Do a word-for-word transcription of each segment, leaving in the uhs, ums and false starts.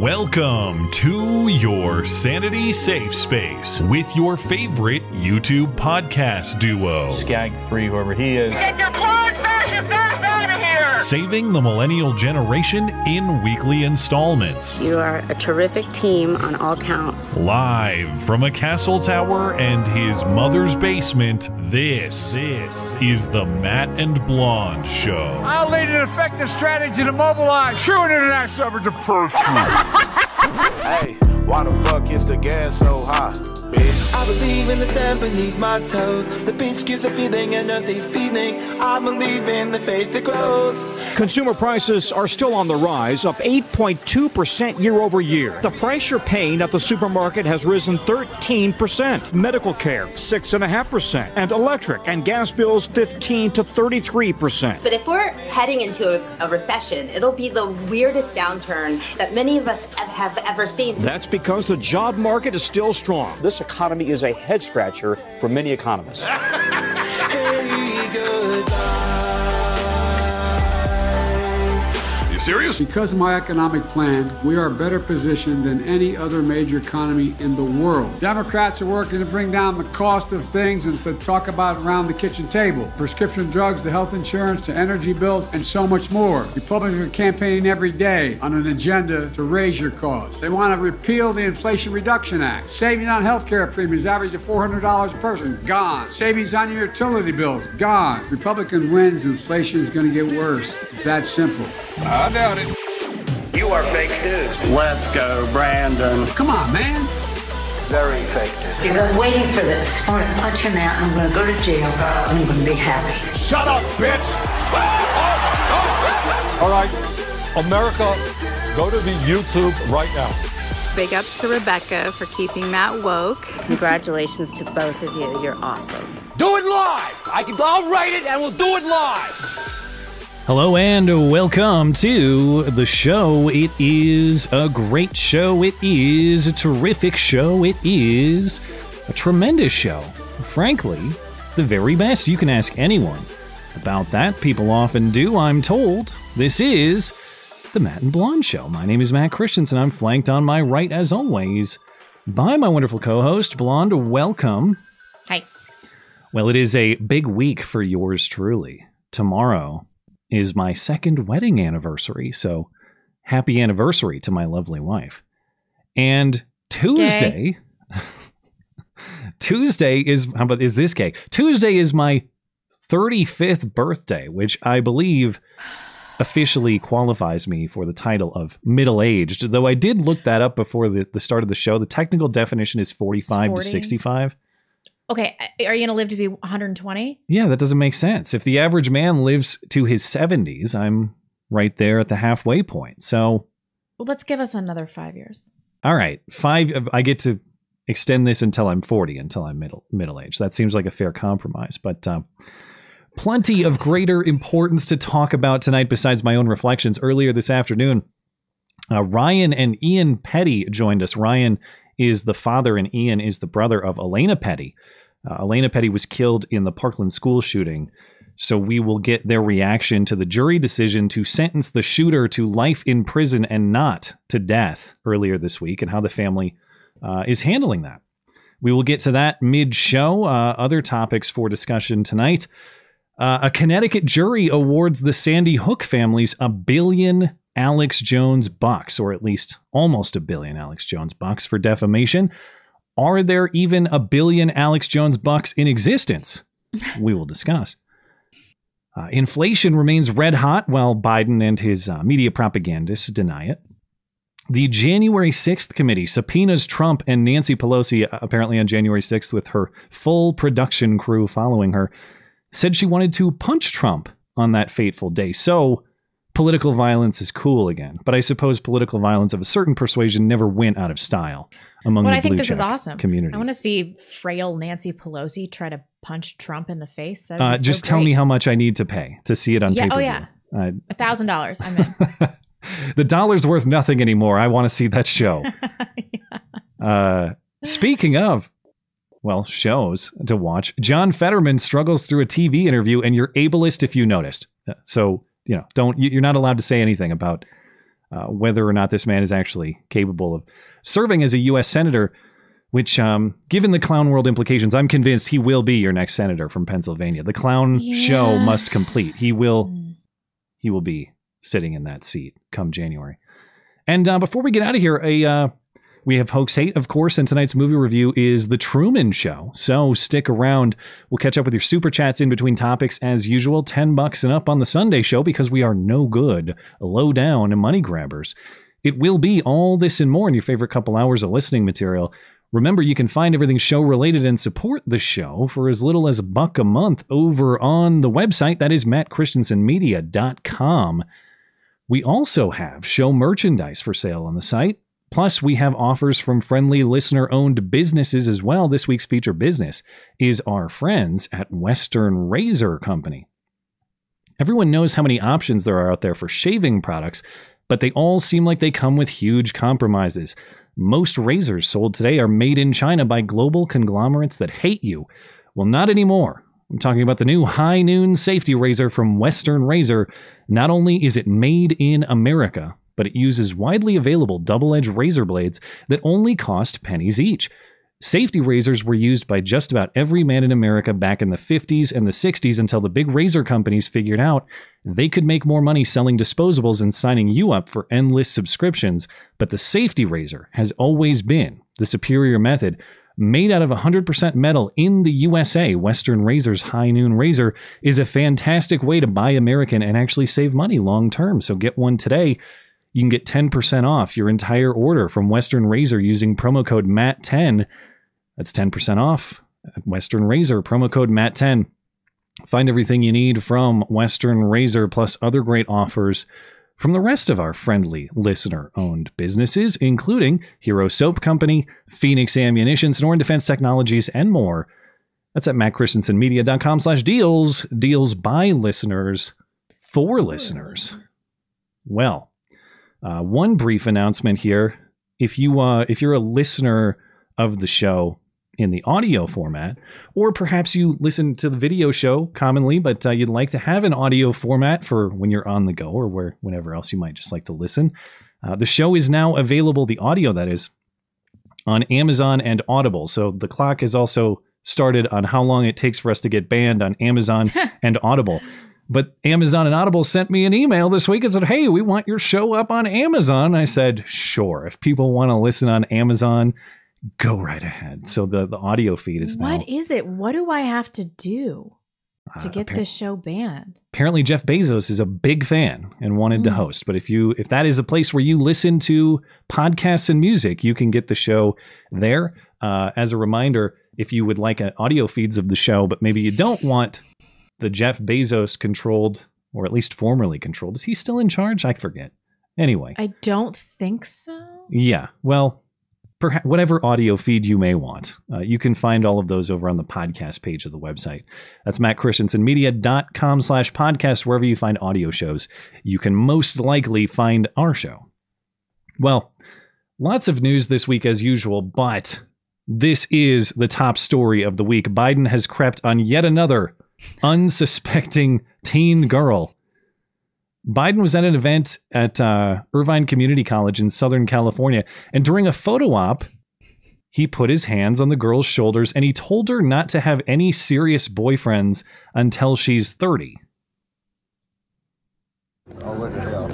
Welcome to your Sanity Safe Space with your favorite YouTube podcast duo. Skag three, whoever he is. Get your clone fascist ass out of here! Saving the millennial generation in weekly installments. You are a terrific team on all counts. Live from a castle tower and his mother's basement, this is the Matt and Blonde Show. I'll lead an effective strategy to mobilize true international effort to prove truth. Hey, why the fuck is the gas so high, bitch? I believe in the sand beneath my toes. The beach gives a feeling and nothing feeling. I believe in the faith that grows. Consumer prices are still on the rise, up eight point two percent year over year. The price you're paying at the supermarket has risen thirteen percent. Medical care, six point five percent. And electric and gas bills, fifteen to thirty-three percent. But if we're heading into a, a recession, it'll be the weirdest downturn that many of us have ever seen. That's because the job market is still strong. This economy is a head scratcher for many economists. Are you serious? Because of my economic plan, we are better positioned than any other major economy in the world. Democrats are working to bring down the cost of things and to talk about around the kitchen table. Prescription drugs to health insurance to energy bills and so much more. Republicans are campaigning every day on an agenda to raise your cause. They want to repeal the Inflation Reduction Act. Savings on health care premiums average of four hundred dollars a person. Gone. Savings on your utility bills. Gone. Republican wins. Inflation is going to get worse. It's that simple. I doubt it. You are fake news. Let's go, Brandon. Come on, man. Very fake news. You've been waiting for this. I'm going to punch him out and I'm going to go to jail and I'm going to be happy. Shut up, bitch. All right, America, go to the YouTube right now. Big ups to Rebecca for keeping Matt woke. Congratulations to both of you. You're awesome. Do it live. I can, I'll write it and we'll do it live. Hello and welcome to the show. It is a great show. It is a terrific show. It is a tremendous show. Frankly, the very best. You can ask anyone about that. People often do, I'm told. This is the Matt and Blonde Show. My name is Matt Christiansen. I'm flanked on my right, as always, by my wonderful co-host, Blonde. Welcome. Hi. Well, it is a big week for yours truly. Tomorrow is my second wedding anniversary, so happy anniversary to my lovely wife. And Tuesday, Tuesday is, how about, is this gay? Tuesday is my thirty-fifth birthday, which I believe officially qualifies me for the title of middle-aged, though I did look that up before the, the start of the show. The technical definition is forty-five to sixty-five. Okay, are you going to live to be one hundred twenty? Yeah, that doesn't make sense. If the average man lives to his seventies, I'm right there at the halfway point. So, well, let's give us another five years. All right, five. I get to extend this until I'm forty, until I'm middle middle age. That seems like a fair compromise. But um, plenty of greater importance to talk about tonight. Besides my own reflections, earlier this afternoon, uh, Ryan and Ian Petty joined us. Ryan is the father, and Ian is the brother of Alaina Petty. Uh, Alaina Petty was killed in the Parkland school shooting, so we will get their reaction to the jury decision to sentence the shooter to life in prison and not to death earlier this week, and how the family uh, is handling that. We will get to that mid-show. Uh, other topics for discussion tonight. Uh, a Connecticut jury awards the Sandy Hook families a billion Alex Jones bucks, or at least almost a billion Alex Jones bucks, for defamation. Are there even a billion Alex Jones bucks in existence? We will discuss. Uh, inflation remains red hot while Biden and his uh, media propagandists deny it. The January sixth committee subpoenas Trump and Nancy Pelosi, apparently on January sixth, with her full production crew following her, said she wanted to punch Trump on that fateful day. So political violence is cool again. But I suppose political violence of a certain persuasion never went out of style among well, the I think this is awesome. Community. I want to see frail Nancy Pelosi try to punch Trump in the face. Uh, so just great. Tell me how much I need to pay to see it on yeah, pay-per-view. Oh, yeah. A thousand dollars. I'm in. The dollar's worth nothing anymore. I want to see that show. Yeah. uh, speaking of, well, shows to watch. John Fetterman struggles through a T V interview, and you're ableist if you noticed. So, you know, don't, you're not allowed to say anything about uh, whether or not this man is actually capable of serving as a U S senator, which, um, given the clown world implications, I'm convinced he will be your next senator from Pennsylvania. The clown yeah. show must complete. He will he will be sitting in that seat come January. And uh, before we get out of here, a uh, we have Hoax Hate, of course, and tonight's movie review is The Truman Show. So stick around. We'll catch up with your super chats in between topics as usual. ten bucks and up on the Sunday show because we are no good, low down, and money grabbers. It will be all this and more in your favorite couple hours of listening material. Remember, you can find everything show related and support the show for as little as a buck a month over on the website. That is matt christiansen media dot com. We also have show merchandise for sale on the site. Plus, we have offers from friendly listener-owned businesses as well. This week's feature business is our friends at Western Razor Company. Everyone knows how many options there are out there for shaving products, but they all seem like they come with huge compromises. Most razors sold today are made in China by global conglomerates that hate you. Well, not anymore. I'm talking about the new High Noon Safety Razor from Western Razor. Not only is it made in America, but it uses widely available double-edged razor blades that only cost pennies each. Safety razors were used by just about every man in America back in the fifties and the sixties until the big razor companies figured out they could make more money selling disposables and signing you up for endless subscriptions. But the safety razor has always been the superior method. Made out of one hundred percent metal in the U S A, Western Razor's High Noon Razor is a fantastic way to buy American and actually save money long-term. So get one today. You can get ten percent off your entire order from Western Razor using promo code M A T ten. That's ten percent off at Western Razor, promo code M A T ten. Find everything you need from Western Razor, plus other great offers from the rest of our friendly listener-owned businesses, including Hero Soap Company, Phoenix Ammunition, Sonoran Defense Technologies, and more. That's at matt christensen media dot com slash deals. Deals by listeners for listeners. Well. Uh, one brief announcement here. If you uh, if you're a listener of the show in the audio format, or perhaps you listen to the video show commonly, but uh, you'd like to have an audio format for when you're on the go or where whenever else you might just like to listen, uh, the show is now available, the audio that is, on Amazon and Audible. So the clock is also started on how long it takes for us to get banned on Amazon and Audible. But Amazon and Audible sent me an email this week and said, hey, we want your show up on Amazon. I said, sure. If people want to listen on Amazon, go right ahead. So the, the audio feed is now. What is it? What do I have to do to uh, get this show banned? Apparently Jeff Bezos is a big fan and wanted mm. to host. But if you if that is a place where you listen to podcasts and music, you can get the show there. Uh, as a reminder, if you would like an audio feeds of the show, but maybe you don't want the Jeff Bezos controlled, or at least formerly controlled. Is he still in charge? I forget. Anyway. I don't think so. Yeah. Well, perhaps whatever audio feed you may want. Uh, you can find all of those over on the podcast page of the website. That's matt christensen media dot com slash podcast. Wherever you find audio shows, you can most likely find our show. Well, lots of news this week as usual, but this is the top story of the week. Biden has crept on yet another unsuspecting teen girl. Biden was at an event at uh, Irvine Community College in Southern California, and during a photo op, he put his hands on the girl's shoulders and he told her not to have any serious boyfriends until she's thirty. Oh, what the hell?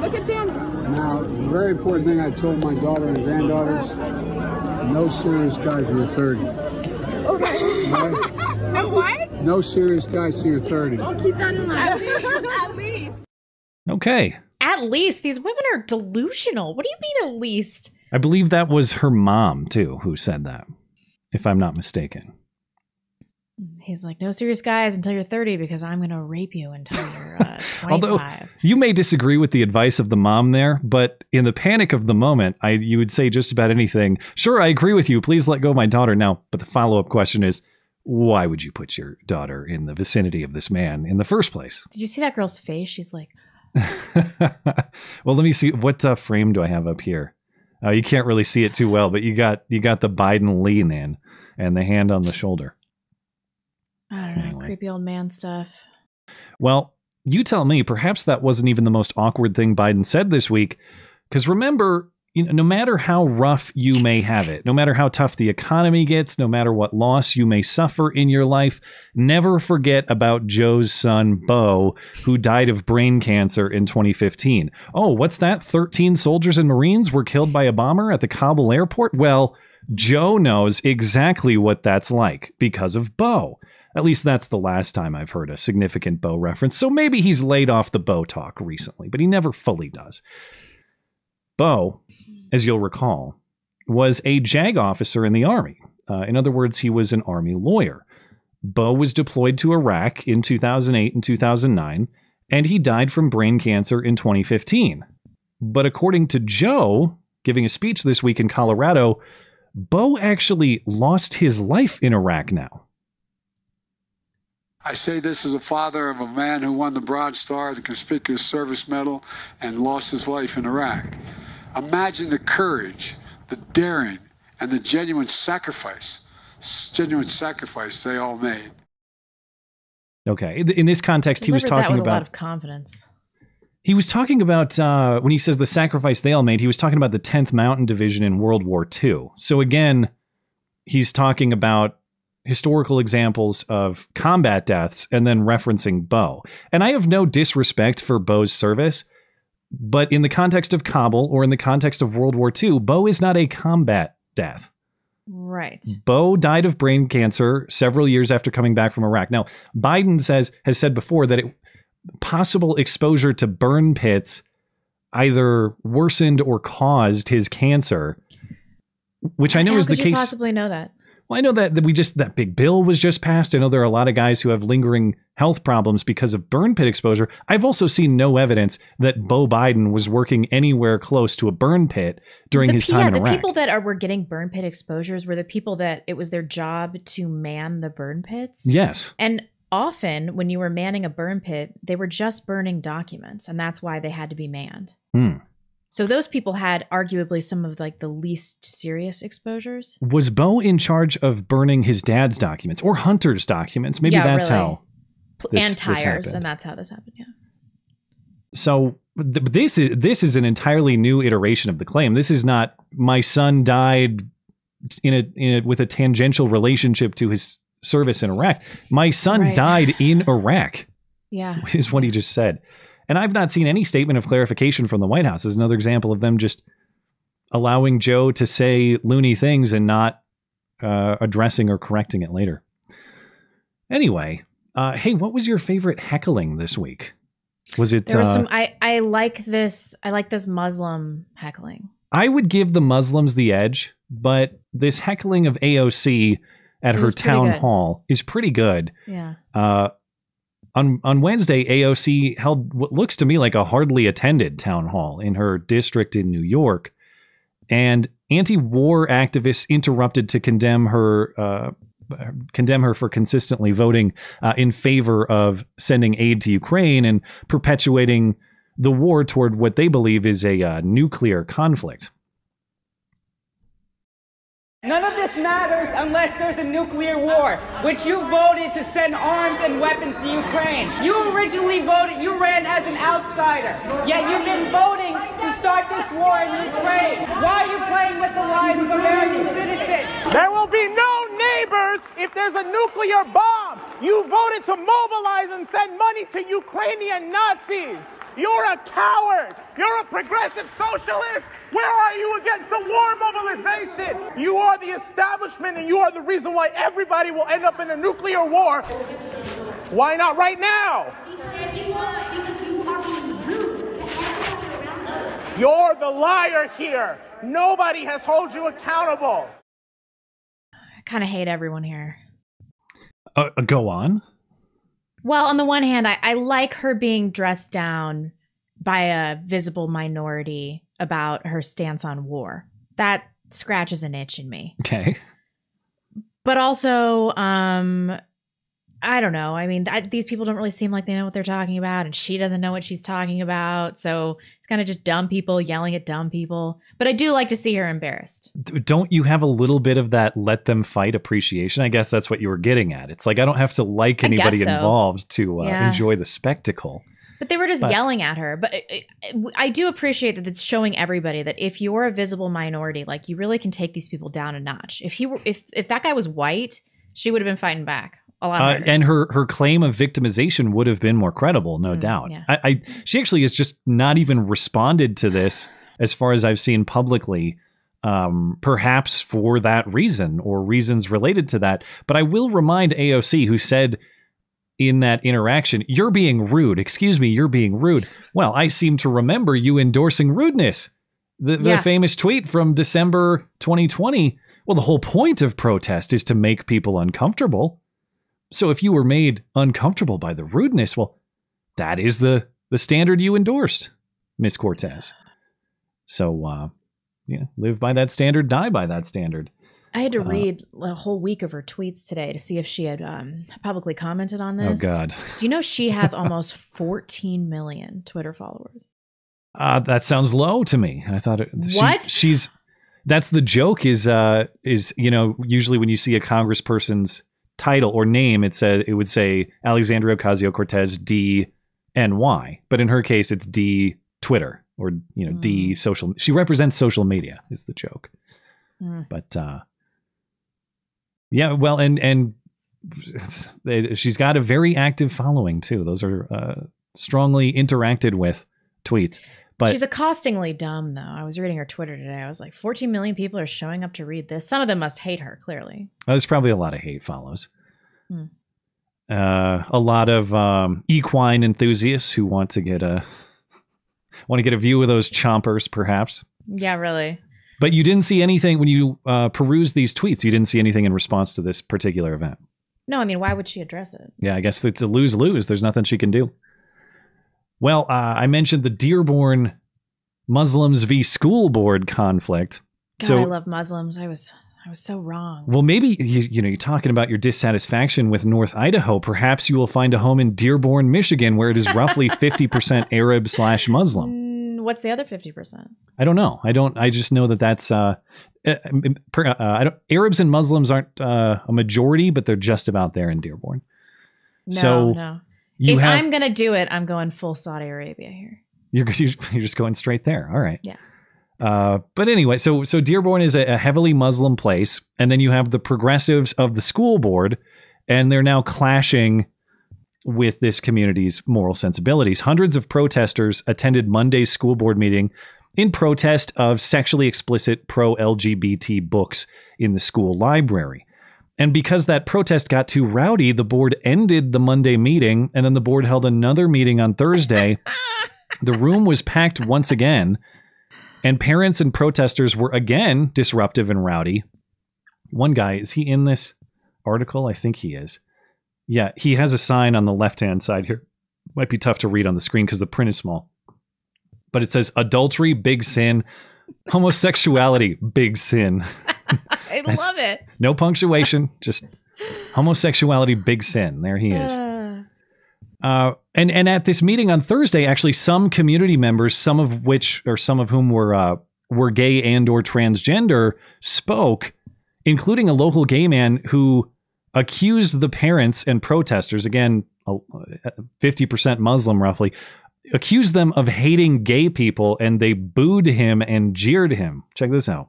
Look at them. Now, the very important thing I told my daughter and granddaughters, no serious guys in their thirties. Okay. Right? No what? No serious guys to your thirties. I'll keep that in mind. At least, at least. Okay. At least. These women are delusional. What do you mean at least? I believe that was her mom, too, who said that, if I'm not mistaken. He's like, no serious guys until you're thirty because I'm going to rape you until you're uh, twenty-five. Although you may disagree with the advice of the mom there, but in the panic of the moment, I you would say just about anything. Sure, I agree with you. Please let go of my daughter now. But the follow-up question is, why would you put your daughter in the vicinity of this man in the first place? Did you see that girl's face? She's like, well, let me see. What uh, frame do I have up here? Uh, you can't really see it too well, but you got you got the Biden lean in and the hand on the shoulder. I don't know. Anyway. Creepy old man stuff. Well, you tell me, perhaps that wasn't even the most awkward thing Biden said this week. Because remember, you know, no matter how rough you may have it, no matter how tough the economy gets, no matter what loss you may suffer in your life, never forget about Joe's son, Bo, who died of brain cancer in twenty fifteen. Oh, what's that? thirteen soldiers and Marines were killed by a bomber at the Kabul airport? Well, Joe knows exactly what that's like because of Bo. At least that's the last time I've heard a significant Bo reference. So maybe he's laid off the Bo talk recently, but he never fully does. Bo, as you'll recall, was a JAG officer in the Army. Uh, in other words, he was an Army lawyer. Bo was deployed to Iraq in two thousand eight and two thousand nine, and he died from brain cancer in twenty fifteen. But according to Joe, giving a speech this week in Colorado, Bo actually lost his life in Iraq now. I say this as a father of a man who won the Bronze Star, the Conspicuous Service Medal, and lost his life in Iraq. Imagine the courage, the daring, and the genuine sacrifice, genuine sacrifice they all made. Okay. In this context, he was talking about a lot of confidence. He was talking about uh, when he says the sacrifice they all made, he was talking about the tenth Mountain Division in World War Two. So again, he's talking about historical examples of combat deaths and then referencing Bo. And I have no disrespect for Bo's service, but in the context of Kabul or in the context of World War Two, Bo is not a combat death. Right. Bo died of brain cancer several years after coming back from Iraq. Now, Biden says has said before that it, possible exposure to burn pits either worsened or caused his cancer, which I know How is the you case. Possibly know that. Well, I know that, that we just that big bill was just passed. I know there are a lot of guys who have lingering health problems because of burn pit exposure. I've also seen no evidence that Bo Biden was working anywhere close to a burn pit during the, his time yeah, in Iraq. The people that are, were getting burn pit exposures were the people that it was their job to man the burn pits. Yes. And often when you were manning a burn pit, they were just burning documents, and that's why they had to be manned. Mm. So those people had arguably some of like the least serious exposures. Was Bo in charge of burning his dad's documents or Hunter's documents? Maybe yeah, that's really. how this, and tires, this and that's how this happened. Yeah. So th- this is this is an entirely new iteration of the claim. This is not my son died in a, in a with a tangential relationship to his service in Iraq. My son right. died in Iraq. Yeah, is what he just said. And I've not seen any statement of clarification from the White House. Is another example of them just allowing Joe to say loony things and not uh, addressing or correcting it later. Anyway, uh, hey, what was your favorite heckling this week? Was it? There was uh, some, I I like this. I like this Muslim heckling. I would give the Muslims the edge, but this heckling of A O C at her town hall is pretty good. Yeah. Uh, On on Wednesday, A O C held what looks to me like a hardly attended town hall in her district in New York, and anti-war activists interrupted to condemn her, uh, condemn her for consistently voting uh, in favor of sending aid to Ukraine and perpetuating the war toward what they believe is a uh, nuclear conflict. None of this matters unless there's a nuclear war, which you voted to send arms and weapons to Ukraine. You originally voted, you ran as an outsider, yet you've been voting to start this war in Ukraine. Why are you playing with the lives of American citizens? There will be no neighbors if there's a nuclear bomb. You voted to mobilize and send money to Ukrainian Nazis. You're a coward. You're a progressive socialist. Where are you against the war mobilization? You are the establishment, and you are the reason why everybody will end up in a nuclear war. Why not right now? You're the liar here. Nobody has held you accountable. I kind of hate everyone here. Uh, go on. Well, on the one hand, I, I like her being dressed down by a visible minority about her stance on war. That scratches an itch in me. Okay. But also, um, I don't know. I mean, I, these people don't really seem like they know what they're talking about, and she doesn't know what she's talking about. So it's kind of just dumb people yelling at dumb people. But I do like to see her embarrassed. Don't you have a little bit of that let them fight appreciation? I guess that's what you were getting at. It's like, I don't have to like anybody so. involved to uh, yeah. enjoy the spectacle. But they were just but, yelling at her. But I, I do appreciate that it's showing everybody that if you're a visible minority, like you really can take these people down a notch. If he were, if if that guy was white, she would have been fighting back a lot harder. Uh, and her her claim of victimization would have been more credible, no mm, doubt. Yeah. I, I she actually has just not even responded to this, as far as I've seen publicly. Um, perhaps for that reason or reasons related to that. But I will remind A O C, who said in that interaction, "You're being rude. Excuse me, you're being rude." Well, I seem to remember you endorsing rudeness. The, yeah. the famous tweet from December twenty twenty. Well, the whole point of protest is to make people uncomfortable. So if you were made uncomfortable by the rudeness, well, that is the, the standard you endorsed, Miz Cortez. So, uh, yeah, live by that standard, die by that standard. I had to uh, read a whole week of her tweets today to see if she had um, publicly commented on this. Oh, God. Do you know she has almost fourteen million Twitter followers? Uh, that sounds low to me. I thought it, what she, she's that's the joke is uh, is, you know, usually when you see a congressperson's title or name, it said it would say Alexandria Ocasio-Cortez D N Y. But in her case, it's D Twitter. Or, you know, mm. D social. She represents social media is the joke. Mm. But uh, yeah, well, and and it's, it, she's got a very active following, too. Those are uh, strongly interacted with tweets. But she's accostingly dumb, though. I was reading her Twitter today. I was like, fourteen million people are showing up to read this. Some of them must hate her, clearly. Well, there's probably a lot of hate follows. Mm. Uh, a lot of um, equine enthusiasts who want to get a. Want to get a view of those chompers, perhaps? Yeah, really. But you didn't see anything when you uh, perused these tweets. You didn't see anything in response to this particular event. No, I mean, why would she address it? Yeah, I guess it's a lose-lose. There's nothing she can do. Well, uh, I mentioned the Dearborn Muslims v. School Board conflict. God, so, I love Muslims. I was I was so wrong. Well, maybe, you, you know, you're talking about your dissatisfaction with North Idaho. Perhaps you will find a home in Dearborn, Michigan, where it is roughly fifty percent Arab slash Muslim. Mm, what's the other fifty percent? I don't know. I don't. I just know that that's uh, uh, uh, I don't, Arabs and Muslims aren't uh, a majority, but they're just about there in Dearborn. No, so no. If have, I'm going to do it, I'm going full Saudi Arabia here. You're, you're just going straight there. All right. Yeah. Uh, but anyway, so so Dearborn is a, a heavily Muslim place. And then you have the progressives of the school board, and they're now clashing with this community's moral sensibilities. Hundreds of protesters attended Monday's school board meeting in protest of sexually explicit pro L G B T books in the school library. And because that protest got too rowdy, the board ended the Monday meeting, and then the board held another meeting on Thursday. The room was packed once again. And parents and protesters were, again, disruptive and rowdy. One guy, is he in this article? I think he is. Yeah, he has a sign on the left-hand side here. Might be tough to read on the screen because the print is small. But it says, adultery, big sin. Homosexuality, big sin. I love it. No punctuation, just homosexuality, big sin. There he is. Uh. Uh, and and at this meeting on Thursday, actually, some community members, some of which or some of whom were uh, were gay and or transgender, spoke, including a local gay man who accused the parents and protesters, again, fifty percent Muslim, roughly, accused them of hating gay people, and they booed him and jeered him. Check this out.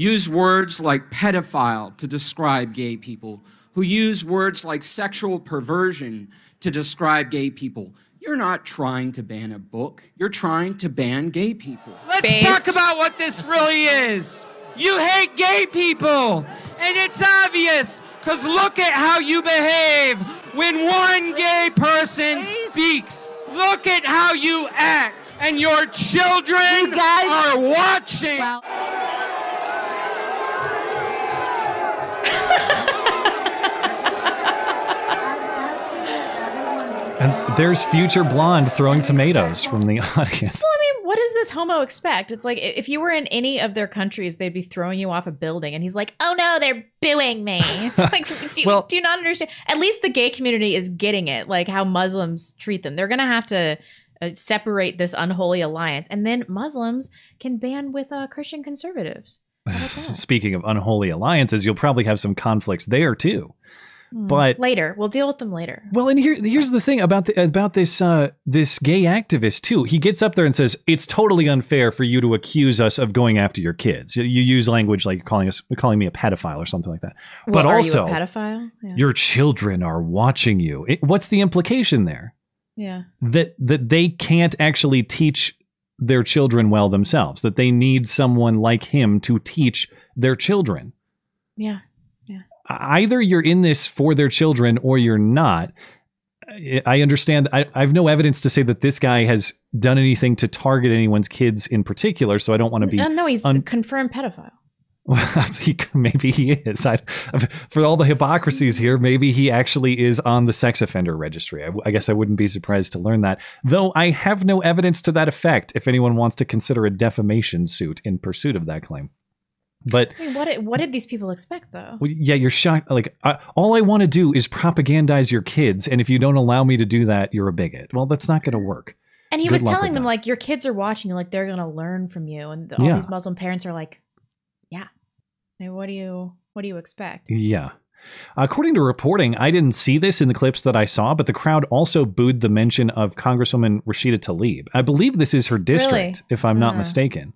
Use words like pedophile to describe gay people, who use words like sexual perversion to describe gay people. You're not trying to ban a book. You're trying to ban gay people. Let's Based. talk about what this really is. You hate gay people, and it's obvious, because look at how you behave when one gay person speaks. Look at how you act, and your children you guys are watching. Wow. And there's future Blonde throwing tomatoes from the audience. Well, I mean, what does this homo expect? It's like if you were in any of their countries, they'd be throwing you off a building. And he's like, oh, no, they're booing me. It's like, do, well, do you not understand? At least the gay community is getting it, like how Muslims treat them. They're going to have to uh, separate this unholy alliance. And then Muslims can band with uh, Christian conservatives. Speaking of unholy alliances, you'll probably have some conflicts there, too. But later, we'll deal with them later. Well, and here, here's the thing about the, about this uh, this gay activist, too. He gets up there and says, it's totally unfair for you to accuse us of going after your kids. You use language like calling us calling me a pedophile or something like that. Well, but also, are you a pedophile? Yeah. Your children are watching you. It, what's the implication there? Yeah, that that they can't actually teach their children well themselves, that they need someone like him to teach their children. Yeah. Either you're in this for their children or you're not. I understand. I, I have no evidence to say that this guy has done anything to target anyone's kids in particular. So I don't want to be. Uh, no, he's un- a confirmed pedophile. he, maybe he is. I, for all the hypocrisies here, maybe he actually is on the sex offender registry. I, I guess I wouldn't be surprised to learn that, though. I have no evidence to that effect. If anyone wants to consider a defamation suit in pursuit of that claim. But I mean, what did, what did these people expect, though? Yeah, you're shocked. Like, uh, all I want to do is propagandize your kids. And if you don't allow me to do that, you're a bigot. Well, that's not going to work. And he Good was telling them, that. like, your kids are watching you, like they're going to learn from you. And all yeah. these Muslim parents are like, yeah, I mean, what do you what do you expect? Yeah. According to reporting, I didn't see this in the clips that I saw, but the crowd also booed the mention of Congresswoman Rashida Tlaib. I believe this is her district, really? if I'm uh-huh. not mistaken.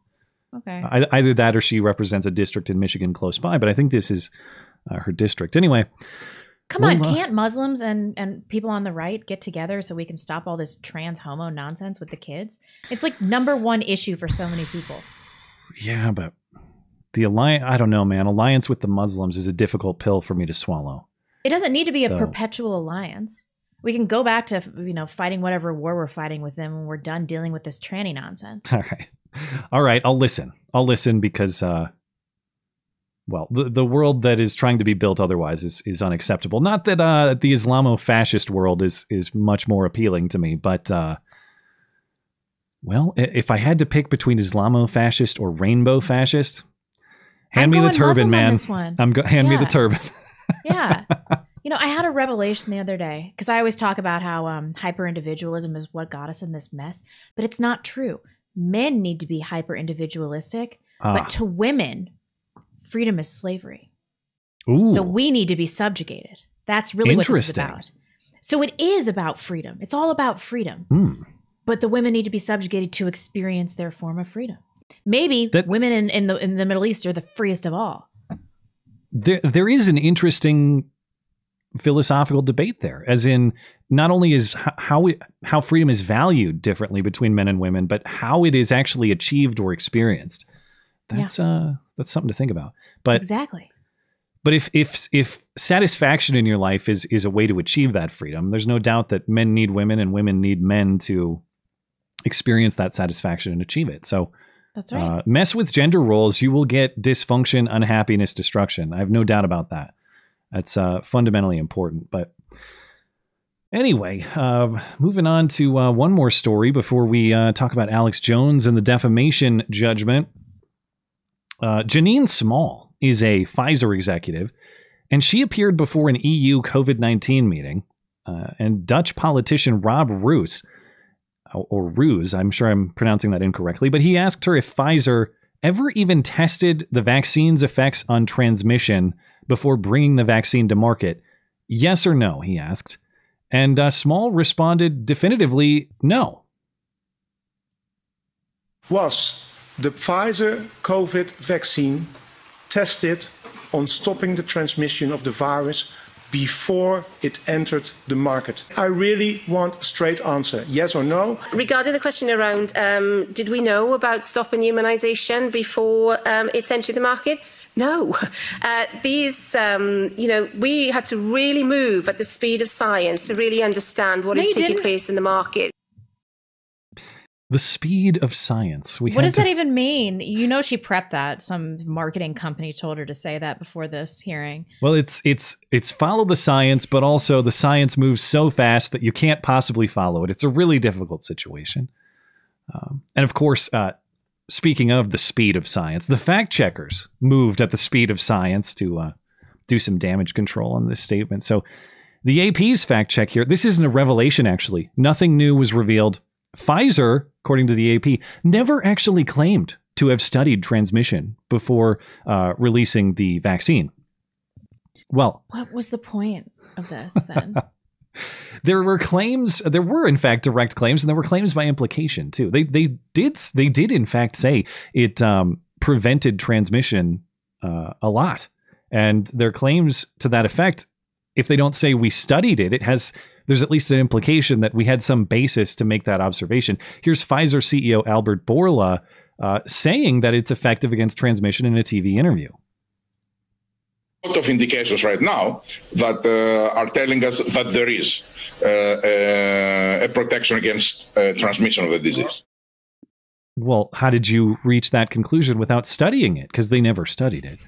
Okay. Either that or she represents a district in Michigan close by. But I think this is uh, her district. Anyway. Come on. Well, can't Muslims and, and people on the right get together so we can stop all this trans homo nonsense with the kids? It's like number one issue for so many people. Yeah, but the alliance, I don't know, man. Alliance with the Muslims is a difficult pill for me to swallow. It doesn't need to be a so. perpetual alliance. We can go back to, you know, fighting whatever war we're fighting with them when we're done dealing with this tranny nonsense. All right. All right, I'll listen. I'll listen because, uh, well, the, the world that is trying to be built otherwise is, is unacceptable. Not that uh, the Islamo-fascist world is is much more appealing to me, but, uh, well, if I had to pick between Islamo-fascist or rainbow-fascist, hand I'm me the turban, man. On I'm go- hand yeah. me the turban. yeah. You know, I had a revelation the other day because I always talk about how um, hyper-individualism is what got us in this mess, but it's not true. Men need to be hyper-individualistic, ah. but to women, freedom is slavery. Ooh. So we need to be subjugated. That's really what this is about. So it is about freedom. It's all about freedom. Mm. But the women need to be subjugated to experience their form of freedom. Maybe that, women in, in, the, in the Middle East are the freest of all. There, there is an interesting philosophical debate there, as in not only is how we, how freedom is valued differently between men and women, but how it is actually achieved or experienced. That's yeah. uh that's something to think about. But exactly. But if if if satisfaction in your life is is a way to achieve that freedom, there's no doubt that men need women and women need men to experience that satisfaction and achieve it. So that's right. Uh, mess with gender roles, you will get dysfunction, unhappiness, destruction. I have no doubt about that. That's uh, fundamentally important. But anyway, uh, moving on to uh, one more story before we uh, talk about Alex Jones and the defamation judgment. Uh, Janine Small is a Pfizer executive, and she appeared before an E U COVID nineteen meeting. Uh, and Dutch politician Rob Roos, or Roos, I'm sure I'm pronouncing that incorrectly, but he asked her if Pfizer ever even tested the vaccine's effects on transmission before bringing the vaccine to market. Yes or no, he asked. And uh, Small responded definitively, no. Was the Pfizer COVID vaccine tested on stopping the transmission of the virus before it entered the market? I really want a straight answer, yes or no. Regarding the question around, um, did we know about stopping immunisation before um, it entered the market? No. Uh, these, um, you know, we had to really move at the speed of science to really understand what no, is taking place in the market. The speed of science. We what does to- that even mean? You know, she prepped that. Some marketing company told her to say that before this hearing. Well, it's it's it's follow the science, but also the science moves so fast that you can't possibly follow it. It's a really difficult situation. Um, and of course, uh, speaking of the speed of science, the fact checkers moved at the speed of science to uh, do some damage control on this statement. So the A P's fact check here, this isn't a revelation, actually. Nothing new was revealed. Pfizer, according to the A P, never actually claimed to have studied transmission before uh, releasing the vaccine. Well, what was the point of this then? There were claims. There were, in fact, direct claims, and there were claims by implication, too. They they did. They did, in fact, say it um, prevented transmission uh, a lot. And their claims to that effect, if they don't say we studied it, it has there's at least an implication that we had some basis to make that observation. Here's Pfizer C E O Albert Bourla uh, saying that it's effective against transmission in a T V interview. A lot of indications right now that uh, are telling us that there is uh, uh, a protection against uh, transmission of the disease. Well, how did you reach that conclusion without studying it? Because they never studied it.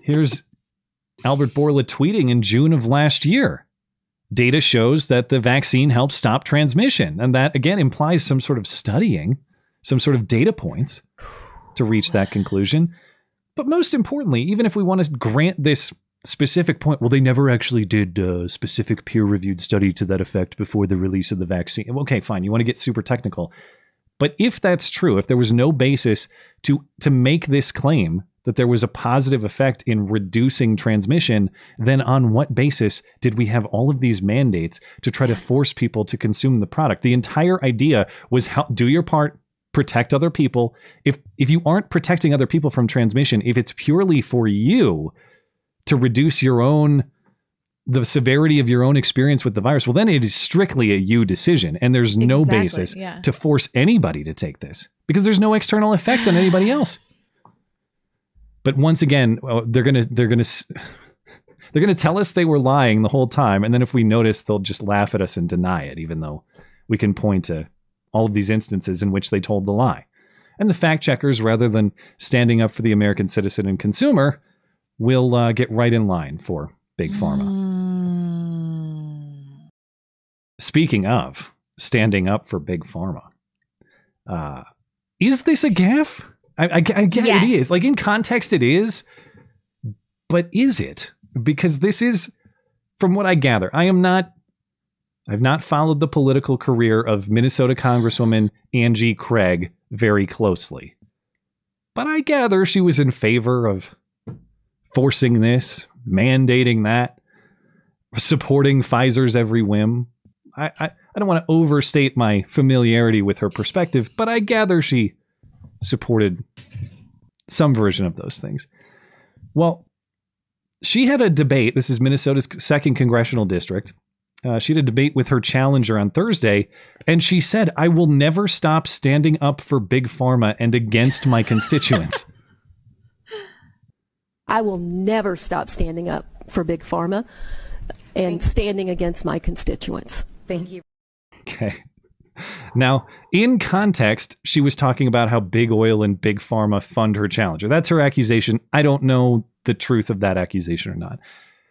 Here's Albert Bourla tweeting in June of last year. Data shows that the vaccine helps stop transmission. And that, again, implies some sort of studying, some sort of data points to reach that conclusion. But most importantly, even if we want to grant this specific point, well, they never actually did a specific peer-reviewed study to that effect before the release of the vaccine. Okay, fine. You want to get super technical. But if that's true, if there was no basis to to make this claim that there was a positive effect in reducing transmission, then on what basis did we have all of these mandates to try to force people to consume the product? The entire idea was how, do your part. Protect other people. If if you aren't protecting other people from transmission, if it's purely for you to reduce your own, the severity of your own experience with the virus, well, then it is strictly a you decision. And there's no exactly, basis yeah. to force anybody to take this because there's no external effect on anybody else. But once again, they're going to they're going to they're going to tell us they were lying the whole time. And then if we notice, they'll just laugh at us and deny it, even though we can point to all of these instances in which they told the lie. And the fact checkers, rather than standing up for the American citizen and consumer, will uh, get right in line for Big Pharma. Mm. Speaking of standing up for Big Pharma, uh, is this a gaffe? I, I, I get yes. it is. Like in context, it is. But is it? Because this is, from what I gather, I am not I've not followed the political career of Minnesota Congresswoman Angie Craig very closely, but I gather she was in favor of forcing this, mandating that, supporting Pfizer's every whim. I, I, I don't want to overstate my familiarity with her perspective, but I gather she supported some version of those things. Well, she had a debate. This is Minnesota's second congressional district. Uh, she had a debate with her challenger on Thursday, and she said, I will never stop standing up for Big Pharma and against my constituents. I will never stop standing up for Big Pharma and standing against my constituents. Thank you. Okay. Now, in context, she was talking about how Big Oil and Big Pharma fund her challenger. That's her accusation. I don't know the truth of that accusation or not.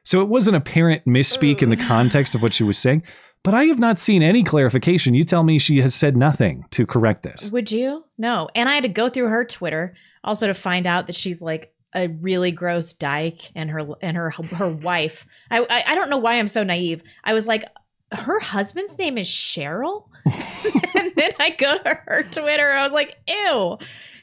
So it was an apparent misspeak in the context of what she was saying, but I have not seen any clarification. You tell me she has said nothing to correct this. Would you? No. And I had to go through her Twitter also to find out that she's like a really gross dyke and her and her her wife. I, I I don't know why I'm so naive. I was like, her husband's name is Cheryl. And then I go to her Twitter. I was like, ew.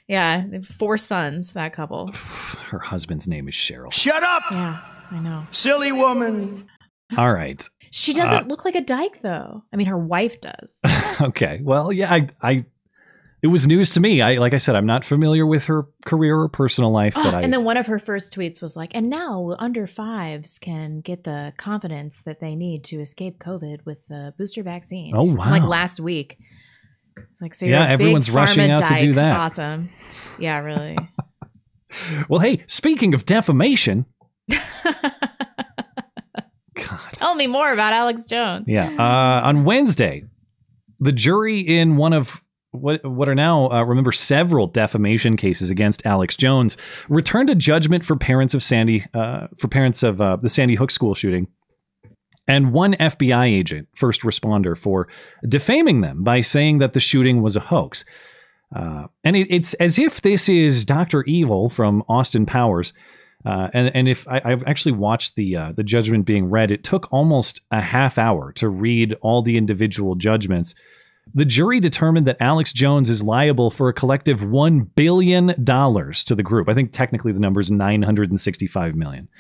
Yeah. Four sons, that couple. Her husband's name is Cheryl. Shut up. Yeah. I know. Silly woman. All right. She doesn't uh, look like a dyke, though. I mean, her wife does. Okay. Well, yeah, I, I, it was news to me. I, like I said, I'm not familiar with her career or personal life. Oh, but I, and then one of her first tweets was like, and now under fives can get the confidence that they need to escape COVID with the booster vaccine. Oh, wow. Like last week. Like, so you're yeah, a everyone's big rushing out dyke. To do that. Awesome. Yeah, really. Well, hey, speaking of defamation. God. Tell me more about Alex Jones. Yeah. Uh, on Wednesday, the jury in one of what what are now, uh, remember, several defamation cases against Alex Jones returned a judgment for parents of Sandy uh, for parents of uh, the Sandy Hook school shooting and one F B I agent, first responder, for defaming them by saying that the shooting was a hoax. Uh, and it, it's as if this is Doctor Evil from Austin Powers. Uh, and, and if I, I've actually watched the uh, the judgment being read, it took almost a half hour to read all the individual judgments. The jury determined that Alex Jones is liable for a collective one billion dollars to the group. I think technically the number is nine hundred sixty-five million dollars.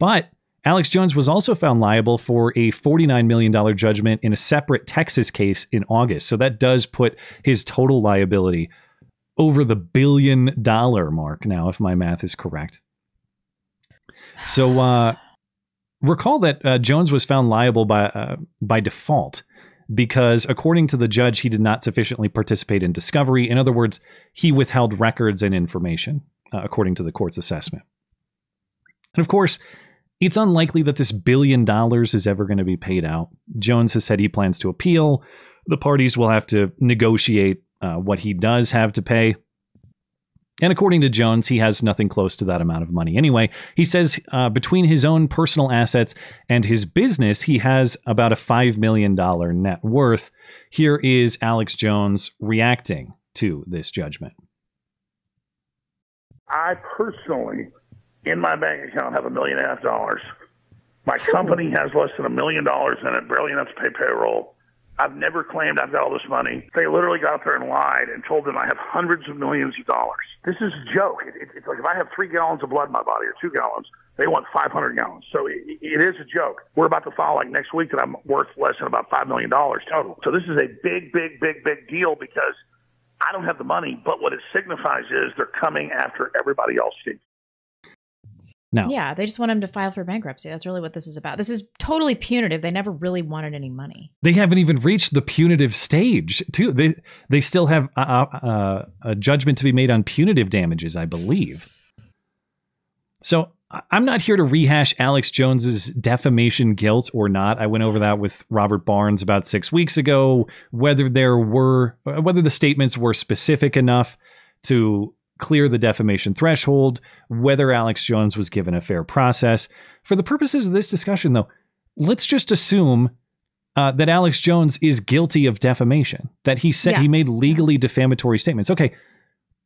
But Alex Jones was also found liable for a forty-nine million dollars judgment in a separate Texas case in August. So that does put his total liability over the billion dollar mark now, if my math is correct. So uh, recall that uh, Jones was found liable by uh, by default, because according to the judge, he did not sufficiently participate in discovery. In other words, he withheld records and information, uh, according to the court's assessment. And of course, it's unlikely that this billion dollars is ever going to be paid out. Jones has said he plans to appeal. The parties will have to negotiate uh, what he does have to pay. And according to Jones, he has nothing close to that amount of money. Anyway, he says uh, between his own personal assets and his business, he has about a five million dollars net worth. Here is Alex Jones reacting to this judgment. I personally, in my bank account, have a million and a half dollars. My company has less than a million dollars in it, barely enough to pay payroll. I've never claimed I've got all this money. They literally got out there and lied and told them I have hundreds of millions of dollars. This is a joke. It, it, it's like if I have three gallons of blood in my body or two gallons, they want five hundred gallons. So it, it is a joke. We're about to file like next week that I'm worth less than about five million dollars total. So this is a big, big, big, big deal because I don't have the money, but what it signifies is they're coming after everybody else. No. Yeah, they just want him to file for bankruptcy. That's really what this is about. This is totally punitive. They never really wanted any money. They haven't even reached the punitive stage, too. They they still have a, a, a judgment to be made on punitive damages, I believe. So I'm not here to rehash Alex Jones's defamation guilt or not. I went over that with Robert Barnes about six weeks ago, whether there were whether the statements were specific enough to clear the defamation threshold, whether Alex Jones was given a fair process. For the purposes of this discussion, though, let's just assume uh, that Alex Jones is guilty of defamation, that he said yeah. he made legally defamatory statements. OK,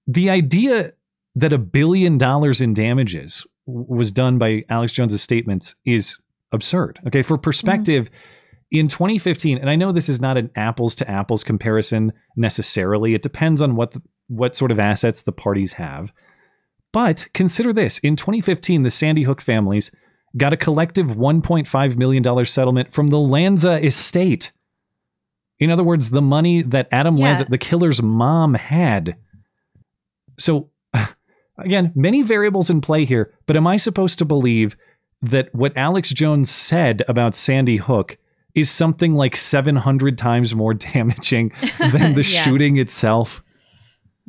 the idea that a billion dollars in damages was done by Alex Jones's statements is absurd. OK, for perspective, mm-hmm. in twenty fifteen, and I know this is not an apples to apples comparison necessarily. It depends on what the what sort of assets the parties have. But consider this. In twenty fifteen, the Sandy Hook families got a collective one point five million dollars settlement from the Lanza estate. In other words, the money that Adam yeah. Lanza, the killer's mom, had. So, again, many variables in play here. But am I supposed to believe that what Alex Jones said about Sandy Hook is something like seven hundred times more damaging than the yeah. shooting itself?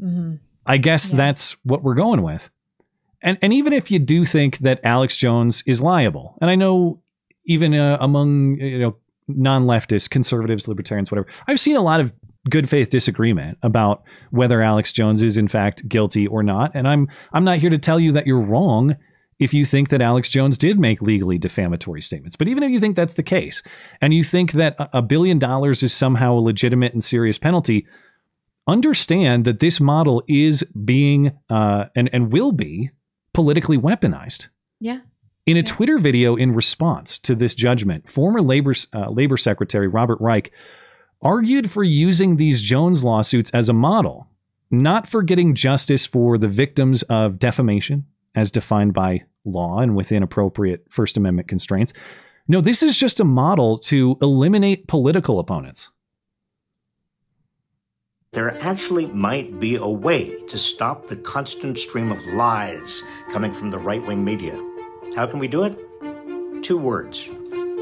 Mm-hmm. I guess yeah. that's what we're going with. And and even if you do think that Alex Jones is liable, and I know even uh, among, you know, non-leftists, conservatives, libertarians, whatever, I've seen a lot of good faith disagreement about whether Alex Jones is in fact guilty or not. And I'm I'm not here to tell you that you're wrong if you think that Alex Jones did make legally defamatory statements. But even if you think that's the case and you think that a billion dollars is somehow a legitimate and serious penalty, understand that this model is being uh, and, and will be politically weaponized. Yeah. In a yeah. Twitter video in response to this judgment, former Labor, uh, Labor Secretary Robert Reich argued for using these Jones lawsuits as a model, not for getting justice for the victims of defamation as defined by law and within appropriate First Amendment constraints. No, this is just a model to eliminate political opponents. There actually might be a way to stop the constant stream of lies coming from the right-wing media. How can we do it? Two words.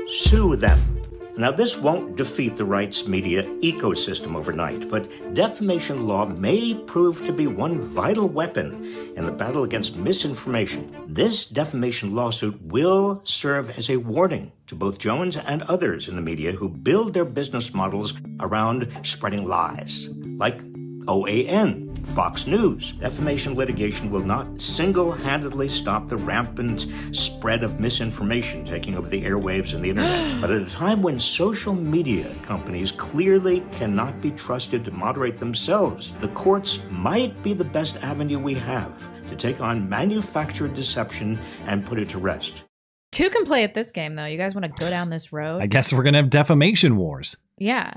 Sue them. Now, this won't defeat the right's media ecosystem overnight, but defamation law may prove to be one vital weapon in the battle against misinformation. This defamation lawsuit will serve as a warning to both Jones and others in the media who build their business models around spreading lies. Like O A N, Fox News. Defamation litigation will not single-handedly stop the rampant spread of misinformation taking over the airwaves and the internet. But at a time when social media companies clearly cannot be trusted to moderate themselves, the courts might be the best avenue we have to take on manufactured deception and put it to rest. Two can play at this game, though. You guys want to go down this road? I guess we're going to have defamation wars. Yeah.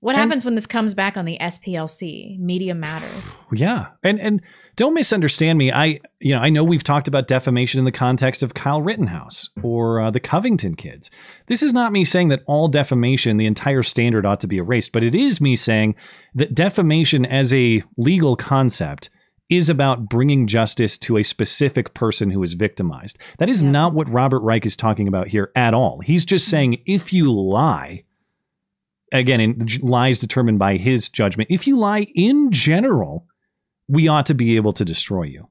What and, happens when this comes back on the S P L C? Media matters. Yeah. And and don't misunderstand me. I you know, I know we've talked about defamation in the context of Kyle Rittenhouse or uh, the Covington kids. This is not me saying that all defamation, the entire standard ought to be erased, but it is me saying that defamation as a legal concept is about bringing justice to a specific person who is victimized. That is yeah. not what Robert Reich is talking about here at all. He's just saying if you lie, again, in lies determined by his judgment, if you lie in general, we ought to be able to destroy you.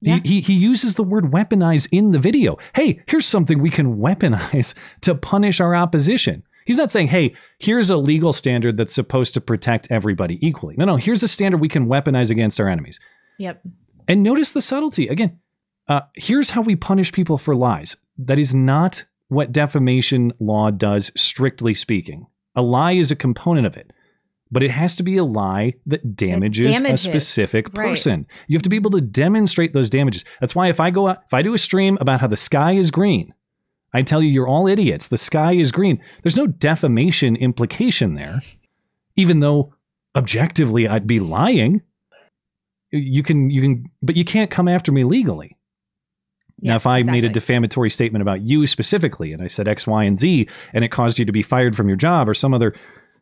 Yeah. He, he, he uses the word weaponize in the video. Hey, here's something we can weaponize to punish our opposition. He's not saying, hey, here's a legal standard that's supposed to protect everybody equally. No, no, here's a standard we can weaponize against our enemies. Yep. And notice the subtlety again. Uh, here's how we punish people for lies. That is not what defamation law does, strictly speaking. A lie is a component of it, but it has to be a lie that damages, damages. a specific person. Right. You have to be able to demonstrate those damages. That's why if I go out, if I do a stream about how the sky is green, I tell you, you're all idiots. The sky is green. There's no defamation implication there, even though objectively I'd be lying. You can, you can, but you can't come after me legally. Yeah, now, if I exactly. made a defamatory statement about you specifically, and I said X, Y, and Z, and it caused you to be fired from your job or some other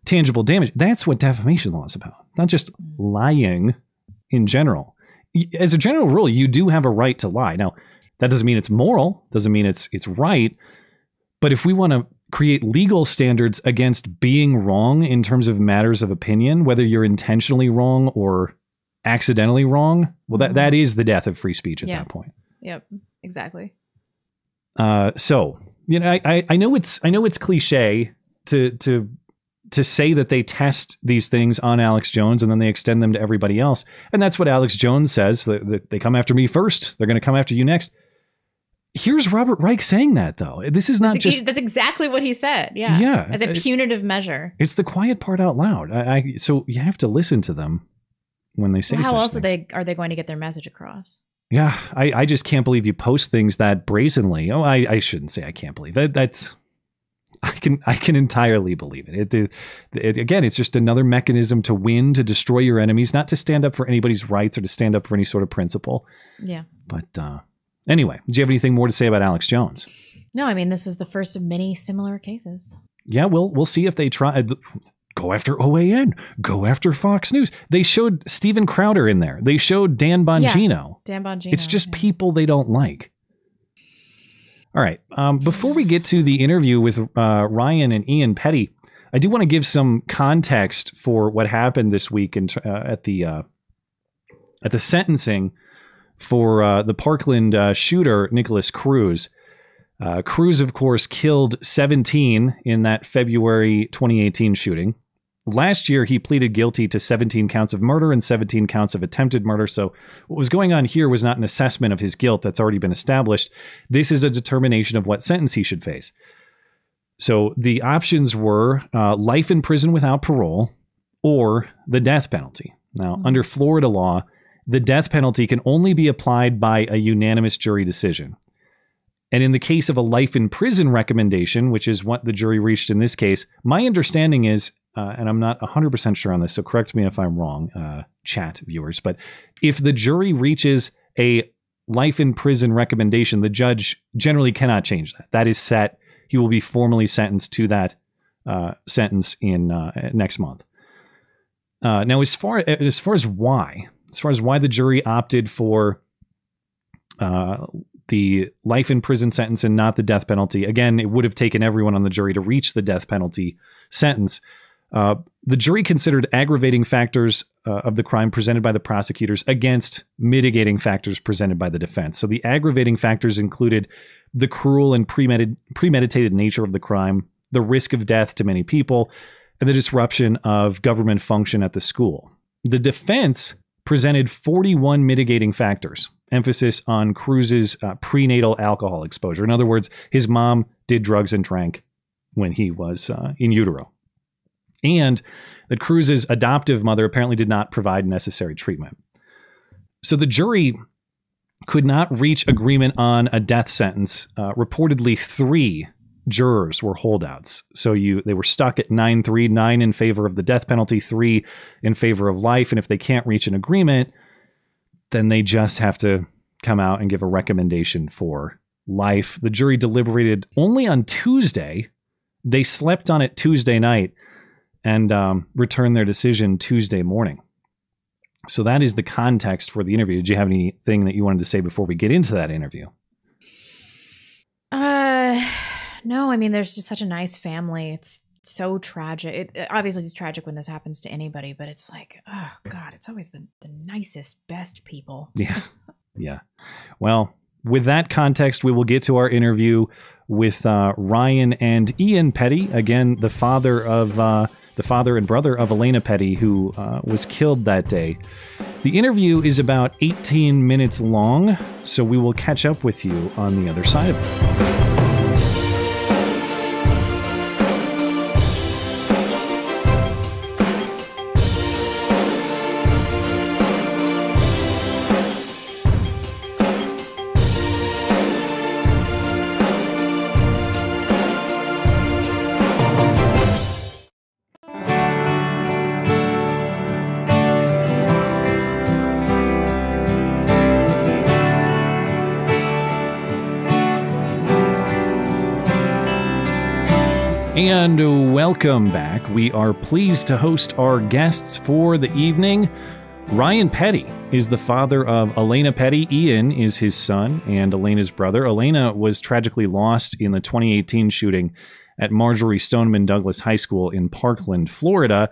tangible damage, that's what defamation law is about. Not just lying in general. As a general rule, you do have a right to lie. Now, that doesn't mean it's moral. Doesn't mean it's, it's right. But if we want to create legal standards against being wrong in terms of matters of opinion, whether you're intentionally wrong or accidentally wrong, well, that, that is the death of free speech at yeah. that point. Yep, exactly. Uh, so, you know, I, I, I know it's I know it's cliche to to to say that they test these things on Alex Jones and then they extend them to everybody else. And that's what Alex Jones says, that, that they come after me first. They're going to come after you next. Here's Robert Reich saying that, though. This is not that's, just that's exactly what he said. Yeah. Yeah. As a punitive it, measure. It's the quiet part out loud. I, I so you have to listen to them when they say well, how else are they are they going to get their message across? Yeah, I, I just can't believe you post things that brazenly. Oh, I, I shouldn't say I can't believe that. That's I can I can entirely believe it. It, it. Again, it's just another mechanism to win, to destroy your enemies, not to stand up for anybody's rights or to stand up for any sort of principle. Yeah. But uh, anyway, do you have anything more to say about Alex Jones? No, I mean, this is the first of many similar cases. Yeah, we'll we'll see if they try. Go after O A N. Go after Fox News. They showed Steven Crowder in there. They showed Dan Bongino. Yeah, Dan Bongino. It's just yeah. people they don't like. All right. Um, before we get to the interview with uh, Ryan and Ian Petty, I do want to give some context for what happened this week in, uh, at the uh, at the sentencing for uh, the Parkland uh, shooter, Nicholas Cruz. Uh, Cruz, of course, killed seventeen in that February twenty eighteen shooting. Last year, he pleaded guilty to seventeen counts of murder and seventeen counts of attempted murder. So what was going on here was not an assessment of his guilt. That's already been established. This is a determination of what sentence he should face. So the options were uh, life in prison without parole or the death penalty. Now, mm-hmm. under Florida law, the death penalty can only be applied by a unanimous jury decision. And in the case of a life in prison recommendation, which is what the jury reached in this case, my understanding is, uh, and I'm not one hundred percent sure on this, so correct me if I'm wrong, uh, chat viewers, but if the jury reaches a life in prison recommendation, the judge generally cannot change that. That is set. He will be formally sentenced to that uh, sentence in uh, next month. Uh, now, as far as far as why, as far as why the jury opted for uh the life in prison sentence and not the death penalty. Again, it would have taken everyone on the jury to reach the death penalty sentence. Uh, the jury considered aggravating factors uh, of the crime presented by the prosecutors against mitigating factors presented by the defense. So the aggravating factors included the cruel and premeditated, premeditated nature of the crime, the risk of death to many people, and the disruption of government function at the school. The defense presented forty-one mitigating factors. Emphasis on Cruz's uh, prenatal alcohol exposure. In other words, his mom did drugs and drank when he was uh, in utero. And that Cruz's adoptive mother apparently did not provide necessary treatment. So the jury could not reach agreement on a death sentence. Uh, reportedly, three jurors were holdouts. So you they were stuck at nine three, nine in favor of the death penalty, three in favor of life. And if they can't reach an agreement, then they just have to come out and give a recommendation for life. The jury deliberated only on Tuesday. They slept on it Tuesday night and um, returned their decision Tuesday morning. So that is the context for the interview. Did you have anything that you wanted to say before we get into that interview? Uh, no, I mean, there's just such a nice family. It's so tragic. It, obviously, it's tragic when this happens to anybody, but it's like, oh, God, it's always the, the nicest, best people. Yeah. Yeah. Well, with that context, we will get to our interview with uh, Ryan and Ian Petty, again, the father of... Uh, the father and brother of Alaina Petty, who uh, was killed that day. The interview is about eighteen minutes long, so we will catch up with you on the other side of it. And welcome back. We are pleased to host our guests for the evening. Ryan Petty is the father of Alaina Petty. Ian is his son and Alaina's brother. Alaina was tragically lost in the twenty eighteen shooting at Marjorie Stoneman Douglas High School in Parkland, Florida.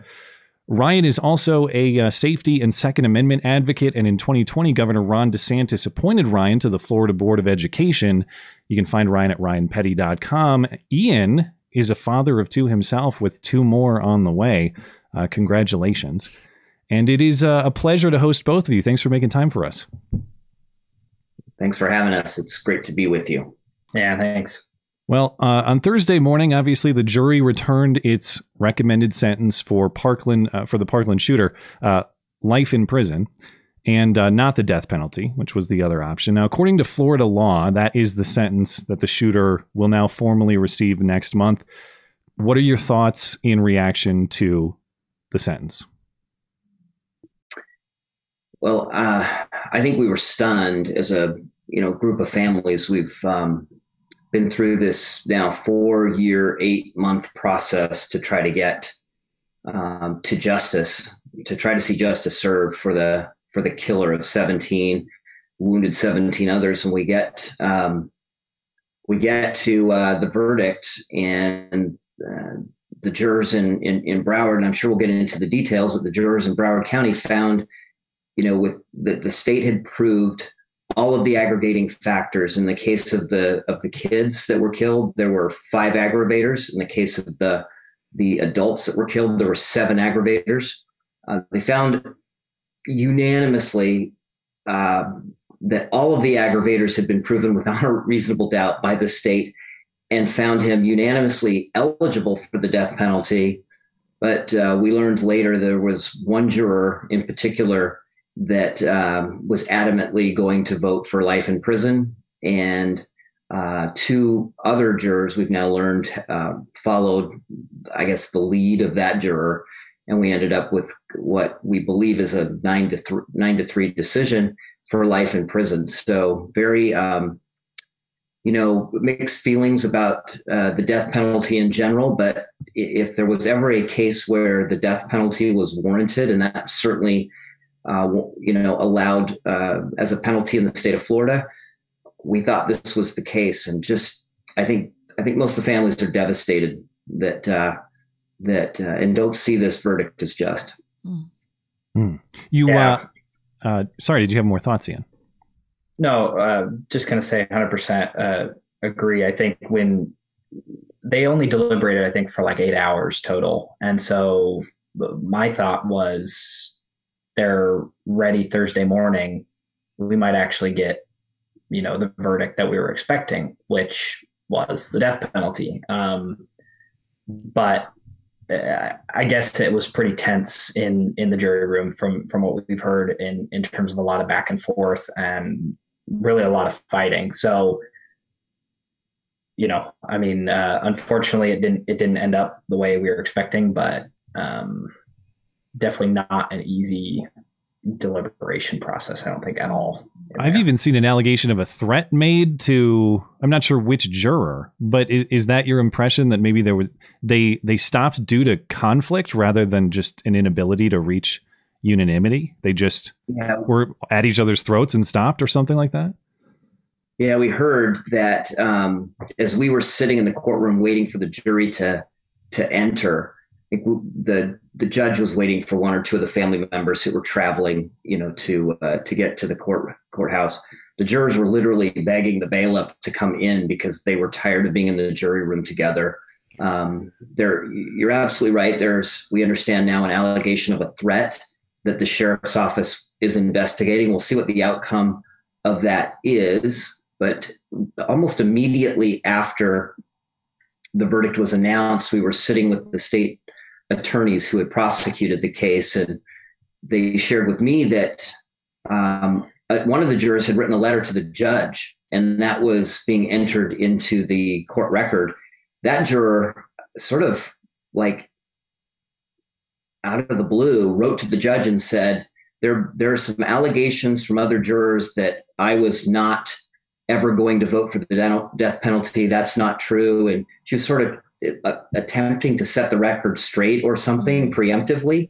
Ryan is also a uh, safety and Second Amendment advocate, and in twenty twenty, Governor Ron DeSantis appointed Ryan to the Florida Board of Education. You can find Ryan at ryan petty dot com. Ian is a father of two himself, with two more on the way. Uh, congratulations. And it is uh, a pleasure to host both of you. Thanks for making time for us. Thanks for having us. It's great to be with you. Yeah, thanks. Well, uh, on Thursday morning, obviously, the jury returned its recommended sentence for Parkland, uh, for the Parkland shooter, uh, life in prison, and uh, not the death penalty, which was the other option. Now, according to Florida law, that is the sentence that the shooter will now formally receive next month. What are your thoughts in reaction to the sentence? Well, uh, I think we were stunned as a you know group of families. We've um, been through this now four-year, eight-month process to try to get um, to justice, to try to see justice served for the for the killer of seventeen, wounded seventeen others. And we get, um, we get to uh, the verdict and uh, the jurors in, in, in Broward, and I'm sure we'll get into the details, but the jurors in Broward County found, you know, with the, the state had proved all of the aggravating factors. In the case of the, of the kids that were killed, there were five aggravators. In the case of the, the adults that were killed, there were seven aggravators. Uh, they found unanimously uh, that all of the aggravators had been proven without a reasonable doubt by the state, and found him unanimously eligible for the death penalty. But uh, we learned later there was one juror in particular that um, was adamantly going to vote for life in prison, and uh, two other jurors we've now learned uh, followed, I guess, the lead of that juror. And we ended up with what we believe is a nine to three, nine to three decision for life in prison. So very, um, you know, mixed feelings about uh, the death penalty in general. But if there was ever a case where the death penalty was warranted, and that certainly, uh, you know, allowed uh, as a penalty in the state of Florida, we thought this was the case. And just, I think, I think most of the families are devastated that, uh, that uh, and don't see this verdict as just. Mm. You, yeah. uh, uh, sorry, did you have more thoughts, Ian? No, uh, just going to say one hundred percent uh, agree. I think when they only deliberated, I think for like eight hours total. And so my thought was they're ready Thursday morning. We might actually get, you know, the verdict that we were expecting, which was the death penalty. Um, but I guess it was pretty tense in, in the jury room from, from what we've heard in, in terms of a lot of back and forth and really a lot of fighting. So you know, I mean, uh, unfortunately, it didn't it didn't end up the way we were expecting, but um, definitely not an easy deliberation process, I don't think, at all. I've even seen an allegation of a threat made to, I'm not sure which juror, but is, is that your impression that maybe there was they they stopped due to conflict rather than just an inability to reach unanimity? They just yeah. were at each other's throats and stopped or something like that? Yeah, we heard that um, as we were sitting in the courtroom waiting for the jury to to enter, the the judge was waiting for one or two of the family members who were traveling, you know, to uh, to get to the court courthouse. The jurors were literally begging the bailiff to come in because they were tired of being in the jury room together. Um, there, you're absolutely right. There's, we understand now, an allegation of a threat that the sheriff's office is investigating. We'll see what the outcome of that is. But almost immediately after the verdict was announced, we were sitting with the state attorneys who had prosecuted the case, and they shared with me that um, one of the jurors had written a letter to the judge, and that was being entered into the court record. That juror, sort of like out of the blue, wrote to the judge and said, there, there are some allegations from other jurors that I was not ever going to vote for the death penalty. That's not true. And she was sort of attempting to set the record straight or something preemptively,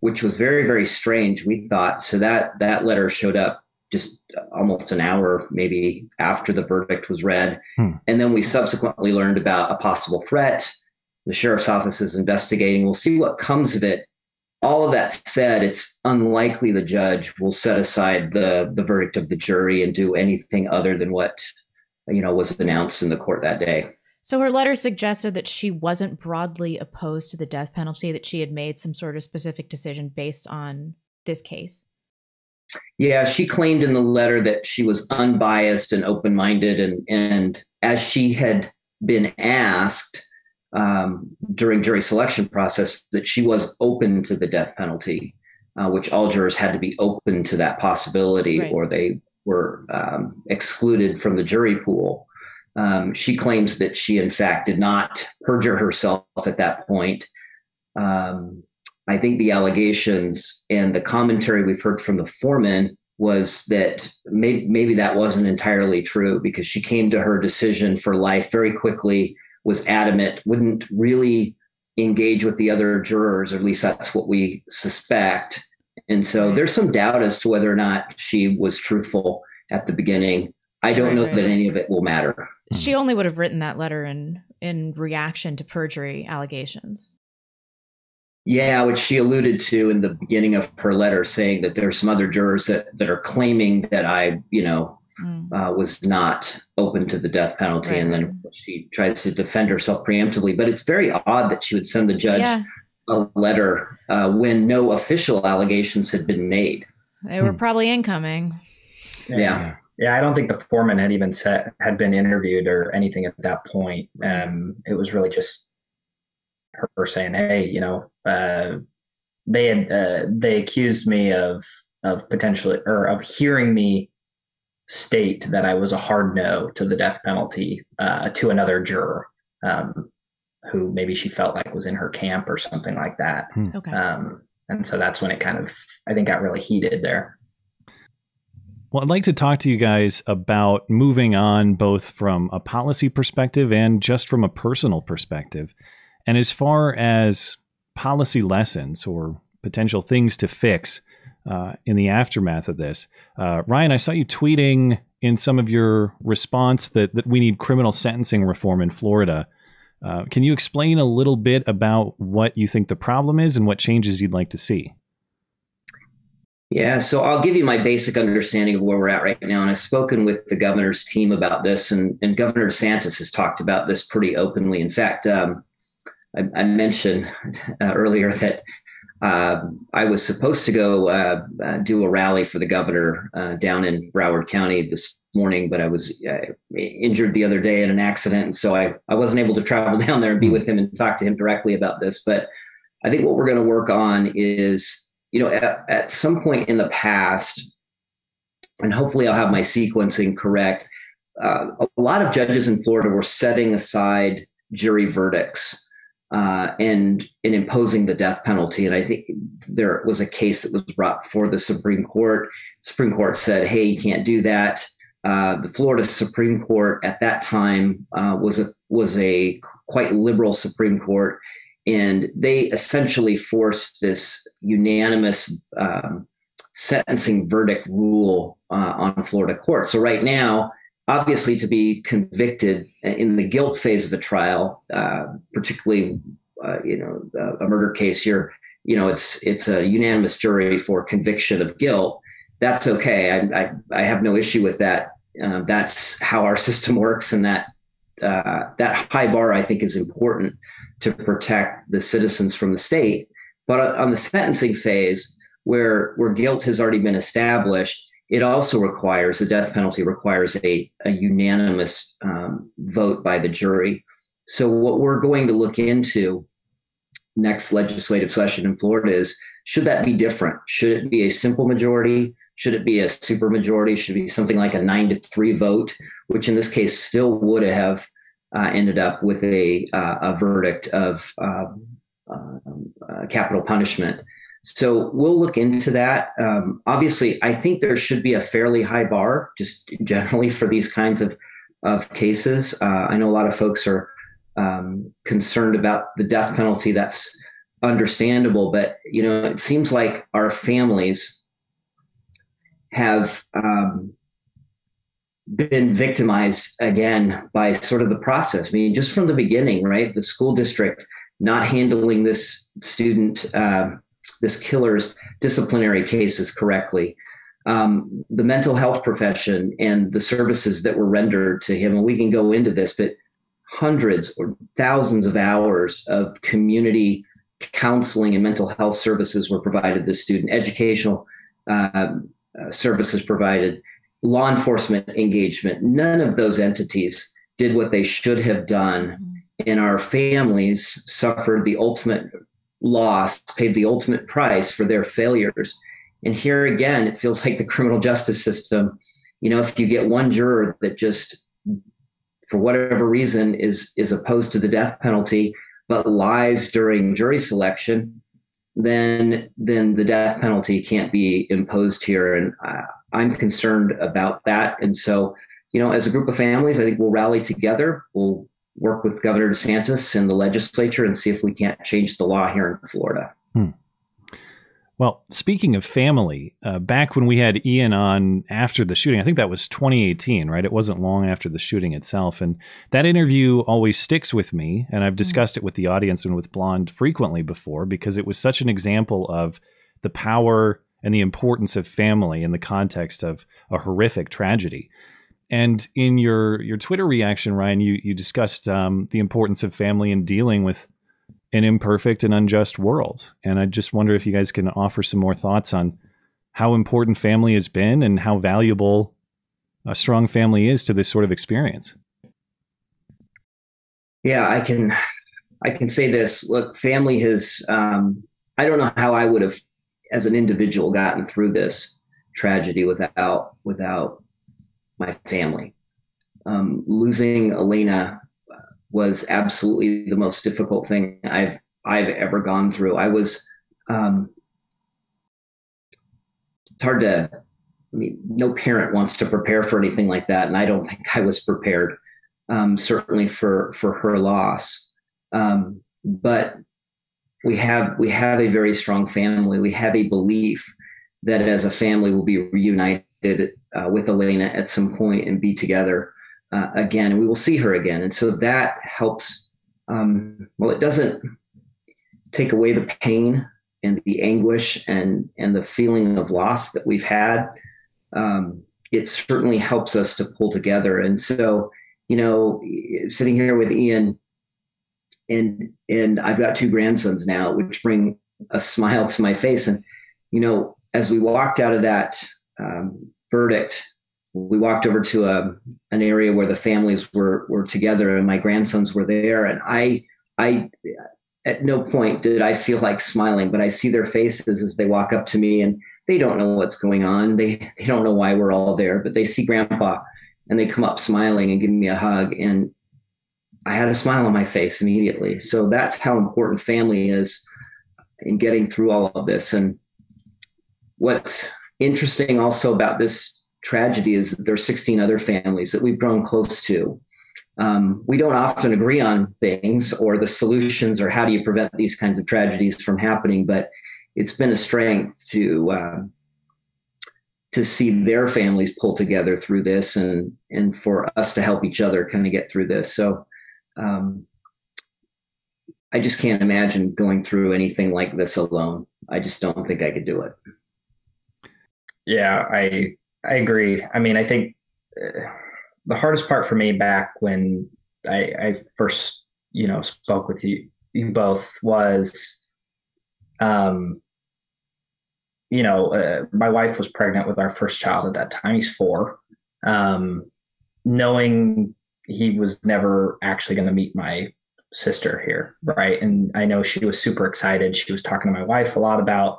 which was very, very strange, we thought. So that, that letter showed up just almost an hour, maybe, after the verdict was read. Hmm. And then we subsequently learned about a possible threat. The sheriff's office is investigating. We'll see what comes of it. All of that said, it's unlikely the judge will set aside the, the verdict of the jury and do anything other than what, you know, was announced in the court that day. So her letter suggested that she wasn't broadly opposed to the death penalty, that she had made some sort of specific decision based on this case. Yeah, she claimed in the letter that she was unbiased and open-minded. And, and as she had been asked um, during jury selection process, that she was open to the death penalty, uh, which all jurors had to be open to that possibility, right, or they were um, excluded from the jury pool. Um, she claims that she, in fact, did not perjure herself at that point. Um, I think the allegations and the commentary we've heard from the foreman was that may- maybe that wasn't entirely true, because she came to her decision for life very quickly, was adamant, wouldn't really engage with the other jurors, or at least that's what we suspect. And so there's some doubt as to whether or not she was truthful at the beginning. I don't know that any of it will matter. She only would have written that letter in in reaction to perjury allegations. Yeah, which she alluded to in the beginning of her letter, saying that there are some other jurors that, that are claiming that I, you know, mm. uh, was not open to the death penalty. Right. And then she tries to defend herself preemptively. But it's very odd that she would send the judge yeah. a letter uh, when no official allegations had been made. They were hmm. probably incoming. Yeah. yeah. Yeah, I don't think the foreman had even set, had been interviewed or anything at that point. Um, it was really just her saying, "Hey, you know, uh, they had uh, they accused me of of potentially or of hearing me state that I was a hard no to the death penalty uh, to another juror um, who maybe she felt like was in her camp or something like that." Hmm. Okay, um, and so that's when it kind of, I think, got really heated there. Well, I'd like to talk to you guys about moving on, both from a policy perspective and just from a personal perspective. And as far as policy lessons or potential things to fix uh, in the aftermath of this, uh, Ryan, I saw you tweeting in some of your response that, that we need criminal sentencing reform in Florida. Uh, can you explain a little bit about what you think the problem is and what changes you'd like to see? Yeah, so I'll give you my basic understanding of where we're at right now. And I've spoken with the governor's team about this, and, and Governor DeSantis has talked about this pretty openly. In fact, um, I, I mentioned uh, earlier that uh, I was supposed to go uh, uh, do a rally for the governor uh, down in Broward County this morning, but I was uh, injured the other day in an accident. And so I, I wasn't able to travel down there and be with him and talk to him directly about this. But I think what we're going to work on is, you know, at, at some point in the past, and hopefully I'll have my sequencing correct, uh, a lot of judges in Florida were setting aside jury verdicts uh, and, and imposing the death penalty. And I think there was a case that was brought before the Supreme Court. Supreme Court said, hey, you can't do that. Uh, the Florida Supreme Court at that time uh, was a was a quite liberal Supreme Court, and they essentially forced this unanimous um, sentencing verdict rule uh, on Florida courts. So right now, obviously, to be convicted in the guilt phase of a trial, uh, particularly uh, you know uh, a murder case, you're you know it's it's a unanimous jury for conviction of guilt. That's okay. I, I I have no issue with that. Uh, that's how our system works, and that uh, that high bar I think is important to protect the citizens from the state. But on the sentencing phase, where where guilt has already been established, it also requires the death penalty requires a a unanimous um, vote by the jury. So what we're going to look into next legislative session in Florida is, should that be different? Should it be a simple majority? Should it be a supermajority? Should it be something like a nine to three vote, which in this case still would have uh, ended up with a uh, a verdict of um, uh, capital punishment? So we'll look into that. Um, obviously, I think there should be a fairly high bar just generally for these kinds of, of cases. Uh, I know a lot of folks are um, concerned about the death penalty. That's understandable, but you know, it seems like our families have um, been victimized again by sort of the process. I mean, just from the beginning, right? The school district not handling this student, uh, this killer's disciplinary cases correctly, um, the mental health profession and the services that were rendered to him. And we can go into this, but hundreds or thousands of hours of community counseling and mental health services were provided to the student, educational uh, Uh, services provided, law enforcement engagement. None of those entities did what they should have done. And our families suffered the ultimate loss, paid the ultimate price for their failures. And here again, it feels like the criminal justice system, you know, if you get one juror that just, for whatever reason, is, is opposed to the death penalty, but lies during jury selection, then then the death penalty can't be imposed here. And uh, I'm concerned about that. And so, you know, as a group of families, I think we'll rally together. We'll work with Governor DeSantis and the legislature and see if we can't change the law here in Florida. Hmm. Well, speaking of family, uh, back when we had Ian on after the shooting, I think that was twenty eighteen, right? It wasn't long after the shooting itself. And that interview always sticks with me. And I've discussed it with the audience and with Blonde frequently before, because it was such an example of the power and the importance of family in the context of a horrific tragedy. And in your your Twitter reaction, Ryan, you, you discussed um, the importance of family in dealing with an imperfect and unjust world. And I just wonder if you guys can offer some more thoughts on how important family has been and how valuable a strong family is to this sort of experience. Yeah, I can, I can say this. Look, family has, um, I don't know how I would have as an individual gotten through this tragedy without, without my family. Um, losing Alaina was absolutely the most difficult thing I've I've ever gone through. I was, um, it's hard to, I mean, no parent wants to prepare for anything like that. And I don't think I was prepared, um, certainly for, for her loss. Um, but we have, we have a very strong family. We have a belief that as a family we'll be reunited uh, with Alaina at some point and be together Uh, again, and we will see her again. And so that helps. Um, well, it doesn't take away the pain and the anguish and, and the feeling of loss that we've had. Um, it certainly helps us to pull together. And so, you know, sitting here with Ian and, and I've got two grandsons now, which bring a smile to my face. And, you know, as we walked out of that um, verdict, we walked over to a, an area where the families were, were together and my grandsons were there. And I, I, at no point did I feel like smiling, but I see their faces as they walk up to me and they don't know what's going on. They, they don't know why we're all there, but they see grandpa and they come up smiling and give me a hug. And I had a smile on my face immediately. So that's how important family is in getting through all of this. And what's interesting also about this tragedy is that there's sixteen other families that we've grown close to. Um, we don't often agree on things or the solutions or how do you prevent these kinds of tragedies from happening, but it's been a strength to, uh, to see their families pull together through this and, and for us to help each other kind of get through this. So, um, I just can't imagine going through anything like this alone. I just don't think I could do it. Yeah, I, I agree. I mean, I think uh, the hardest part for me back when I, I first, you know, spoke with you, you both was, um, you know, uh, my wife was pregnant with our first child at that time. He's four. Um, knowing he was never actually going to meet my sister here. Right. And I know she was super excited. She was talking to my wife a lot about,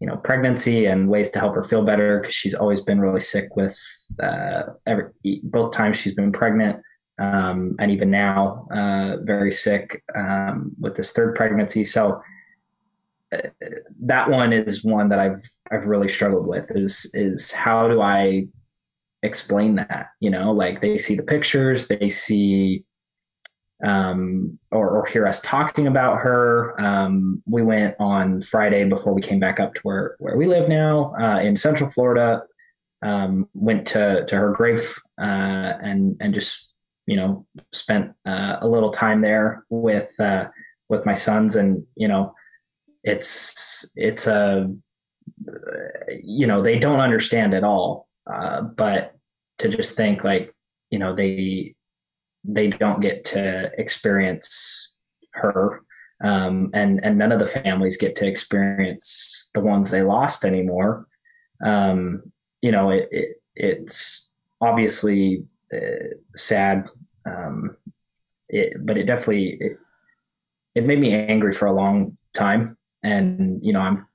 you know, pregnancy and ways to help her feel better, because she's always been really sick with uh, every, both times she's been pregnant. Um, and even now, uh, very sick um, with this third pregnancy. So uh, that one is one that I've, I've really struggled with is, is how do I explain that? You know, like they see the pictures, they see, um, or, or hear us talking about her. Um, we went on Friday before we came back up to where, where we live now, uh, in Central Florida, um, went to, to her grave, uh, and, and just, you know, spent uh, a little time there with, uh, with my sons. And, you know, it's, it's, a, you know, they don't understand at all. Uh, but to just think like, you know, they, they don't get to experience her. Um, and, and none of the families get to experience the ones they lost anymore. Um, you know, it, it it's obviously uh, sad. Um, it, but it definitely, it, it made me angry for a long time. And, you know, I'm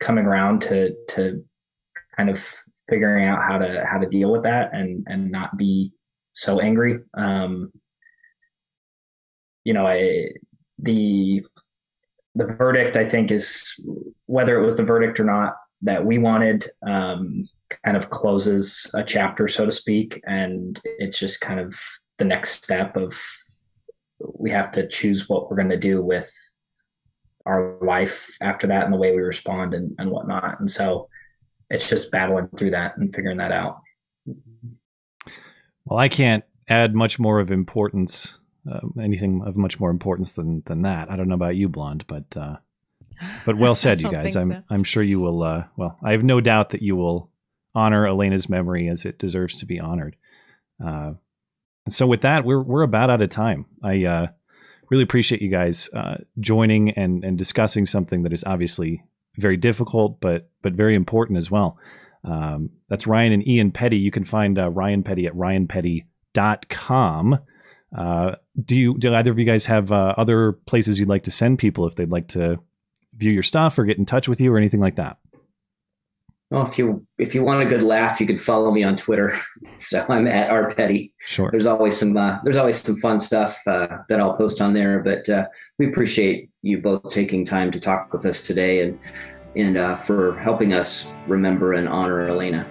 coming around to, to kind of figuring out how to, how to deal with that and, and not be so angry. Um, you know, I, the, the verdict, I think, is whether it was the verdict or not that we wanted, um, kind of closes a chapter, so to speak. And it's just kind of the next step of, we have to choose what we're going to do with our life after that and the way we respond and, and whatnot. And so it's just battling through that and figuring that out. Well, I can't add much more of importance, uh, anything of much more importance than than that. I don't know about you, Blonde, but uh, but well said, you guys. I'm so. I'm sure you will. Uh, well, I have no doubt that you will honor Alaina's memory as it deserves to be honored. Uh, and so, with that, we're we're about out of time. I uh, really appreciate you guys uh, joining and and discussing something that is obviously very difficult, but but very important as well. Um, that's Ryan and Ian Petty. You can find uh, Ryan Petty at ryan petty dot com. Uh, do you, do either of you guys have uh, other places you'd like to send people if they'd like to view your stuff or get in touch with you or anything like that? Well, if you, if you want a good laugh, you could follow me on Twitter. So I'm at rpetty. Sure. There's always some, uh, there's always some fun stuff, uh, that I'll post on there, but, uh, we appreciate you both taking time to talk with us today and, and uh, for helping us remember and honor Alaina.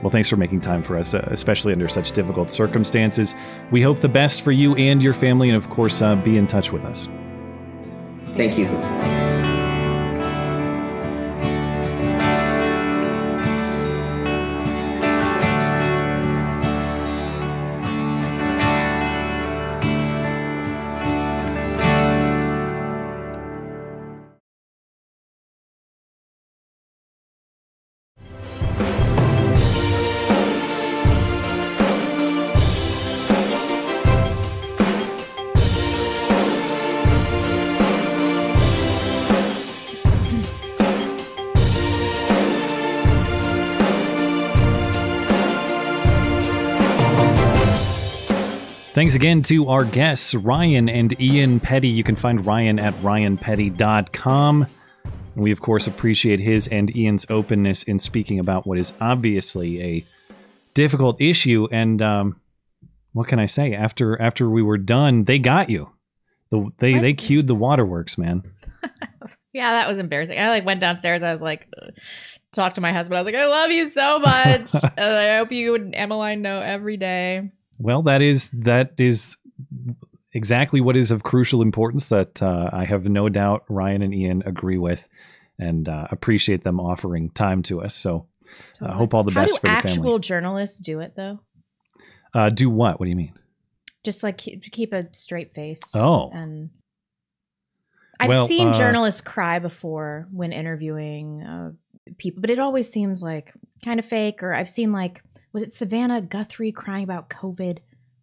Well, thanks for making time for us, especially under such difficult circumstances. We hope the best for you and your family, and of course, uh, be in touch with us. Thank you. Thanks again to our guests, Ryan and Ian Petty. You can find Ryan at ryan petty dot com. And we, of course, appreciate his and Ian's openness in speaking about what is obviously a difficult issue. And um, what can I say? After after we were done, they got you. The, they what? They cued the waterworks, man. Yeah, that was embarrassing. I like went downstairs. I was like, ugh. Talked to my husband. I was like, I love you so much. I, like, I hope you and Emmeline know every day. Well, that is that is exactly what is of crucial importance that uh, I have no doubt Ryan and Ian agree with, and uh, appreciate them offering time to us. So I uh, hope all the How best for the family. How do actual journalists do it, though? Uh, do what? What do you mean? Just like keep, keep a straight face. Oh. And I've well, seen uh, journalists cry before when interviewing uh, people, but it always seems like kind of fake. Or I've seen like, was it Savannah Guthrie crying about COVID?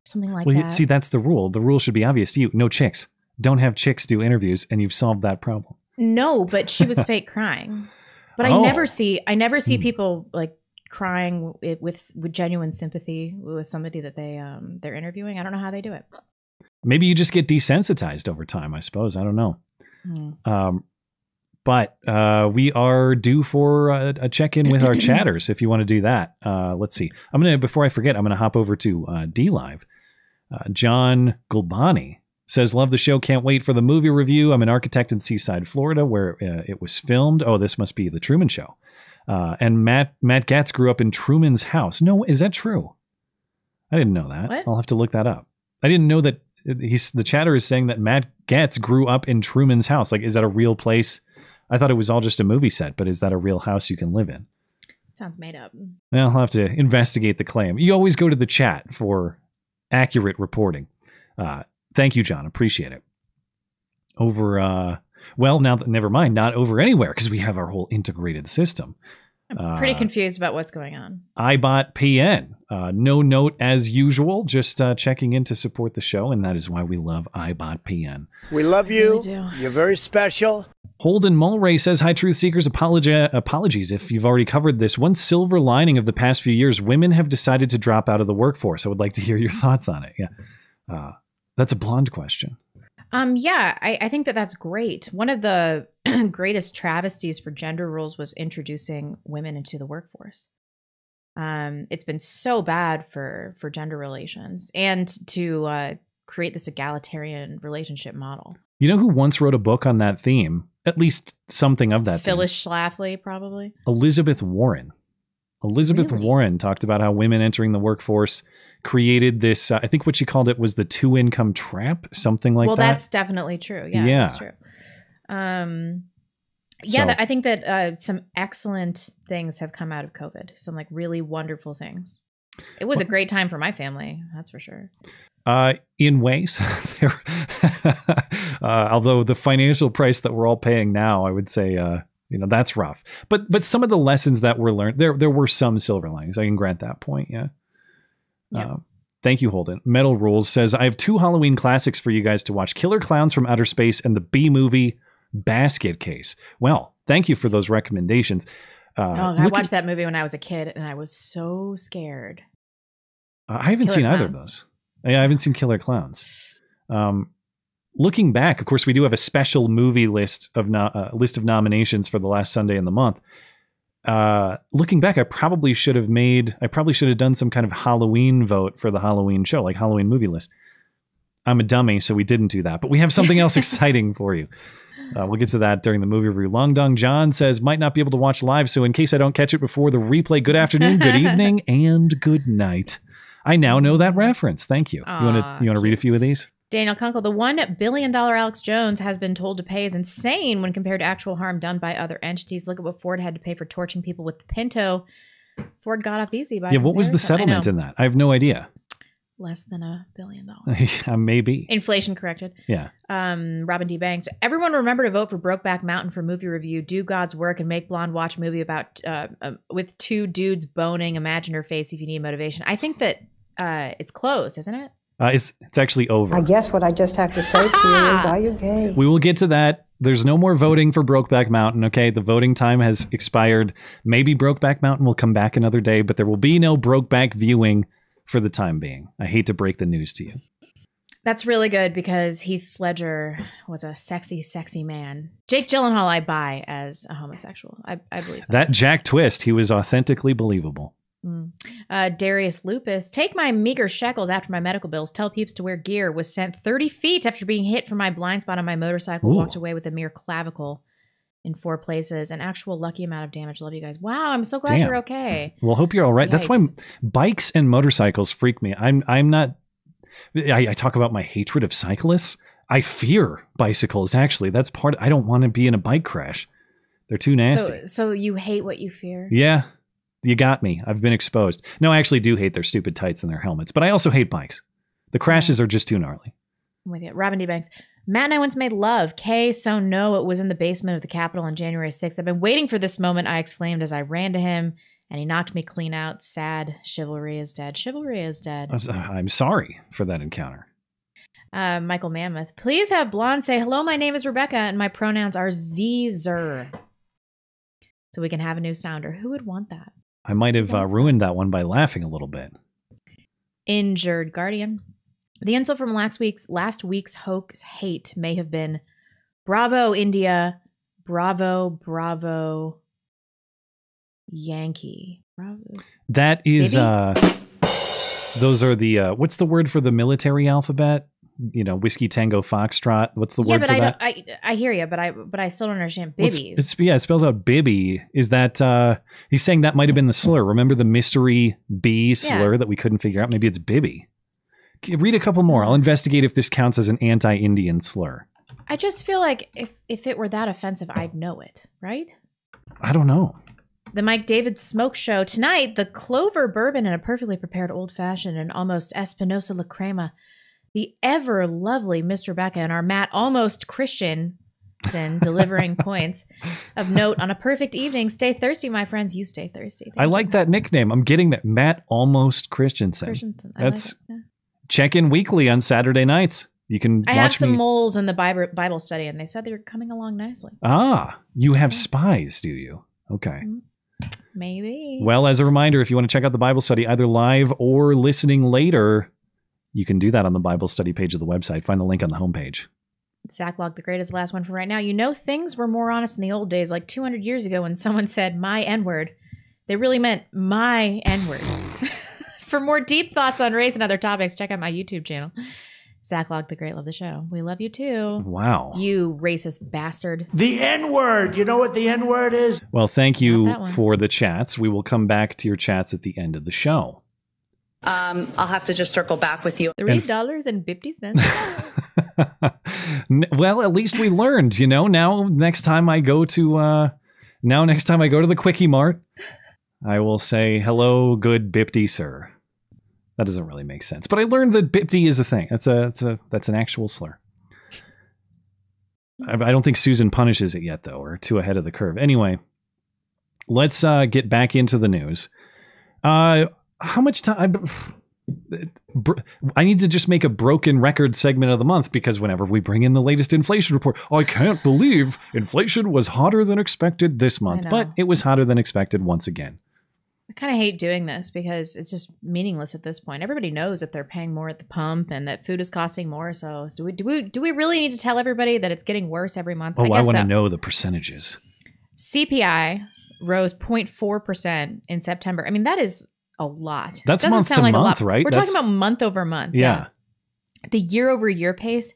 Something like well, that. Well, see, that's the rule. The rule should be obvious to you. No chicks. Don't have chicks do interviews, and you've solved that problem. No, but she was fake crying. But oh. I never see, I never see people like crying with, with with genuine sympathy with somebody that they um they're interviewing. I don't know how they do it. Maybe you just get desensitized over time, I suppose. I don't know. Hmm. Um, but uh, we are due for a, a check-in with our chatters. If you want to do that, uh, let's see. I'm gonna before I forget, I'm gonna hop over to uh, D Live. Uh, John Gulbani says, love the show. Can't wait for the movie review. I'm an architect in Seaside, Florida, where uh, it was filmed. Oh, this must be The Truman Show. Uh, and Matt Matt Gatz grew up in Truman's house. No, is that true? I didn't know that. What? I'll have to look that up. I didn't know that. He's the chatter is saying that Matt Gatz grew up in Truman's house. Like, is that a real place? I thought it was all just a movie set, but is that a real house you can live in? Sounds made up. Well, I'll have to investigate the claim. You always go to the chat for accurate reporting. Uh, Thank you, John. Appreciate it. Over, uh, well, now that never mind, not over anywhere because we have our whole integrated system. I'm pretty uh, confused about what's going on. iBot P N. Uh, no note as usual, just uh, checking in to support the show, and that is why we love iBot P N. We love you. Yeah, we do. You're very special. Holden Mulray says, hi, Truth Seekers. Apologi- apologies if you've already covered this. One silver lining of the past few years, women have decided to drop out of the workforce. I would like to hear your thoughts on it. Yeah. Uh, That's a Blonde question. Um, yeah, I, I think that that's great. One of the greatest travesties for gender roles was introducing women into the workforce. Um, it's been so bad for, for gender relations and to uh, create this egalitarian relationship model. You know who once wrote a book on that theme? At least something of that Phyllis theme. Schlafly, probably. Elizabeth Warren. Elizabeth really? Warren talked about how women entering the workforce created this, uh, I think what she called it was the two income trap, something like well, that. Well, that's definitely true. Yeah, yeah. That's true. Um, yeah, so, th- I think that uh, some excellent things have come out of COVID. Some like really wonderful things. It was well, a great time for my family. That's for sure. Uh, in ways, uh, although the financial price that we're all paying now, I would say, uh, you know, that's rough. But but some of the lessons that were learned, there there were some silver linings. I can grant that point. Yeah. Yeah. Uh, thank you, Holden. Metal Rules says, I have two Halloween classics for you guys to watch, Killer Clowns from Outer Space and the B-movie Basket Case. Well, thank you for those recommendations. Uh, oh, I watched at, that movie when I was a kid and I was so scared. Uh, I haven't Killer seen Clowns. Either of those. Yeah, I haven't seen Killer Clowns. Um, looking back, of course, we do have a special movie list of no- uh, list of nominations for the last Sunday in the month. Uh, looking back, I probably should have made, I probably should have done some kind of Halloween vote for the Halloween show, like Halloween movie list. I'm a dummy, so we didn't do that, but we have something else exciting for you. Uh, we'll get to that during the movie review. Long Dong John says, might not be able to watch live, so in case I don't catch it before the replay, good afternoon, good evening, and good night. I now know that reference. Thank you. Aww, you want to you want to read a few of these? Daniel Kunkel, the one billion dollars Alex Jones has been told to pay is insane when compared to actual harm done by other entities. Look at what Ford had to pay for torching people with the Pinto. Ford got off easy by Yeah, what was the settlement in that? I have no idea. Less than a billion dollars. Yeah, maybe. Inflation corrected. Yeah. Um, Robin D. Banks. Everyone remember to vote for Brokeback Mountain for movie review. Do God's work and make Blonde watch a movie about uh, uh, with two dudes boning. Imagine her face if you need motivation. I think that uh, it's closed, isn't it? Uh, it's it's actually over. I guess what I just have to say to you is, are you gay? We will get to that. There's no more voting for Brokeback Mountain, okay? The voting time has expired. Maybe Brokeback Mountain will come back another day, but there will be no Brokeback viewing for the time being. I hate to break the news to you. That's really good because Heath Ledger was a sexy, sexy man. Jake Gyllenhaal I buy as a homosexual. I, I believe that. That Jack Twist, he was authentically believable. Mm. Uh, Darius Lupus, take my meager shekels after my medical bills. Tell peeps to wear gear. Was sent thirty feet after being hit from my blind spot on my motorcycle. Ooh. Walked away with a mere clavicle in four places. An actual lucky amount of damage. Love you guys. Wow, I'm so glad Damn. You're okay. Well, hope you're all right. Yikes. That's why bikes and motorcycles freak me. I'm I'm not. I, I talk about my hatred of cyclists. I fear bicycles. Actually, that's part. Of, I don't want to be in a bike crash. They're too nasty. So, so you hate what you fear? Yeah. You got me. I've been exposed. No, I actually do hate their stupid tights and their helmets, but I also hate bikes. The crashes are just too gnarly. I'm with you. Robin D. Banks. Matt and I once made love. Kay, so no, it was in the basement of the Capitol on January sixth. I've been waiting for this moment, I exclaimed as I ran to him, and he knocked me clean out. Sad. Chivalry is dead. Chivalry is dead. I'm sorry for that encounter. Uh, Michael Mammoth. Please have Blonde say, hello, my name is Rebecca, and my pronouns are Z-zer. So we can have a new sounder. Who would want that? I might have uh, ruined that one by laughing a little bit. Injured Guardian. The insult from last week's last week's hoax hate may have been, bravo, India. Bravo, bravo, Yankee. Bravo. That is, uh, those are the, uh, what's the word for the military alphabet? You know, whiskey, tango, foxtrot. What's the yeah, word but for I that? Don't, I I hear you, but I but I still don't understand. Bibby. Well, it's, it's, yeah, it spells out Bibby. Is that uh, he's saying that might have been the slur? Remember the mystery B slur yeah. that we couldn't figure out? Maybe it's Bibby. Read a couple more. I'll investigate if this counts as an anti-Indian slur. I just feel like if if it were that offensive, I'd know it, right? I don't know. The Mike David Smoke Show tonight. The Clover Bourbon and a perfectly prepared old fashioned and almost Espinosa La Crema. The ever lovely Miss Rebecca and our Matt almost Christiansen delivering points of note on a perfect evening. Stay thirsty, my friends. You stay thirsty. Thank I like you. That nickname. I'm getting that Matt almost Christiansen. Christiansen. That's like it. Check in weekly on Saturday nights. You can. I watch have some me. moles in the Bible study, and they said they were coming along nicely. Ah, you have yeah. spies, do you? Okay. Mm-hmm. Maybe. Well, as a reminder, if you want to check out the Bible study either live or listening later. You can do that on the Bible study page of the website. Find the link on the homepage. Zachlog the Great is the last one for right now. You know, things were more honest in the old days, like two hundred years ago when someone said my N-word. They really meant my N-word. For more deep thoughts on race and other topics, check out my YouTube channel. Zachlog the Great, love the show. We love you too. Wow. You racist bastard. The N-word. You know what the N-word is? Well, thank you for the chats. We will come back to your chats at the end of the show. Um, I'll have to just circle back with you. three dollars and fifty cents. Well, at least we learned, you know, now next time I go to, uh, now next time I go to the Quickie Mart, I will say, hello, good Bipti, sir. That doesn't really make sense, but I learned that Bipti is a thing. That's a, that's a, that's an actual slur. I, I don't think Susan punishes it yet though, or too ahead of the curve. Anyway, let's, uh, get back into the news. Uh, How much time? I need to just make a broken record segment of the month because whenever we bring in the latest inflation report, I can't believe inflation was hotter than expected this month, but it was hotter than expected once again. I kind of hate doing this because it's just meaningless at this point. Everybody knows that they're paying more at the pump and that food is costing more. So do we, do we, do we really need to tell everybody that it's getting worse every month? Oh, I, I want to so. know the percentages. C P I rose zero point four percent in September. I mean, that is... a lot. That's doesn't month sound to like month, right? We're That's, talking about month over month. Yeah. yeah. The year over year pace,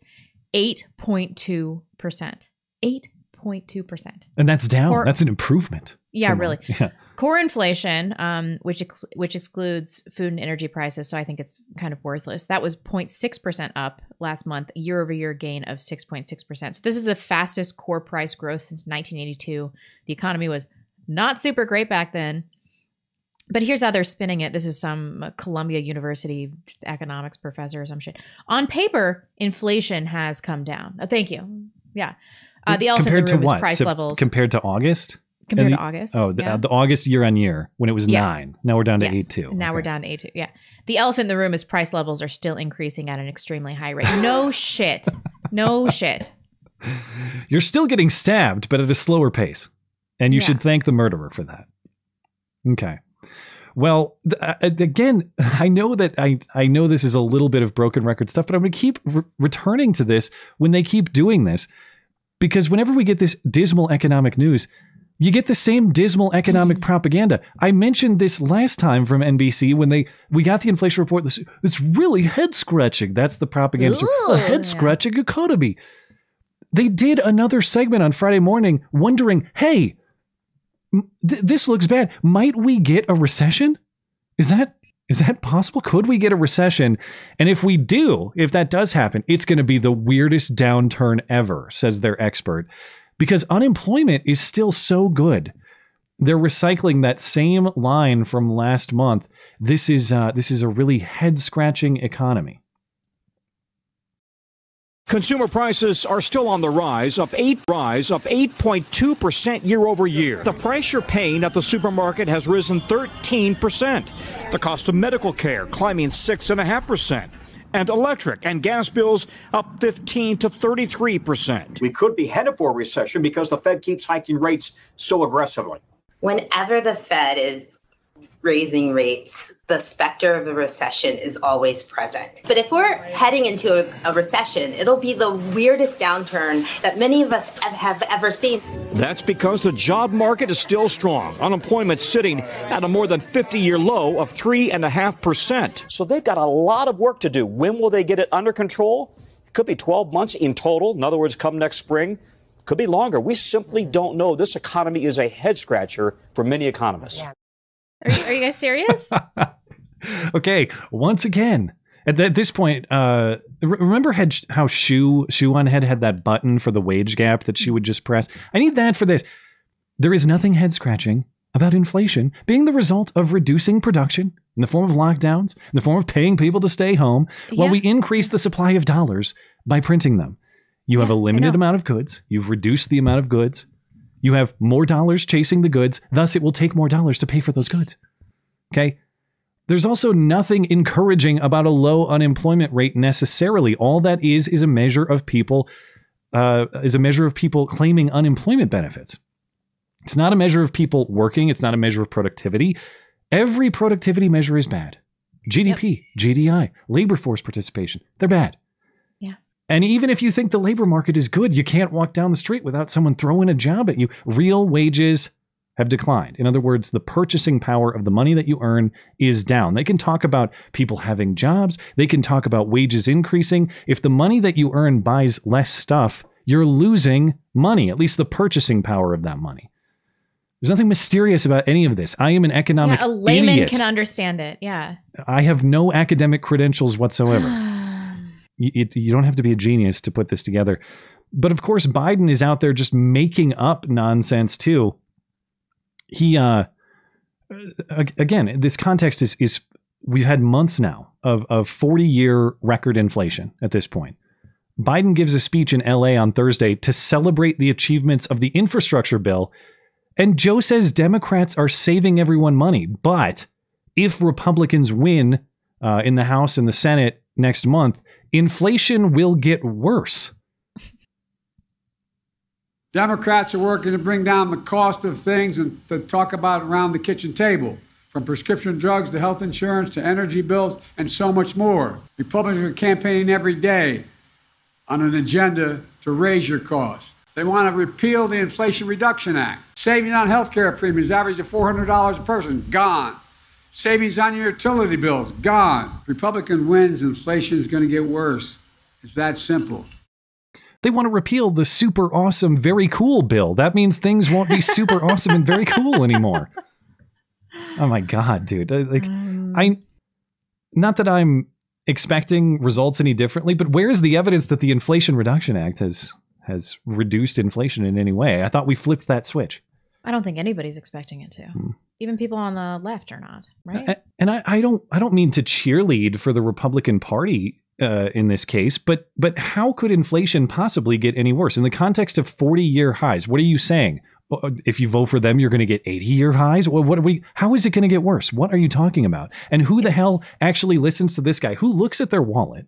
eight point two percent. eight point two percent. And that's down. Core, that's an improvement. Yeah, really. Yeah. Core inflation, um, which ex which excludes food and energy prices, so I think it's kind of worthless. That was zero point six percent up last month, year over year gain of six point six percent. So this is the fastest core price growth since nineteen eighty-two. The economy was not super great back then. But here's how they're spinning it. This is some Columbia University economics professor or some shit. On paper, inflation has come down. Oh, thank you. Yeah. Uh, the elephant in the room is price so levels. Compared to August? Compared the, to August. Oh, the, yeah. uh, the August year on year when it was yes. nine. Now we're down to yes. eight point two. Now okay. we're down to eight point two. Yeah. The elephant in the room is price levels are still increasing at an extremely high rate. No shit. No shit. You're still getting stabbed, but at a slower pace. And you yeah. should thank the murderer for that. Okay. Well, again, I know that I, I know this is a little bit of broken record stuff, but I'm going to keep re returning to this when they keep doing this, because whenever we get this dismal economic news, You get the same dismal economic propaganda. I mentioned this last time from N B C when they we got the inflation report. This It's really head-scratching. That's the propaganda. Ooh, a head-scratching yeah. economy. They did another segment on Friday morning wondering, hey, th- this looks bad. Might we get a recession? Is that is that possible? Could we get a recession? And if we do, if that does happen, it's going to be the weirdest downturn ever, says their expert. Because unemployment is still so good. They're recycling that same line from last month. This is uh, this is a really head-scratching economy. Consumer prices are still on the rise, up eight rise up eight point two percent year over year. The price you're paying at the supermarket has risen thirteen percent. The cost of medical care climbing six and a half percent. And electric and gas bills up fifteen to thirty-three percent. We could be headed for a recession because the Fed keeps hiking rates so aggressively. Whenever the Fed is raising rates, the specter of a recession is always present. But if we're heading into a, a recession, it'll be the weirdest downturn that many of us have ever seen. That's because the job market is still strong. Unemployment sitting at a more than fifty-year low of three and a half percent. So they've got a lot of work to do. When will they get it under control? It could be twelve months in total. In other words, come next spring. Could be longer. We simply don't know. This economy is a head scratcher for many economists. Yeah. Are you, are you guys serious? Okay, once again, at, th- at this point, uh, re- remember had sh- how Shoe Shoe on Head had that button for the wage gap that she would just press? I need that for this. There is nothing head-scratching about inflation being the result of reducing production in the form of lockdowns, in the form of paying people to stay home, yeah. while we increase the supply of dollars by printing them. You yeah, have a limited amount of goods. You've reduced the amount of goods. You have more dollars chasing the goods, thus it will take more dollars to pay for those goods. Okay? There's also nothing encouraging about a low unemployment rate necessarily. All that is is a measure of people uh, is a measure of people claiming unemployment benefits. It's not a measure of people working. It's not a measure of productivity. Every productivity measure is bad. G D P, yep. G D I, labor force participation, they're bad. And even if you think the labor market is good, you can't walk down the street without someone throwing a job at you. Real wages have declined. In other words, the purchasing power of the money that you earn is down. They can talk about people having jobs. They can talk about wages increasing. If the money that you earn buys less stuff, you're losing money, at least the purchasing power of that money. There's nothing mysterious about any of this. I am an economic yeah, a layman idiot. Can understand it. Yeah. I have no academic credentials whatsoever. You don't have to be a genius to put this together. But of course, Biden is out there just making up nonsense, too. He uh, again, this context is is we've had months now of of forty year record inflation at this point. Biden gives a speech in L A on Thursday to celebrate the achievements of the infrastructure bill. And Joe says Democrats are saving everyone money. But if Republicans win uh, in the House and the Senate next month, inflation will get worse. Democrats are working to bring down the cost of things and to talk about around the kitchen table, from prescription drugs to health insurance to energy bills and so much more. Republicans are campaigning every day on an agenda to raise your costs. They want to repeal the Inflation Reduction Act. Savings on health care premiums, average of four hundred dollars a person, gone. Savings on your utility bills, gone. Republican wins, inflation is going to get worse. It's that simple. They want to repeal the super awesome, very cool bill. That means things won't be super awesome and very cool anymore. Oh my God, dude. Like, um, I, not that I'm expecting results any differently, but where is the evidence that the Inflation Reduction Act has, has reduced inflation in any way? I thought we flipped that switch. I don't think anybody's expecting it to. Hmm. Even people on the left are not, right? And I, I don't I don't mean to cheerlead for the Republican Party uh, in this case, but but how could inflation possibly get any worse in the context of forty year highs? What are you saying? If you vote for them, you're going to get eighty year highs? Well, what are we? How is it going to get worse? What are you talking about? And who yes. the hell actually listens to this guy? Who looks at their wallet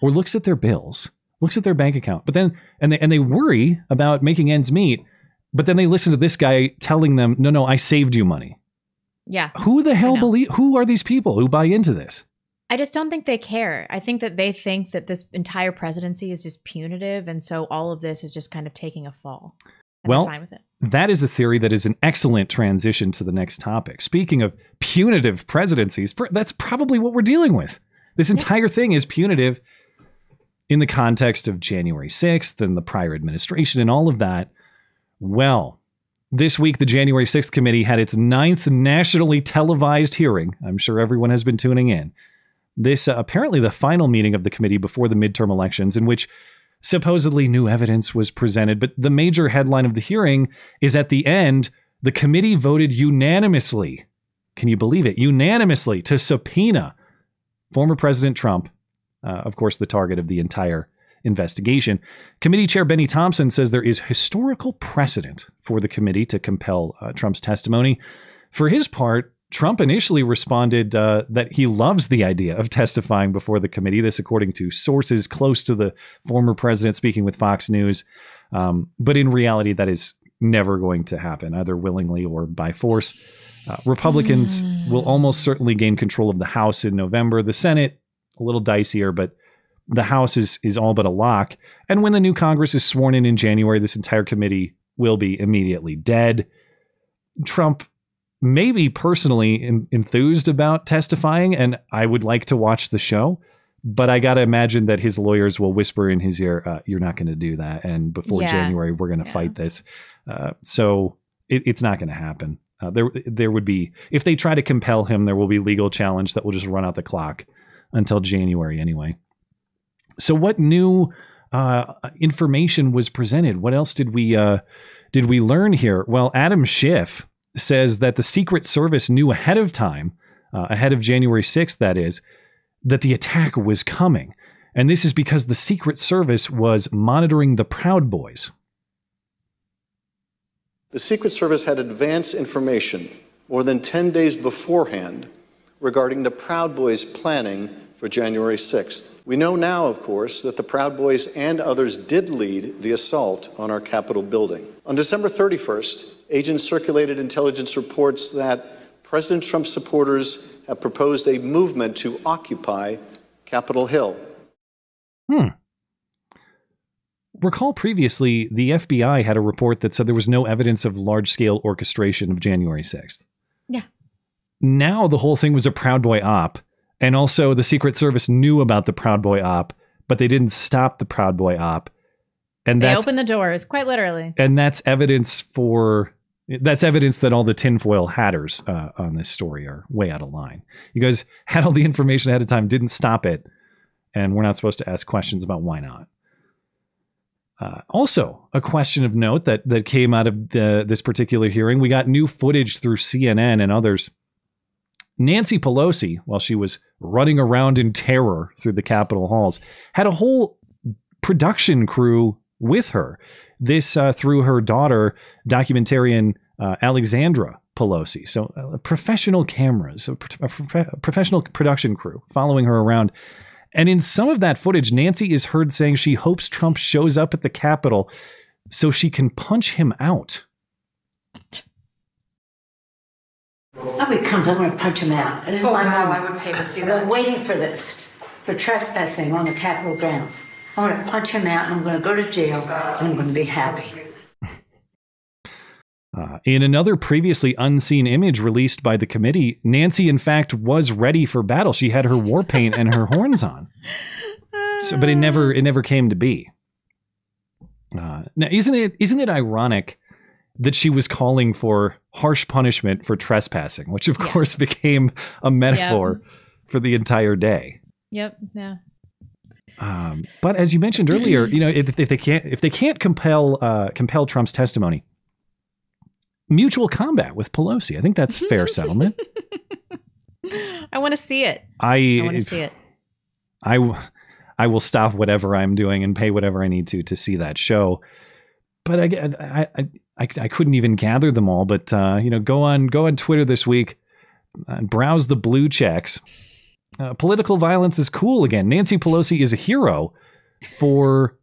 or looks at their bills, looks at their bank account, but then and they and they worry about making ends meet? But then they listen to this guy telling them, no, no, I saved you money. Yeah. Who the hell believe? Who are these people who buy into this? I just don't think they care. I think that they think that this entire presidency is just punitive. And so all of this is just kind of taking a fall. And well, I'm fine with it. that is a theory that is an excellent transition to the next topic. Speaking of punitive presidencies, that's probably what we're dealing with. This entire thing is punitive in the context of January sixth and the prior administration and all of that. Well, this week, the January sixth committee had its ninth nationally televised hearing. I'm sure everyone has been tuning in. This uh, apparently the final meeting of the committee before the midterm elections, in which supposedly new evidence was presented. But the major headline of the hearing is, at the end, the committee voted unanimously. Can you believe it? Unanimously to subpoena former President Trump, uh, of course, the target of the entire investigation. Committee Chair Benny Thompson says there is historical precedent for the committee to compel uh, Trump's testimony. For his part, Trump initially responded uh, that he loves the idea of testifying before the committee. This, according to sources close to the former president speaking with Fox News. Um, but in reality, that is never going to happen, either willingly or by force. Uh, Republicans mm. will almost certainly gain control of the House in November. The Senate, a little dicier, but the House is is all but a lock. And when the new Congress is sworn in in January, this entire committee will be immediately dead. Trump may be personally in, enthused about testifying, and I would like to watch the show. But I got to imagine that his lawyers will whisper in his ear, uh, you're not going to do that. And before yeah. January, we're going to yeah. fight this. Uh, so it, it's not going to happen. Uh, there, there would be, if they try to compel him, there will be legal challenge that will just run out the clock until January anyway. So what new uh, information was presented? What else did we uh, did we learn here? Well, Adam Schiff says that the Secret Service knew ahead of time, uh, ahead of January sixth, that is, that the attack was coming. And this is because the Secret Service was monitoring the Proud Boys. The Secret Service had advance information more than ten days beforehand regarding the Proud Boys' planning for January sixth. We know now, of course, that the Proud Boys and others did lead the assault on our Capitol building. On December thirty-first, agents circulated intelligence reports that President Trump's supporters have proposed a movement to occupy Capitol Hill. Hmm. Recall previously, the F B I had a report that said there was no evidence of large-scale orchestration of January sixth. Yeah. Now the whole thing was a Proud Boy op. And also the Secret Service knew about the Proud Boy op, but they didn't stop the Proud Boy op. And they opened the doors, quite literally. And that's evidence for that's evidence that all the tinfoil hatters uh, on this story are way out of line. You guys had all the information ahead of time, didn't stop it. And we're not supposed to ask questions about why not. Uh, also, a question of note that that came out of the, this particular hearing. We got new footage through C N N and others. Nancy Pelosi, while she was running around in terror through the Capitol halls, had a whole production crew with her. This uh, through her daughter, documentarian uh, Alexandria Pelosi. So uh, professional cameras, a, pro- a, pro- a professional production crew following her around. And in some of that footage, Nancy is heard saying she hopes Trump shows up at the Capitol so she can punch him out. Oh, he comes, I'm going to punch him out. This oh, is my wow, I would pay to see I've that. I've been waiting for this, for trespassing on the Capitol grounds. I'm going to punch him out, and I'm going to go to jail, and I'm going to be happy. uh, in another previously unseen image released by the committee, Nancy, in fact, was ready for battle. She had her war paint and her horns on. So, but it never it never came to be. Uh, now, isn't it isn't it ironic that she was calling for harsh punishment for trespassing, which of yeah. course became a metaphor yep. for the entire day. Yep. Yeah. Um, but as you mentioned earlier, you know, if, if they can't, if they can't compel, uh, compel Trump's testimony, mutual combat with Pelosi. I think that's fair settlement. I want to see it. I, I want to see it. I, I will stop whatever I'm doing and pay whatever I need to, to see that show. But I, I, I, I couldn't even gather them all. But, uh, you know, go on go on Twitter this week and browse the blue checks. Uh, political violence is cool again. Nancy Pelosi is a hero for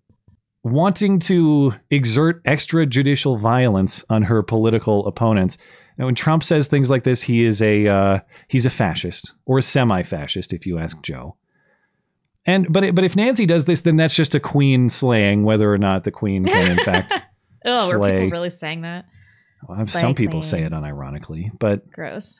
wanting to exert extrajudicial violence on her political opponents. And when Trump says things like this, he is a uh, he's a fascist, or a semi-fascist, if you ask Joe. And but but if Nancy does this, then that's just a queen slaying, whether or not the queen can, in fact. Oh, were people really saying that? Well, some people say it unironically, but gross.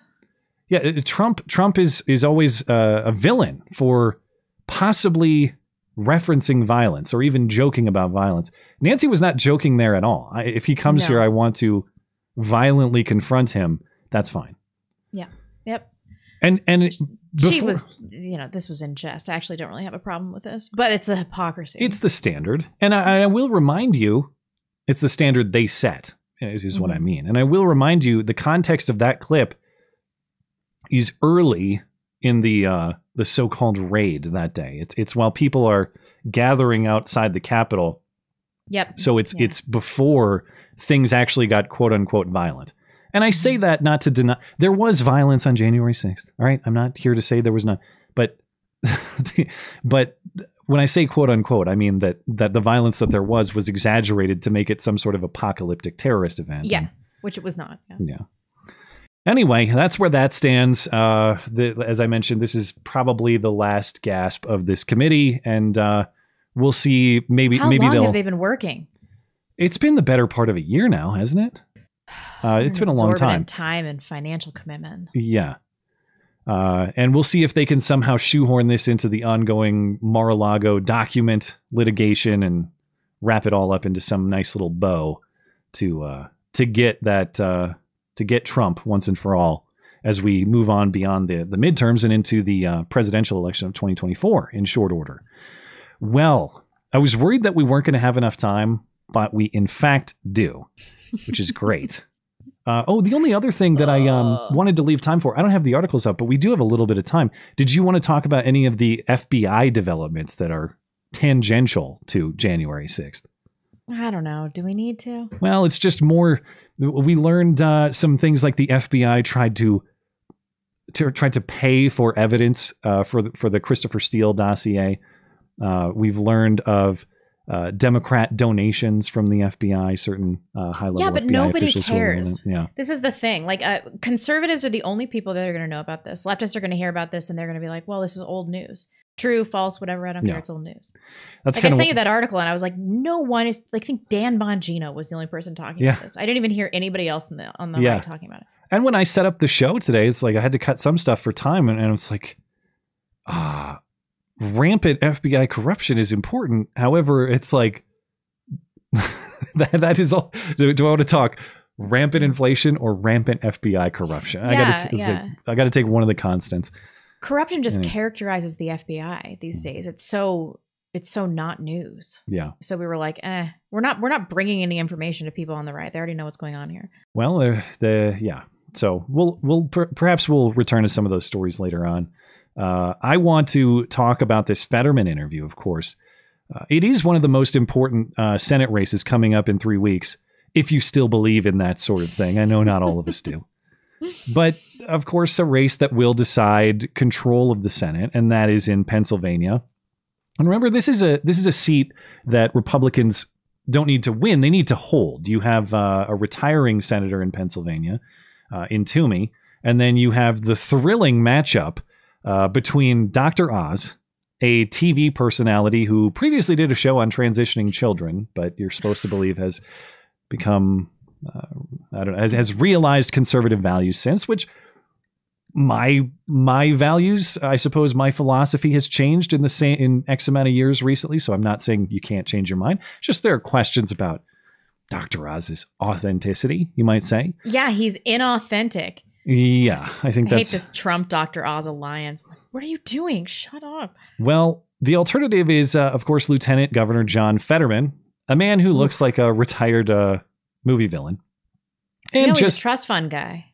Yeah, Trump Trump is is always uh, a villain for possibly referencing violence or even joking about violence. Nancy was not joking there at all. I, if he comes no. here, I want to violently confront him. That's fine. Yeah. Yep. And and before, she was, you know, this was in jest. I actually don't really have a problem with this, but it's the hypocrisy. It's the standard. And I, I will remind you, it's the standard they set is, is mm-hmm. what I mean. And I will remind you, the context of that clip is early in the uh, the so-called raid that day. It's it's while people are gathering outside the Capitol. Yep. So it's yeah. it's before things actually got quote unquote violent. And I say that not to deny there was violence on January sixth. All right. I'm not here to say there was none. But but when I say, quote unquote, I mean that that the violence that there was was exaggerated to make it some sort of apocalyptic terrorist event. Yeah, and, which it was not. Yeah. yeah. Anyway, that's where that stands. Uh, the, as I mentioned, this is probably the last gasp of this committee. And uh, we'll see. Maybe. How maybe long they'll, have they been working? It's been the better part of a year now, hasn't it? Uh, it's been a long time. Time and financial commitment. Yeah. Uh, and we'll see if they can somehow shoehorn this into the ongoing Mar-a-Lago document litigation and wrap it all up into some nice little bow to uh, to get that uh, to get Trump once and for all as we move on beyond the, the midterms and into the uh, presidential election of twenty twenty-four in short order. Well, I was worried that we weren't going to have enough time, but we in fact do. Which is great. Uh, oh, the only other thing that I um, wanted to leave time for, I don't have the articles up, but we do have a little bit of time. Did you want to talk about any of the F B I developments that are tangential to January sixth? I don't know. Do we need to? Well, it's just more. We learned uh, some things like the F B I tried to, to tried to pay for evidence uh, for, the, for the Christopher Steele dossier. Uh, we've learned of Uh, Democrat donations from the F B I, certain uh, high-level yeah, but F B I nobody officials cares. Who are, yeah. This is the thing. Like, uh, conservatives are the only people that are going to know about this. Leftists are going to hear about this, and they're going to be like, "Well, this is old news. True, false, whatever. I don't yeah. care. It's old news." That's like I sent you that article, and I was like, "No one is like." I think Dan Bongino was the only person talking yeah. about this. I didn't even hear anybody else in the, on the yeah. right talking about it. And when I set up the show today, it's like I had to cut some stuff for time, and, and I was like, ah. Rampant F B I corruption is important. However, it's like that, that is all. Do, do I want to talk rampant inflation or rampant F B I corruption? Yeah, I got to yeah. I got to take one of the constants. Corruption just anyway. characterizes the F B I these days. It's so it's so not news. Yeah. So we were like, eh, we're not we're not bringing any information to people on the right. They already know what's going on here. Well, uh, the yeah. So we'll we'll per, perhaps we'll return to some of those stories later on. Uh, I want to talk about this Fetterman interview, of course. Uh, it is one of the most important uh, Senate races coming up in three weeks, if you still believe in that sort of thing. I know not all of us do. But, of course, a race that will decide control of the Senate, and that is in Pennsylvania. And remember, this is a this is a seat that Republicans don't need to win. They need to hold. You have uh, a retiring senator in Pennsylvania, uh, in Toomey, and then you have the thrilling matchup Uh, between Doctor Oz, a T V personality who previously did a show on transitioning children, but you're supposed to believe has become, uh, I don't know, has, has realized conservative values since, which my my values, I suppose my philosophy has changed in the same in X amount of years recently. So I'm not saying you can't change your mind. Just there are questions about Doctor Oz's authenticity, you might say. Yeah, he's inauthentic. Yeah, I think I that's hate this Trump Doctor Oz alliance. What are you doing? Shut up. Well, the alternative is, uh, of course, Lieutenant Governor John Fetterman, a man who looks like a retired uh, movie villain. And you know, just he's a trust fund guy.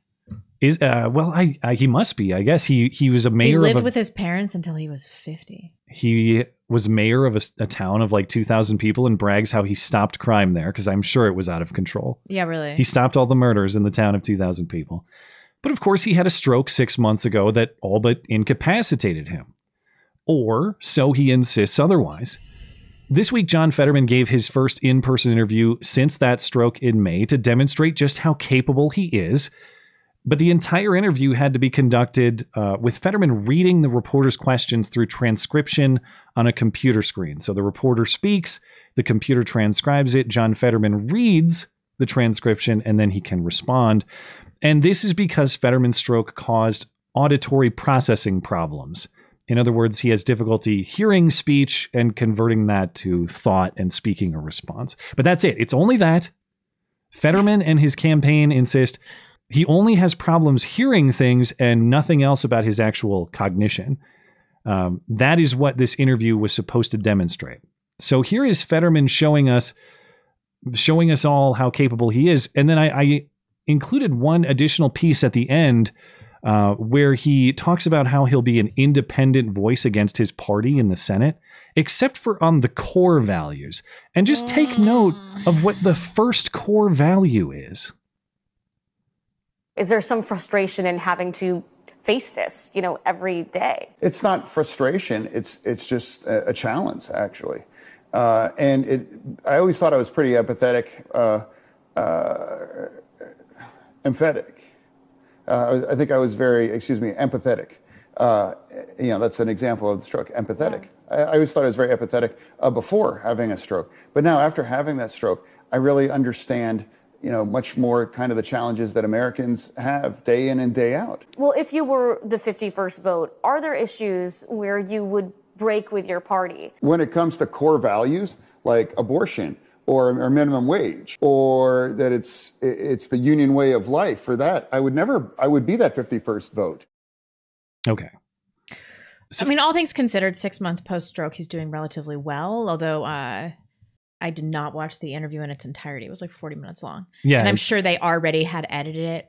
Is uh, well, I, I he must be. I guess he he was a mayor. He lived of a, with his parents until he was fifty. He was mayor of a, a town of like two thousand people and brags how he stopped crime there because I'm sure it was out of control. Yeah, really. He stopped all the murders in the town of two thousand people. But of course, he had a stroke six months ago that all but incapacitated him. Or so he insists otherwise. This week, John Fetterman gave his first in-person interview since that stroke in May to demonstrate just how capable he is. But the entire interview had to be conducted uh, with Fetterman reading the reporter's questions through transcription on a computer screen. So the reporter speaks, the computer transcribes it, John Fetterman reads, the transcription, and then he can respond. And this is because Fetterman's stroke caused auditory processing problems. In other words, he has difficulty hearing speech and converting that to thought and speaking a response. But that's it. It's only that. Fetterman and his campaign insist he only has problems hearing things and nothing else about his actual cognition. Um, that is what this interview was supposed to demonstrate. So here is Fetterman showing us, showing us all how capable he is. And then I, I included one additional piece at the end uh, where he talks about how he'll be an independent voice against his party in the Senate, except for on the core values. And just take note of what the first core value is. Is there some frustration in having to face this, you know, every day? It's not frustration. It's it's just a, a challenge, actually. Uh, and it, I always thought I was pretty apathetic, uh, uh, emphatic. Uh, I think I was very, excuse me, empathetic. Uh, you know, that's an example of the stroke, empathetic. Yeah. I always thought I was very empathetic uh, before having a stroke. But now after having that stroke, I really understand, you know, much more kind of the challenges that Americans have day in and day out. Well, if you were the fifty-first vote, are there issues where you would break with your party? When it comes to core values like abortion or, or minimum wage, or that it's it's the union way of life, for that, I would never, I would be that fifty-first vote. Okay. So, I mean, all things considered, six months post-stroke, he's doing relatively well, although uh, I did not watch the interview in its entirety. It was like forty minutes long. Yeah, and I'm sure they already had edited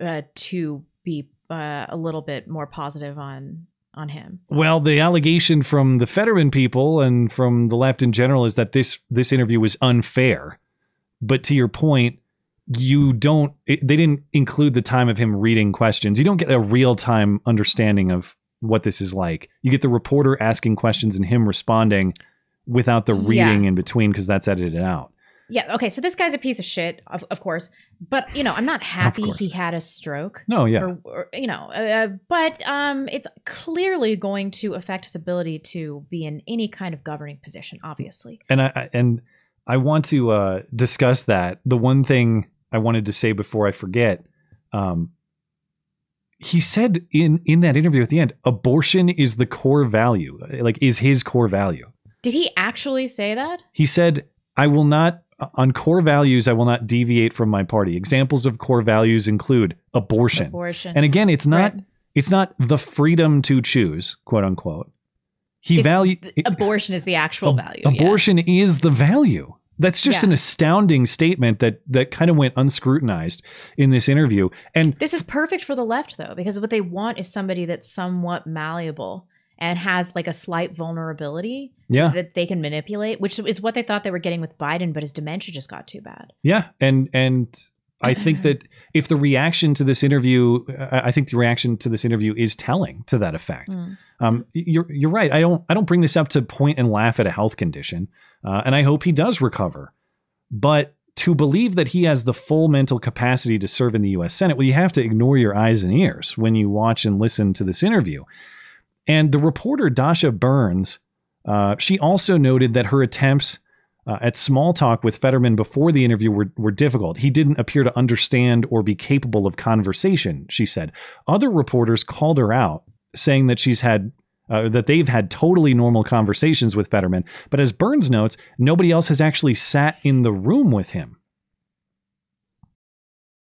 it uh, to be uh, a little bit more positive on on him. Well, the allegation from the Fetterman people and from the left in general is that this this interview was unfair. But to your point, you don't it, they didn't include the time of him reading questions. You don't get a real-time understanding of what this is like. You get the reporter asking questions and him responding without the reading yeah. in between, because that's edited out. Yeah. Okay. So this guy's a piece of shit, of, of course, but you know, I'm not happy he had a stroke. No. Yeah. Or, or, you know, uh, but um, it's clearly going to affect his ability to be in any kind of governing position, obviously. And I, and I want to uh, discuss that. The one thing I wanted to say before I forget, um, he said in, in that interview at the end, abortion is the core value, like is his core value. Did he actually say that? He said, I will not, on core values, I will not deviate from my party. Examples of core values include abortion. Abortion. And again, it's not, right. it's not the freedom to choose, quote unquote. He value abortion is the actual ab value. Abortion yeah. is the value. That's just yeah. an astounding statement that that kind of went unscrutinized in this interview. And this is perfect for the left, though, because what they want is somebody that's somewhat malleable and has like a slight vulnerability yeah. that they can manipulate, which is what they thought they were getting with Biden. But his dementia just got too bad. Yeah. And and I think that if the reaction to this interview, I think the reaction to this interview is telling to that effect. Mm. Um, you're, you're right. I don't I don't bring this up to point and laugh at a health condition. Uh, and I hope he does recover. But to believe that he has the full mental capacity to serve in the U S Senate, well, you have to ignore your eyes and ears when you watch and listen to this interview. And the reporter, Dasha Burns, uh, she also noted that her attempts uh, at small talk with Fetterman before the interview were, were difficult. He didn't appear to understand or be capable of conversation, she said. Other reporters called her out, saying that she's had Uh, that they've had totally normal conversations with Fetterman. But as Burns notes, nobody else has actually sat in the room with him.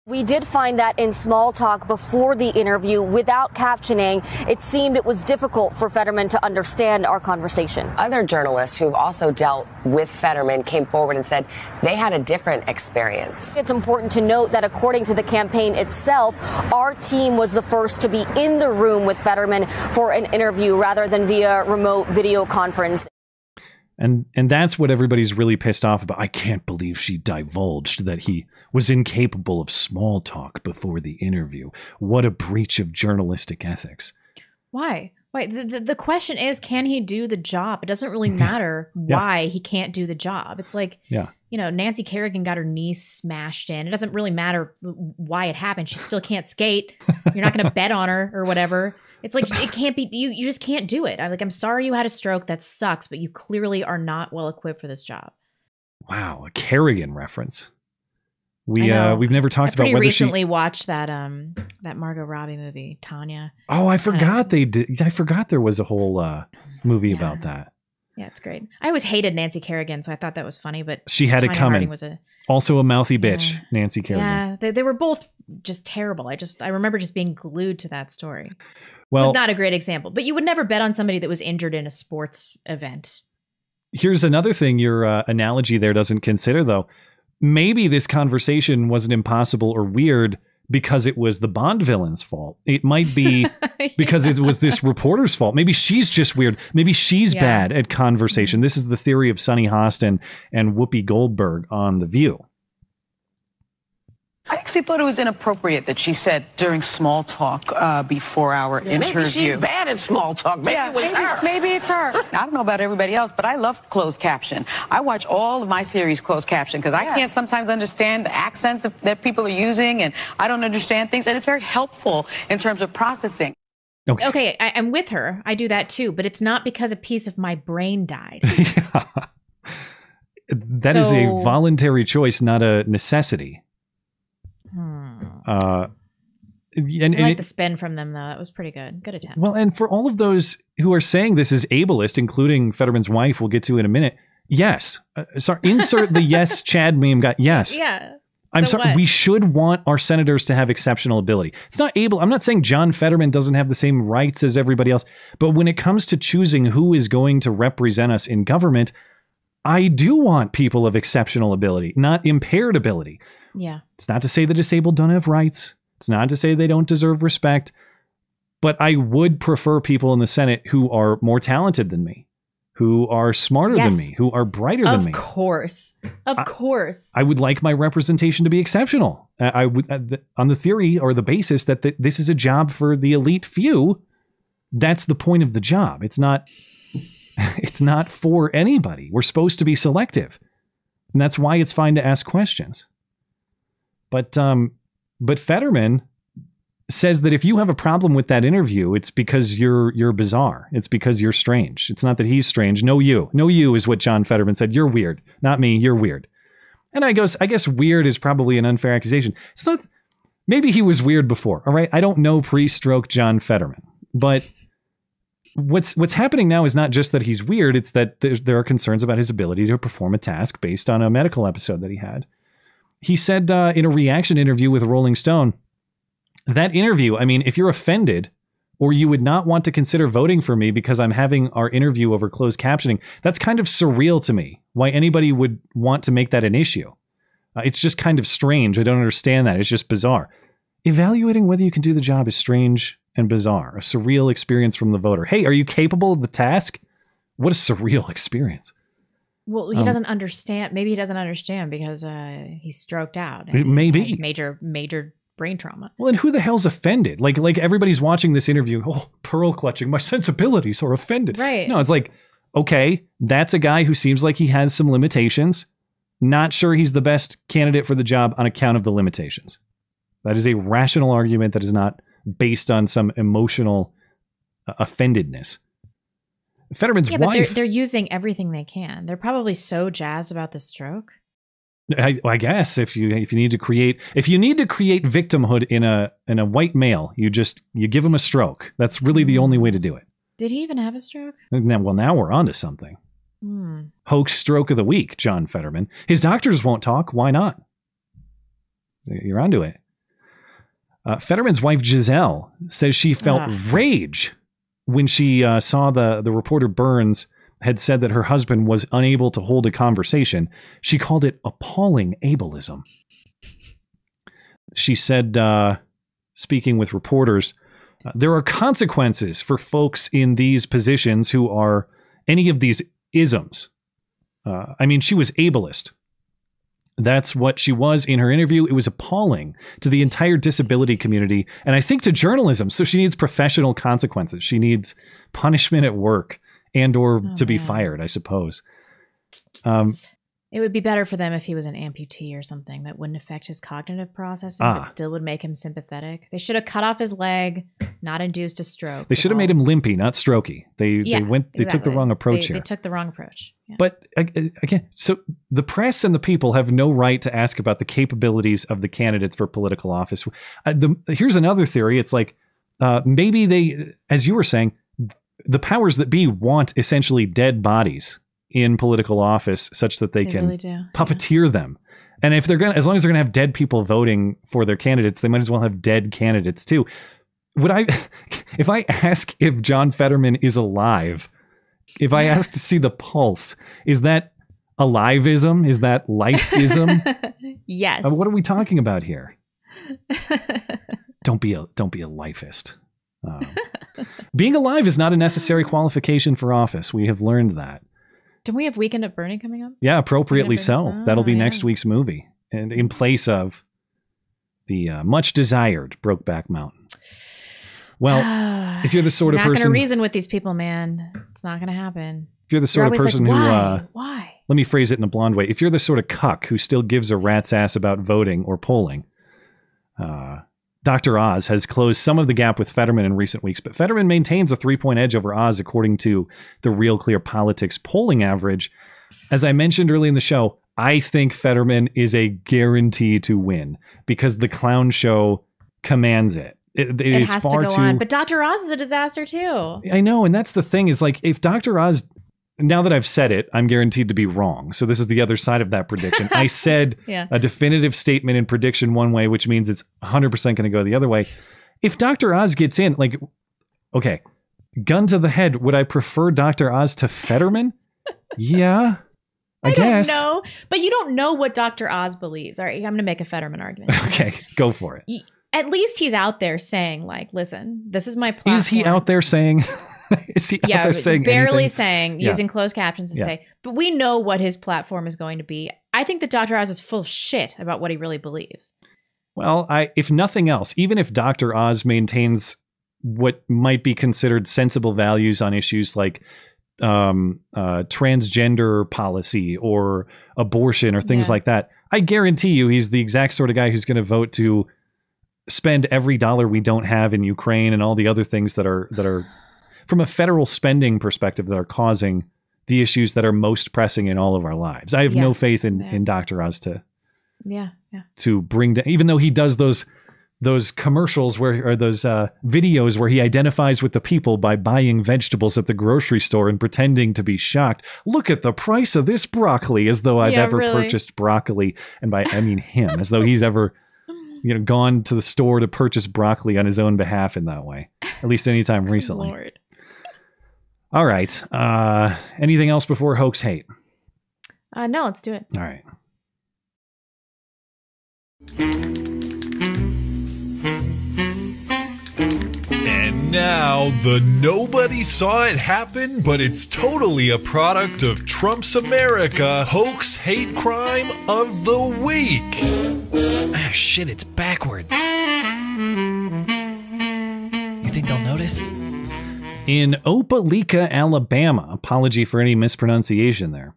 We did find that in small talk before the interview, without captioning, it seemed it was difficult for Fetterman to understand our conversation. Other journalists who've also dealt with Fetterman came forward and said they had a different experience. It's important to note that according to the campaign itself, our team was the first to be in the room with Fetterman for an interview rather than via remote video conference. And and that's what everybody's really pissed off about. I can't believe she divulged that he was incapable of small talk before the interview. What a breach of journalistic ethics. Why? Why? The, the, the question is, can he do the job? It doesn't really matter yeah. why he can't do the job. It's like, yeah. you know, Nancy Kerrigan got her knee smashed in. It doesn't really matter why it happened. She still can't skate. You're not going to bet on her or whatever. It's like, it can't be, you, you just can't do it. I'm like, I'm sorry you had a stroke. That sucks, but you clearly are not well equipped for this job. Wow. A Kerrigan reference. We uh, we've never talked I about whether recently she watched that um that Margot Robbie movie, Tanya. Oh, I forgot they did. I forgot there was a whole uh, movie yeah. about that. Yeah, it's great. I always hated Nancy Kerrigan, so I thought that was funny. But she had Tanya it coming. Was a, also a mouthy bitch, yeah. Nancy Kerrigan. Yeah, they, they were both just terrible. I just I remember just being glued to that story. Well, it was not a great example, but you would never bet on somebody that was injured in a sports event. Here's another thing your uh, analogy there doesn't consider, though. Maybe this conversation wasn't impossible or weird because it was the Bond villain's fault. It might be yeah. because it was this reporter's fault. Maybe she's just weird. Maybe she's yeah. bad at conversation. Mm-hmm. This is the theory of Sonny Hostin and Whoopi Goldberg on The View. I actually thought it was inappropriate that she said during small talk uh, before our yeah, interview. Maybe she's bad at small talk. Maybe yeah, it was maybe, her. Maybe it's her. I don't know about everybody else, but I love closed caption. I watch all of my series closed caption because yeah. I can't sometimes understand the accents that, that people are using, and I don't understand things. And it's very helpful in terms of processing. Okay, okay I, I'm with her. I do that too, but it's not because a piece of my brain died. yeah. That so, is a voluntary choice, not a necessity. Uh, and, I like and, the spin from them, though. That was pretty good. Good attempt. Well, and for all of those who are saying this is ableist, including Fetterman's wife, we'll get to in a minute. Yes. Uh, sorry. Insert the yes, Chad meme got yes. Yeah. I'm so sorry. What? We should want our senators to have exceptional ability. It's not able. I'm not saying John Fetterman doesn't have the same rights as everybody else. But when it comes to choosing who is going to represent us in government, I do want people of exceptional ability, not impaired ability. Yeah. It's not to say the disabled don't have rights. It's not to say they don't deserve respect. But I would prefer people in the Senate who are more talented than me, who are smarter yes. than me, who are brighter of than me. Of course. Of I, course. I would like my representation to be exceptional. I, I would uh, the, on the theory or the basis that the, this is a job for the elite few. That's the point of the job. It's not it's not for anybody. We're supposed to be selective. And that's why it's fine to ask questions. But um, but Fetterman says that if you have a problem with that interview, it's because you're you're bizarre. It's because you're strange. It's not that he's strange. No, you. No, you is what John Fetterman said. You're weird. Not me. You're weird. And I guess I guess weird is probably an unfair accusation. It's not. Maybe he was weird before. All right. I don't know pre-stroke John Fetterman. But what's what's happening now is not just that he's weird. It's that there, there are concerns about his ability to perform a task based on a medical episode that he had. He said uh, in a reaction interview with Rolling Stone, that interview, I mean, if you're offended or you would not want to consider voting for me because I'm having our interview over closed captioning, that's kind of surreal to me. Why anybody would want to make that an issue. Uh, it's just kind of strange. I don't understand that. It's just bizarre. Evaluating whether you can do the job is strange and bizarre. A surreal experience from the voter. Hey, are you capable of the task? What a surreal experience. Well, he um, doesn't understand. Maybe he doesn't understand because uh, he's stroked out. And maybe has major, major brain trauma. Well, and who the hell's offended? Like, like everybody's watching this interview. Oh, pearl clutching. My sensibilities are offended. Right. No, it's like, okay, that's a guy who seems like he has some limitations. Not sure he's the best candidate for the job on account of the limitations. That is a rational argument that is not based on some emotional uh, offendedness. Fetterman's yeah, but wife. They're, they're using everything they can. They're probably so jazzed about the stroke. I, I guess if you if you need to create if you need to create victimhood in a in a white male, you just you give him a stroke. That's really the only way to do it. Did he even have a stroke? Now, well, now we're onto something. Hmm. Hoax stroke of the week, John Fetterman. His doctors won't talk. Why not? You're onto it. Uh, Fetterman's wife Giselle says she felt Ugh. rage. When she uh, saw the, the reporter Burns had said that her husband was unable to hold a conversation, she called it appalling ableism. She said, uh, speaking with reporters, there are consequences for folks in these positions who are any of these isms. Uh, I mean, she was ableist. That's what she was in her interview. It was appalling to the entire disability community, and I think to journalism. So she needs professional consequences. She needs punishment at work and or oh, to be man. fired, I suppose. Um, It would be better for them if he was an amputee or something that wouldn't affect his cognitive processing, ah. but still would make him sympathetic. They should have cut off his leg, not induced a stroke. They should have made him limpy, not strokey. They yeah, they went they exactly. took the wrong approach they, here. They took the wrong approach. Yeah. But again, so the press and the people have no right to ask about the capabilities of the candidates for political office. Uh, the, here's another theory. It's like uh, maybe they, as you were saying, the powers that be want essentially dead bodies in political office such that they, they can really puppeteer yeah. them. And if they're going to, as long as they're going to have dead people voting for their candidates, they might as well have dead candidates too. Would I, if I ask if John Fetterman is alive, if I ask to see the pulse, is that aliveism? Is that lifeism? Yes. Uh, what are we talking about here? Don't be a, don't be a lifeist. Um, being alive is not a necessary qualification for office. We have learned that. Don't we have Weekend at Bernie coming up? Yeah, appropriately so. Oh, That'll be yeah. next week's movie, and in place of the uh, much desired Brokeback Mountain. Well, if you're the sort you're of person, not going to reason with these people, man. It's not going to happen. If you're the sort you're of person like, who, why? Uh, why? Let me phrase it in a blonde way. If you're the sort of cuck who still gives a rat's ass about voting or polling, uh, Doctor Oz has closed some of the gap with Fetterman in recent weeks, but Fetterman maintains a three-point edge over Oz, according to the Real Clear Politics polling average. As I mentioned early in the show, I think Fetterman is a guarantee to win because the clown show commands it. It, it, it is has far to go too, on, but Doctor Oz is a disaster too. I know, and that's the thing is like if Doctor Oz. Now that I've said it, I'm guaranteed to be wrong. So this is the other side of that prediction. I said yeah. a definitive statement in prediction one way, which means it's one hundred percent going to go the other way. If Doctor Oz gets in, like, okay, gun to the head, would I prefer Doctor Oz to Fetterman? yeah, I, I guess. I don't know, but you don't know what Doctor Oz believes. All right, I'm going to make a Fetterman argument. Okay, go for it. At least he's out there saying, like, listen, this is my platform. Is he out there saying... Is he yeah, out there saying barely anything? saying, yeah. using closed captions to yeah. say, but we know what his platform is going to be. I think that Doctor Oz is full of shit about what he really believes. Well, I, if nothing else, even if Doctor Oz maintains what might be considered sensible values on issues like um, uh, transgender policy or abortion or things yeah. like that, I guarantee you he's the exact sort of guy who's going to vote to spend every dollar we don't have in Ukraine and all the other things that are that are. from a federal spending perspective that are causing the issues that are most pressing in all of our lives. I have yeah. no faith in, yeah. in Doctor Oz to, yeah, yeah. to bring down, even though he does those, those commercials where, or those uh, videos where he identifies with the people by buying vegetables at the grocery store and pretending to be shocked. Look at the price of this broccoli, as though I've yeah, ever really. purchased broccoli. And by, I mean him, as though he's ever, you know, gone to the store to purchase broccoli on his own behalf in that way, at least anytime recently. Lord. All right. Uh, anything else before hoax hate? Uh, no, let's do it. All right. And now the nobody saw it happen, but it's totally a product of Trump's America hoax hate crime of the week. Ah, shit, it's backwards. You think they'll notice? In Opelika, Alabama, apology for any mispronunciation there,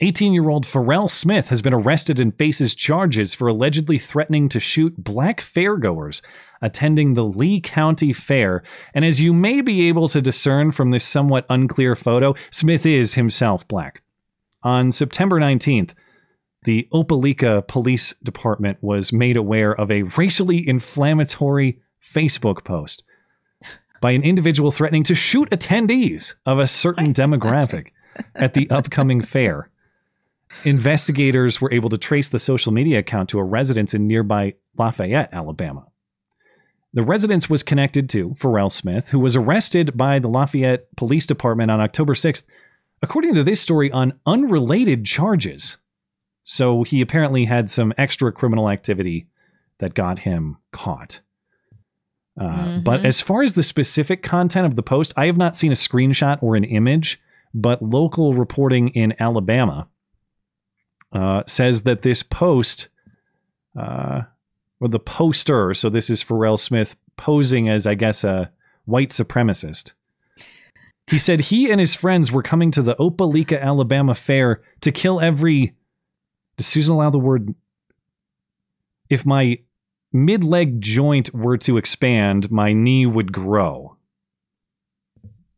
eighteen-year-old Pharrell Smith has been arrested and faces charges for allegedly threatening to shoot black fairgoers attending the Lee County Fair. And as you may be able to discern from this somewhat unclear photo, Smith is himself black. On September nineteenth, the Opelika Police Department was made aware of a racially inflammatory Facebook post by an individual threatening to shoot attendees of a certain demographic at the upcoming fair. Investigators were able to trace the social media account to a residence in nearby Lafayette, Alabama. The residence was connected to Pharrell Smith, who was arrested by the Lafayette Police Department on October sixth, according to this story, on unrelated charges. So he apparently had some extra criminal activity that got him caught. Uh, mm-hmm. But as far as the specific content of the post, I have not seen a screenshot or an image, but local reporting in Alabama uh, says that this post uh, or the poster. So this is Pharrell Smith posing as, I guess, a white supremacist. He said he and his friends were coming to the Opelika, Alabama fair to kill every Does Susan allow the word? If my mid-leg joint were to expand, my knee would grow.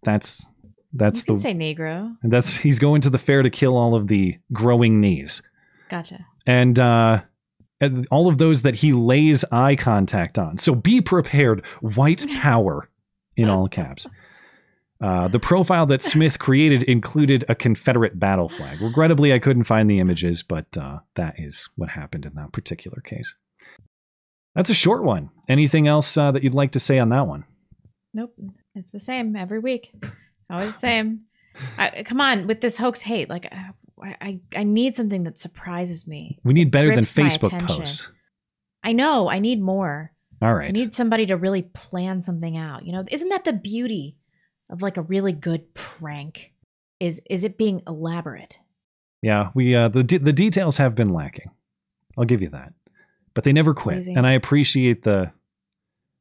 That's that's you the can say negro. That's he's going to the fair to kill all of the growing knees. Gotcha. And uh, all of those that he lays eye contact on. So be prepared, white power, in all caps. Uh, the profile that Smith created included a Confederate battle flag. Regrettably, I couldn't find the images, but uh, that is what happened in that particular case. That's a short one. Anything else uh, that you'd like to say on that one? Nope. It's the same every week. Always the same. I, come on, with this hoax hate. Like, I, I, I need something that surprises me. We need better than Facebook posts. I know. I need more. All right. I need somebody to really plan something out. You know, isn't that the beauty of like a really good prank? Is is it being elaborate? Yeah, we uh, the de- the details have been lacking. I'll give you that. But they never quit. Amazing. And I appreciate the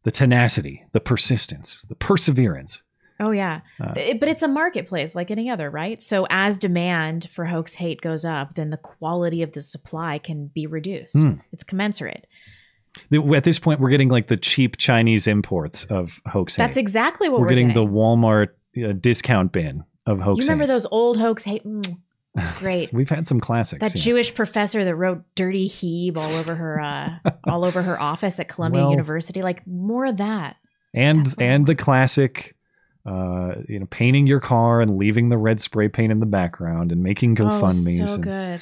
the tenacity, the persistence, the perseverance. Oh yeah. Uh, it, but it's a marketplace like any other, right? So as demand for hoax hate goes up, then the quality of the supply can be reduced. Mm. It's commensurate. At this point, we're getting like the cheap Chinese imports of hoax hate. That's exactly what we're, we're getting, getting. The Walmart uh, discount bin of hoax hate. You remember hate. Those old hoax hate? Mm, great. We've had some classics. That yeah. Jewish professor that wrote "dirty heeb" all over her, uh, all over her office at Columbia well, University. Like more of that. And and the classic, uh, you know, painting your car and leaving the red spray paint in the background and making GoFundMes. Oh, so and, good.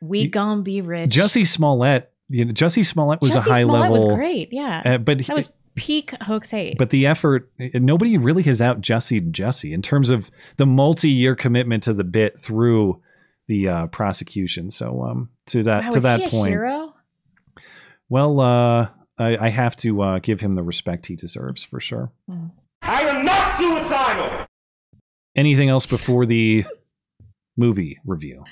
We you, gonna be rich. Jussie Smollett. You know, Jussie Smollett was Jussie a high Smollett level. Jussie Smollett was great, yeah. Uh, but that was peak hoax hate. But the effort, nobody really has out Jussied Jussie in terms of the multi-year commitment to the bit through the uh, prosecution. So um, to that wow, to that he point, a hero? Well, uh, I, I have to uh, give him the respect he deserves for sure. Mm. I am not suicidal. Anything else before the movie review?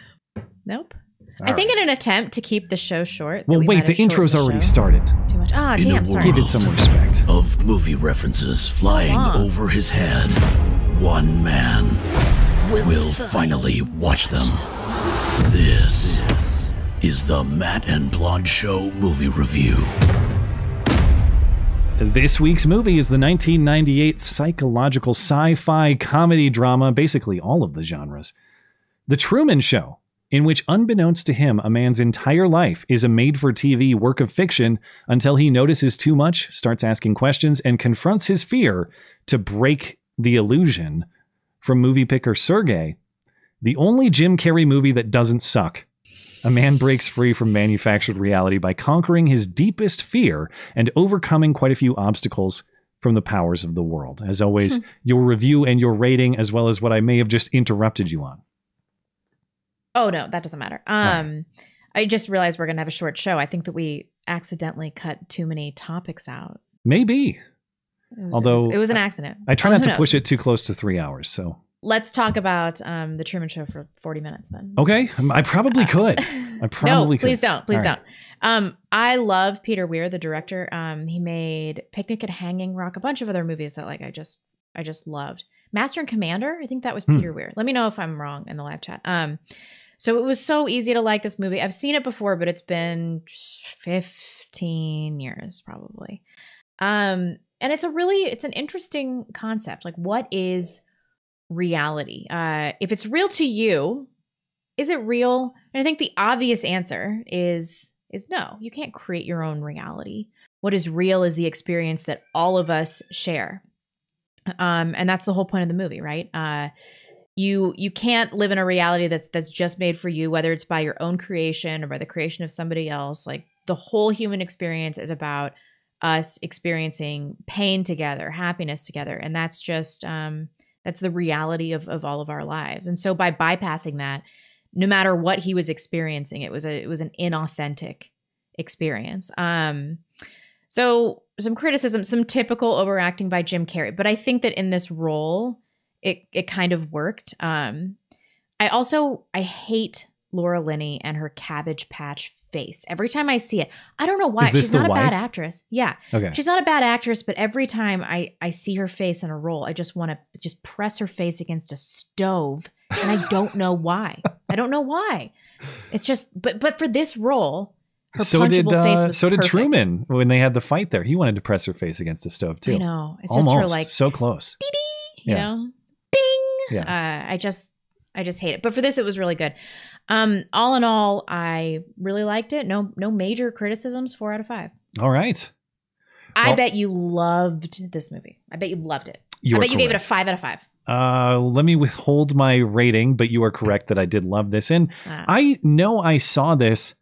Nope. All I right. think in an attempt to keep the show short. Well, we wait, the intro's the already show. started. Too much. Ah, oh, damn, sorry. Give it some respect. Of movie references flying so over his head, one man will, will finally watch them. This is the Matt and Blonde Show movie review. This week's movie is the nineteen ninety-eight psychological sci-fi comedy drama, basically all of the genres, The Truman Show, in which, unbeknownst to him, a man's entire life is a made-for-T V work of fiction until he notices too much, starts asking questions, and confronts his fear to break the illusion. From movie picker Sergey, the only Jim Carrey movie that doesn't suck, a man breaks free from manufactured reality by conquering his deepest fear and overcoming quite a few obstacles from the powers of the world. As always, your review and your rating, as well as what I may have just interrupted you on. Oh, no, that doesn't matter. Um, right. I just realized we're going to have a short show. I think that we accidentally cut too many topics out. Maybe. It was, Although it was, it was an accident. I, I try not to knows? push it too close to three hours. So let's talk about um, The Truman Show for forty minutes then. OK, I probably could. I probably no, could. Please don't. Please All don't. Right. Um, I love Peter Weir, the director. Um, he made Picnic at Hanging Rock, a bunch of other movies that like I just I just loved. Master and Commander. I think that was Peter hmm. Weir. Let me know if I'm wrong in the live chat. Um, So it was so easy to like this movie. I've seen it before, but it's been fifteen years probably. Um, and it's a really, it's an interesting concept. Like, what is reality? Uh, if it's real to you, is it real? And I think the obvious answer is, is no, you can't create your own reality. What is real is the experience that all of us share. Um, and that's the whole point of the movie, right? Uh, You you can't live in a reality that's that's just made for you, whether it's by your own creation or by the creation of somebody else. Like, the whole human experience is about us experiencing pain together, happiness together. And that's just um, that's the reality of, of all of our lives. And so by bypassing that, no matter what he was experiencing, it was a it was an inauthentic experience. Um, so some criticism, some typical overacting by Jim Carrey. But I think that in this role, It it kind of worked. Um, I also, I hate Laura Linney and her Cabbage Patch face. Every time I see it, I don't know why. Is this She's the not wife? a bad actress. Yeah. Okay. She's not a bad actress, but every time I, I see her face in a role, I just want to just press her face against a stove. And I don't know why. I don't know why. It's just, but but for this role, her so punchable did, uh, face was So did perfect. Truman when they had the fight there. He wanted to press her face against the stove too. I know. It's Almost. just her like. So close. Dee-dee, you yeah. know? Bing! Yeah. Uh, I just, I just hate it. But for this, it was really good. Um, all in all, I really liked it. No, no major criticisms. Four out of five. All right. I well, bet you loved this movie. I bet you loved it. You I bet you correct. gave it a five out of five. Uh, let me withhold my rating, but you are correct that I did love this. And uh, I know I saw this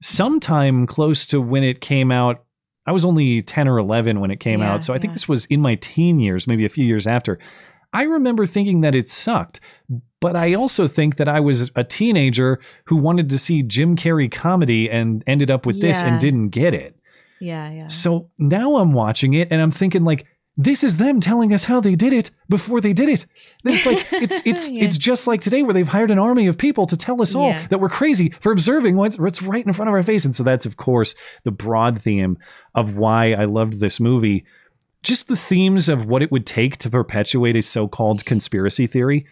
sometime close to when it came out. I was only ten or eleven when it came yeah, out. So I yeah. think this was in my teen years, maybe a few years after. I remember thinking that it sucked, but I also think that I was a teenager who wanted to see Jim Carrey comedy and ended up with yeah. this and didn't get it. Yeah, yeah. So now I'm watching it and I'm thinking like, this is them telling us how they did it before they did it. It's like it's it's yeah. it's just like today where they've hired an army of people to tell us all yeah. that we're crazy for observing what's, what's right in front of our face. And so that's, of course, the broad theme of why I loved this movie. Just the themes of what it would take to perpetuate a so-called conspiracy theory.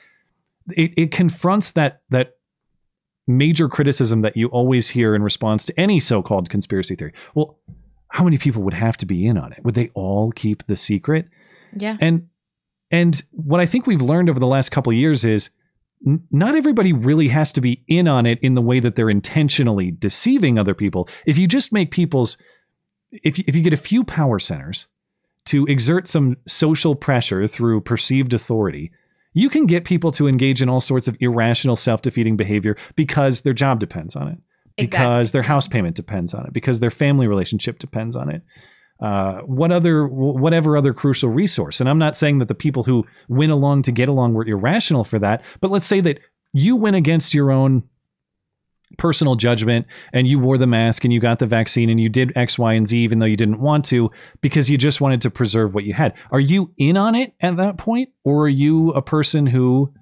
It, it confronts that that major criticism that you always hear in response to any so-called conspiracy theory. Well, how many people would have to be in on it? Would they all keep the secret? Yeah. And and what I think we've learned over the last couple of years is n- not everybody really has to be in on it in the way that they're intentionally deceiving other people. If you just make people's, if you, if you get a few power centers to exert some social pressure through perceived authority, you can get people to engage in all sorts of irrational, self-defeating behavior because their job depends on it. Because exactly. their house payment depends on it, because their family relationship depends on it. Uh, what other, whatever other crucial resource. And I'm not saying that the people who went along to get along were irrational for that, but let's say that you went against your own personal judgment and you wore the mask and you got the vaccine and you did X, Y, and Z, even though you didn't want to, because you just wanted to preserve what you had. Are you in on it at that point? Or are you a person who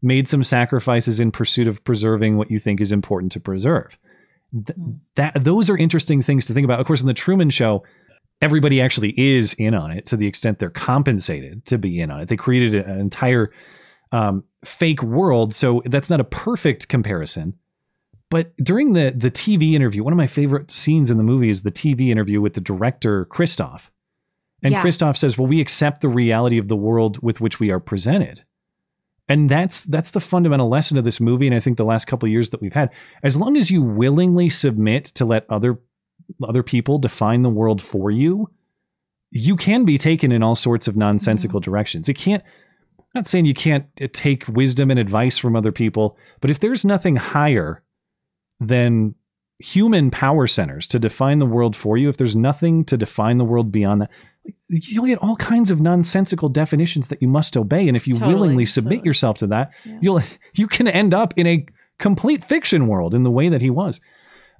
made some sacrifices in pursuit of preserving what you think is important to preserve? Th- that those are interesting things to think about. Of course, in the Truman Show, everybody actually is in on it to the extent they're compensated to be in on it. They created an entire um, fake world. So that's not a perfect comparison. But during the the T V interview, one of my favorite scenes in the movie is the T V interview with the director, Christoph. And yeah. Christoph says, well, we accept the reality of the world with which we are presented. And that's that's the fundamental lesson of this movie. And I think the last couple of years that we've had, as long as you willingly submit to let other other people define the world for you, you can be taken in all sorts of nonsensical mm-hmm. directions. It can't I'm not saying you can't take wisdom and advice from other people. But if there's nothing higher than human power centers to define the world for you, if there's nothing to define the world beyond that, you'll get all kinds of nonsensical definitions that you must obey. And if you totally, willingly submit totally. yourself to that, yeah. you'll, you can end up in a complete fiction world in the way that he was.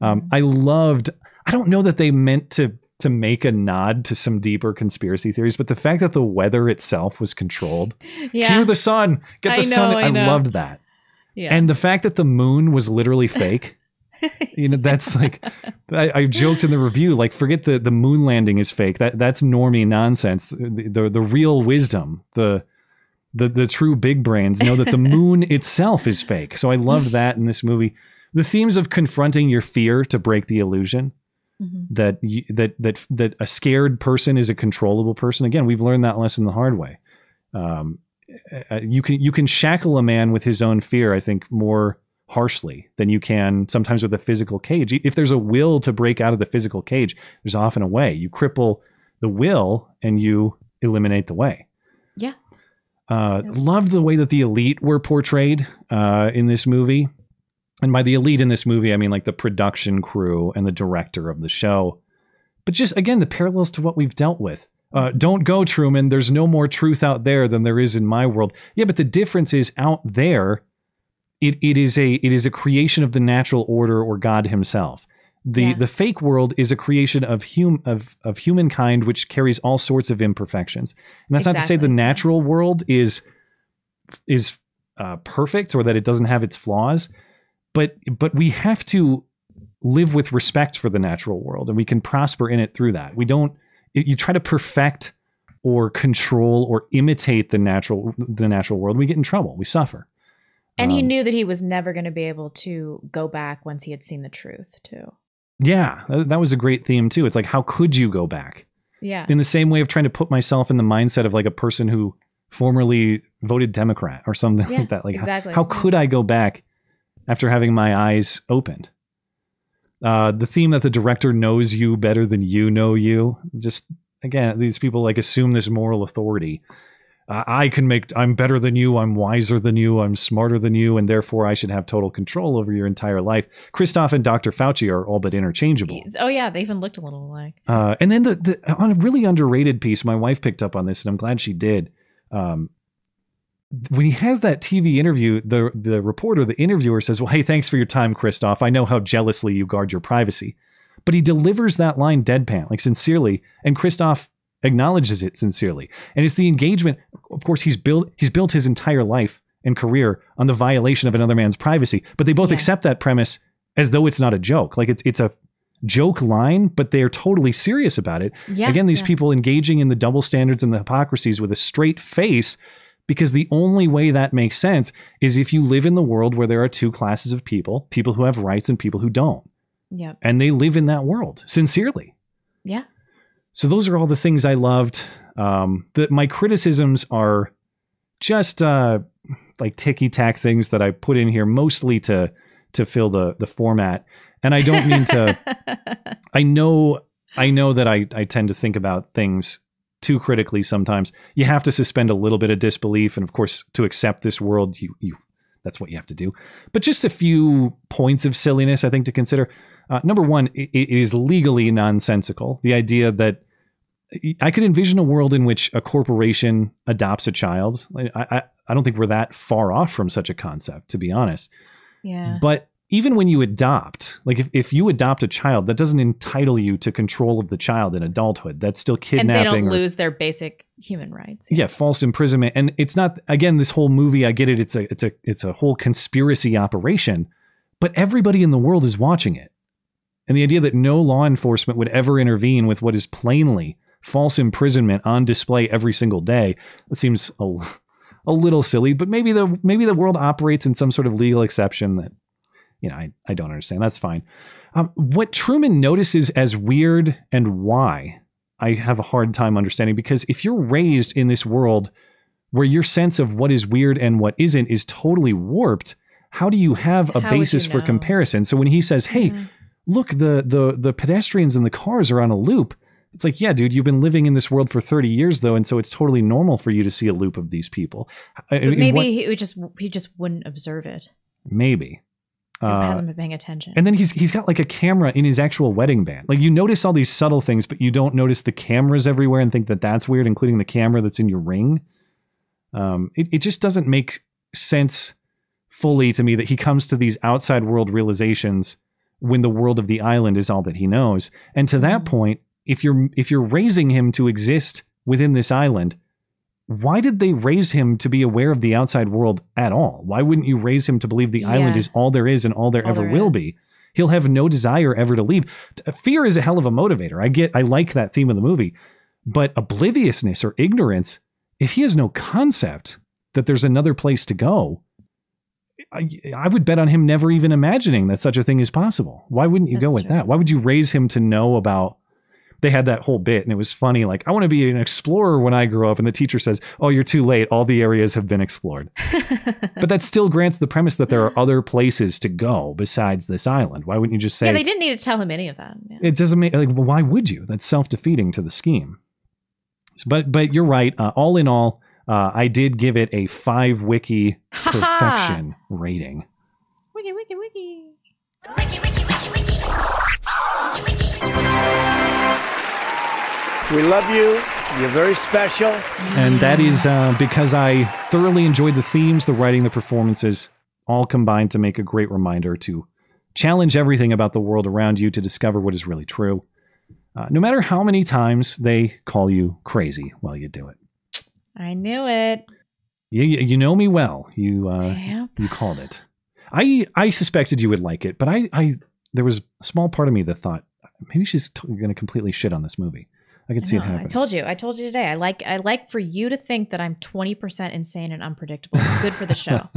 Um, I loved, I don't know that they meant to, to make a nod to some deeper conspiracy theories, but the fact that the weather itself was controlled, yeah. cue the sun, get the I know, sun. I, I loved that. Yeah. And the fact that the moon was literally fake. You know, that's like I, I joked in the review, like, forget the, the moon landing is fake. That that's normie nonsense. The, the, the real wisdom, the, the, the true big brains know that the moon itself is fake. So I loved that in this movie, the themes of confronting your fear to break the illusion mm-hmm. that, you, that, that, that a scared person is a controllable person. Again, we've learned that lesson the hard way. Um, you can, you can shackle a man with his own fear, I think, more harshly than you can sometimes with a physical cage. If there's a will to break out of the physical cage, there's often a way. You cripple the will and you eliminate the way. Yeah. Uh, yeah. Loved the way that the elite were portrayed uh, in this movie. And by the elite in this movie, I mean like the production crew and the director of the show. But just, again, the parallels to what we've dealt with. Uh, don't go, Truman. There's no more truth out there than there is in my world. Yeah, but the difference is out there, It it is a it is a creation of the natural order or God himself. The yeah. the fake world is a creation of hum of of humankind, which carries all sorts of imperfections. And that's exactly. not to say the natural world is is uh, perfect or that it doesn't have its flaws, but but we have to live with respect for the natural world, and we can prosper in it through that. We don't you try to perfect or control or imitate the natural the natural world, we get in trouble, we suffer. And um, he knew that he was never going to be able to go back once he had seen the truth, too. Yeah, that was a great theme, too. It's like, how could you go back? Yeah. In the same way of trying to put myself in the mindset of like a person who formerly voted Democrat or something yeah, like that. Like, exactly. how, how could I go back after having my eyes opened? Uh, the theme that the director knows you better than you know you. Just, again, these people like assume this moral authority. Uh, I can make, I'm better than you, I'm wiser than you, I'm smarter than you, and therefore I should have total control over your entire life. Christoph and Doctor Fauci are all but interchangeable. Oh yeah, they even looked a little alike. Uh, and then the, the on a really underrated piece, my wife picked up on this, and I'm glad she did. Um, when he has that T V interview, the the reporter, the interviewer says, well, hey, thanks for your time, Christoph. I know how jealously you guard your privacy. But he delivers that line deadpan, like sincerely, and Christoph acknowledges it sincerely. And it's the engagement. Of course, he's built he's built his entire life and career on the violation of another man's privacy. But they both yeah. accept that premise as though it's not a joke. Like it's it's a joke line, but they are totally serious about it. Yeah, Again, these yeah. people engaging in the double standards and the hypocrisies with a straight face, because the only way that makes sense is if you live in the world where there are two classes of people, people who have rights and people who don't. Yeah. And they live in that world sincerely. Yeah. So those are all the things I loved. Um, that my criticisms are just uh, like ticky tack things that I put in here, mostly to to fill the the format. And I don't mean to. I know I know that I I tend to think about things too critically sometimes. You have to suspend a little bit of disbelief, and of course, to accept this world, you you that's what you have to do. But just a few points of silliness I think to consider. Uh, number one, it, it is legally nonsensical. The idea that I could envision a world in which a corporation adopts a child. I, I, I don't think we're that far off from such a concept, to be honest. Yeah. But even when you adopt, like if, if you adopt a child, that doesn't entitle you to control of the child in adulthood. That's still kidnapping. And they don't or, lose their basic human rights. Yeah. yeah. False imprisonment. And it's not, again, this whole movie, I get it. It's a, it's a, it's a whole conspiracy operation, but everybody in the world is watching it. And the idea that no law enforcement would ever intervene with what is plainly false imprisonment on display every single day, it seems a, a little silly, but maybe the maybe the world operates in some sort of legal exception that, you know, I, I don't understand. That's fine. Um, what Truman notices as weird and why, I have a hard time understanding, because if you're raised in this world where your sense of what is weird and what isn't is totally warped, how do you have a how basis for comparison? So when he says, hey, yeah. look, the, the, the pedestrians and the cars are on a loop. It's like, yeah, dude, you've been living in this world for thirty years, though. And so it's totally normal for you to see a loop of these people. But maybe what, he would just he just wouldn't observe it. Maybe. He uh, hasn't been paying attention. And then he's he's got like a camera in his actual wedding band. Like you notice all these subtle things, but you don't notice the cameras everywhere and think that that's weird, including the camera that's in your ring. Um, it, it just doesn't make sense fully to me that he comes to these outside world realizations when the world of the island is all that he knows. And to that point, if you're if you're raising him to exist within this island, why did they raise him to be aware of the outside world at all? Why wouldn't you raise him to believe the yeah. island is all there is and all there all ever there will is. be? He'll have no desire ever to leave. Fear is a hell of a motivator. I get I like that theme of the movie, but obliviousness or ignorance, if he has no concept that there's another place to go, I, I would bet on him never even imagining that such a thing is possible. Why wouldn't you That's go with true. that? Why would you raise him to know about, they had that whole bit and it was funny. Like, I want to be an explorer when I grow up. And the teacher says, oh, you're too late. All the areas have been explored. But that still grants the premise that there are other places to go besides this island. Why wouldn't you just say, yeah, they didn't need to tell him any of that. Yeah. It doesn't make like, well, why would you? That's self-defeating to the scheme. So, but, but you're right. Uh, all in all, Uh, I did give it a five wiki perfection rating. Wiki, wiki, wiki. Wiki, wiki, wiki, wiki. We love you. You're very special. And that is uh, because I thoroughly enjoyed the themes, the writing, the performances, all combined to make a great reminder to challenge everything about the world around you to discover what is really true. Uh, no matter how many times they call you crazy while you do it. I knew it. You, you know me well. You uh, yep. you called it. I I suspected you would like it, but I, I there was a small part of me that thought maybe she's t- going to completely shit on this movie. I I could I see know, it happen. I told you. I told you today. I like I like for you to think that I'm twenty percent insane and unpredictable. It's good for the show.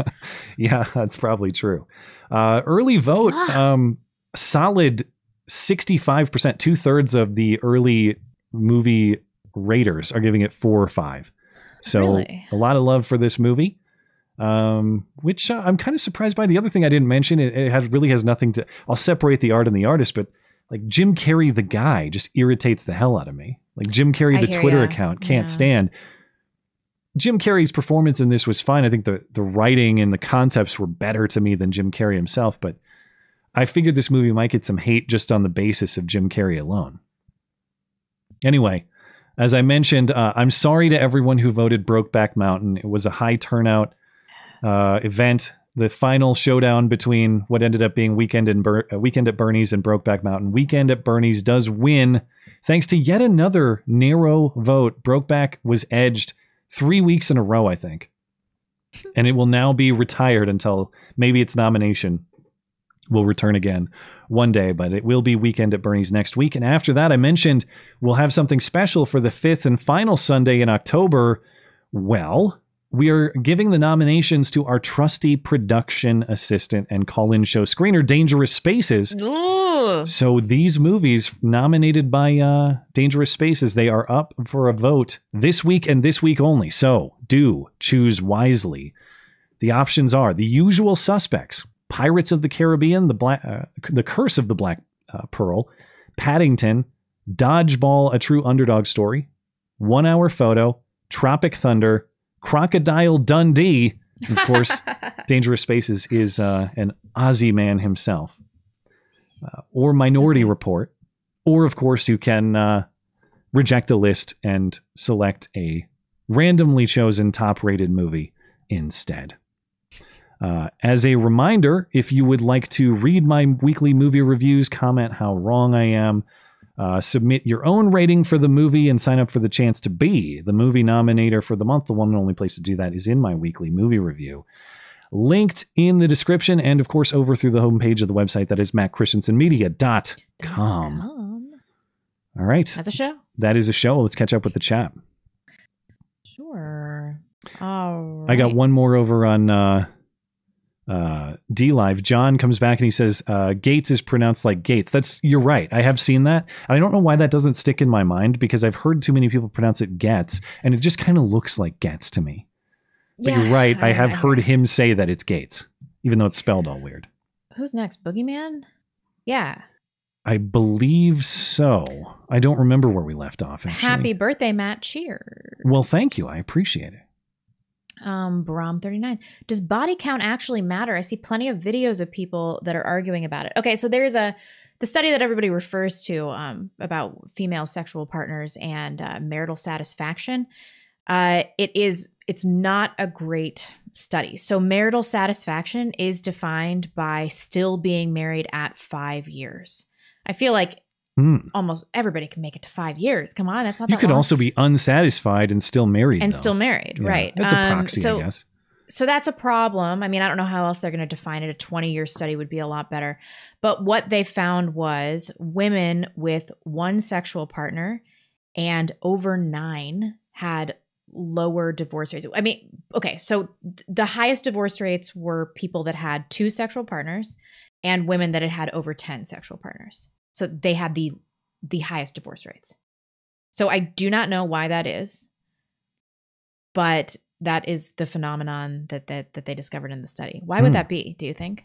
Yeah, that's probably true. Uh, early vote, um, solid sixty-five percent, two thirds of the early movie raters are giving it four or five. So really? A lot of love for this movie. Um, which uh, I'm kind of surprised by. The other thing I didn't mention, it, it has really has nothing to, I'll separate the art and the artist, but like Jim Carrey, the guy, just irritates the hell out of me. Like Jim Carrey, I the Twitter ya. account can't yeah. stand. Jim Carrey's performance in this was fine. I think the, the writing and the concepts were better to me than Jim Carrey himself, but I figured this movie might get some hate just on the basis of Jim Carrey alone. Anyway, as I mentioned, uh, I'm sorry to everyone who voted Brokeback Mountain. It was a high turnout Uh, event, the final showdown between what ended up being Weekend and Ber- Weekend at Bernie's and Brokeback Mountain. Weekend at Bernie's does win, thanks to yet another narrow vote. Brokeback was edged three weeks in a row, I think, and it will now be retired until maybe its nomination will return again one day. But it will be Weekend at Bernie's next week, and after that, I mentioned we'll have something special for the fifth and final Sunday in October. Well, we are giving the nominations to our trusty production assistant and call-in show screener, Dangerous Spaces. Ooh. So these movies nominated by uh, Dangerous Spaces, they are up for a vote this week and this week only. So do choose wisely. The options are The Usual Suspects, Pirates of the Caribbean, The, Black, uh, the Curse of the Black uh, Pearl, Paddington, Dodgeball, A True Underdog Story, One Hour Photo, Tropic Thunder, Crocodile Dundee, of course. Dangerous Spaces is uh, an Aussie man himself, uh, or Minority Report, or of course you can uh, reject the list and select a randomly chosen top-rated movie instead. Uh, as a reminder, if you would like to read my weekly movie reviews, comment how wrong I am, Uh, submit your own rating for the movie, and sign up for the chance to be the movie nominator for the month. The one and only place to do that is in my weekly movie review, linked in the description, and of course over through the homepage of the website. That is matt christiansen media dot com. All right. That's a show. That is a show. Let's catch up with the chat. Sure. All right. I got one more over on uh, uh, D Live. John comes back and he says, uh, Gates is pronounced like Gates. That's, you're right. I have seen that. And I don't know why that doesn't stick in my mind, because I've heard too many people pronounce it Gets, and it just kind of looks like Gets to me, but yeah, you're right. I have heard him say that it's Gates, even though it's spelled all weird. Who's next? Boogeyman? Yeah. I believe so. I don't remember where we left off, actually. Happy birthday, Matt. Cheers. Well, thank you. I appreciate it. Um, Brom thirty-nine. Does body count actually matter? I see plenty of videos of people that are arguing about it. Okay, so there's a the study that everybody refers to um, about female sexual partners and uh, marital satisfaction. Uh, it is it's not a great study. So marital satisfaction is defined by still being married at five years. I feel like Mm. almost everybody can make it to five years. Come on, that's not. You that could long. also be unsatisfied and still married. And though. still married, yeah, right? That's um, a proxy, so, I guess. So that's a problem. I mean, I don't know how else they're going to define it. A twenty-year study would be a lot better. But what they found was women with one sexual partner and over nine had lower divorce rates. I mean, okay, so the highest divorce rates were people that had two sexual partners and women that had had over ten sexual partners. So they had the the highest divorce rates. So I do not know why that is, but that is the phenomenon that that, that they discovered in the study. Why would mm. that be, do you think?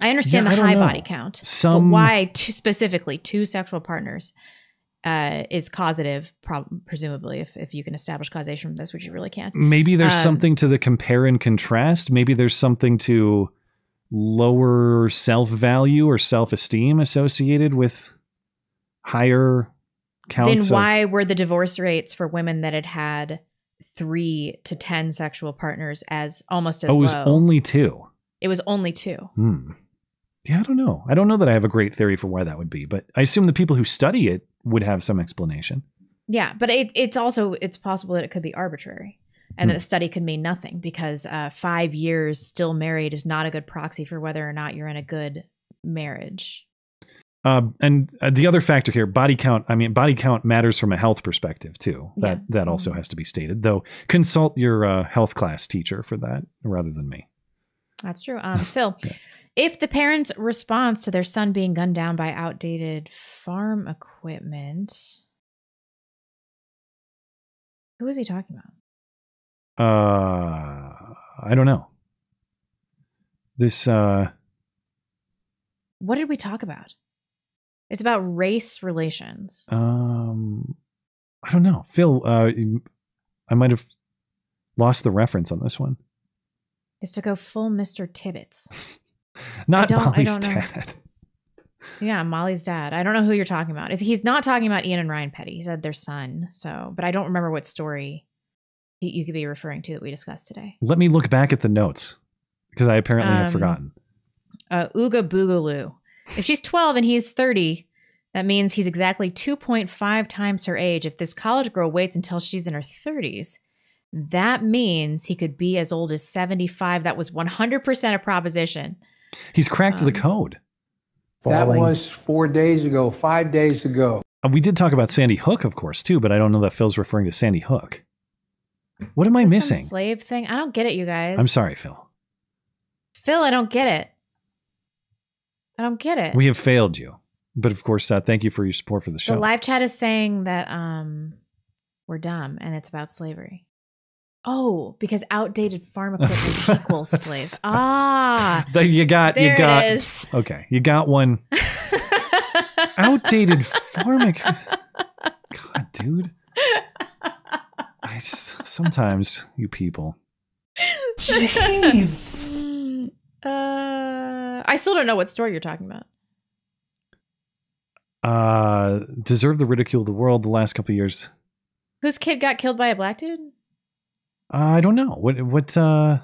I understand yeah, the I high know. body count. Some... But why two, specifically two sexual partners uh, is causative, prob- presumably, if, if you can establish causation from this, which you really can't. Maybe there's um, something to the compare and contrast. Maybe there's something to lower self-value or self-esteem associated with higher counts. Then why of- were the divorce rates for women that had had three to ten sexual partners as almost as oh, it was low? Only two. It was only two. Hmm. Yeah, I don't know. I don't know that I have a great theory for why that would be, but I assume the people who study it would have some explanation. Yeah, but it, it's also it's possible that it could be arbitrary. And that the study could mean nothing, because uh, five years still married is not a good proxy for whether or not you're in a good marriage. Um, and uh, the other factor here, body count. I mean, body count matters from a health perspective, too. That yeah. that also has to be stated, though. Consult your uh, health class teacher for that rather than me. That's true. Um, Phil, yeah. if the parent's response to their son being gunned down by outdated farm equipment. Who is he talking about? Uh, I don't know. This. Uh, what did we talk about? It's about race relations. Um, I don't know. Phil, uh, I might have lost the reference on this one. Is to go full Mister Tibbetts. Not Molly's dad. Yeah, Molly's dad. I don't know who you're talking about. He's not talking about Ian and Ryan Petty. He said their son. So, but I don't remember what story you could be referring to that we discussed today. Let me look back at the notes because I apparently um, have forgotten. Uh, Ooga Boogaloo. If she's twelve and he's thirty, that means he's exactly two point five times her age. If this college girl waits until she's in her thirties, that means he could be as old as seventy-five. That was one hundred percent a proposition. He's cracked um, the code. That Falling. was four days ago, five days ago. Uh, we did talk about Sandy Hook, of course, too, but I don't know that Phil's referring to Sandy Hook. What am Is I missing? Some slave thing? I don't get it, you guys. I'm sorry, Phil. Phil, I don't get it. I don't get it. We have failed you. But of course, uh, thank you for your support for the show. The live chat is saying that um, we're dumb and it's about slavery. Oh, because outdated farm equipment equals slaves. Ah, you got, there you got, it is. Okay, you got one. Outdated farm equipment. God, dude. I just, sometimes you people. Jeez. Uh, I still don't know what story you're talking about. Uh, deserve the ridicule of the world the last couple of years. Whose kid got killed by a black dude? Uh, I don't know what, what, uh,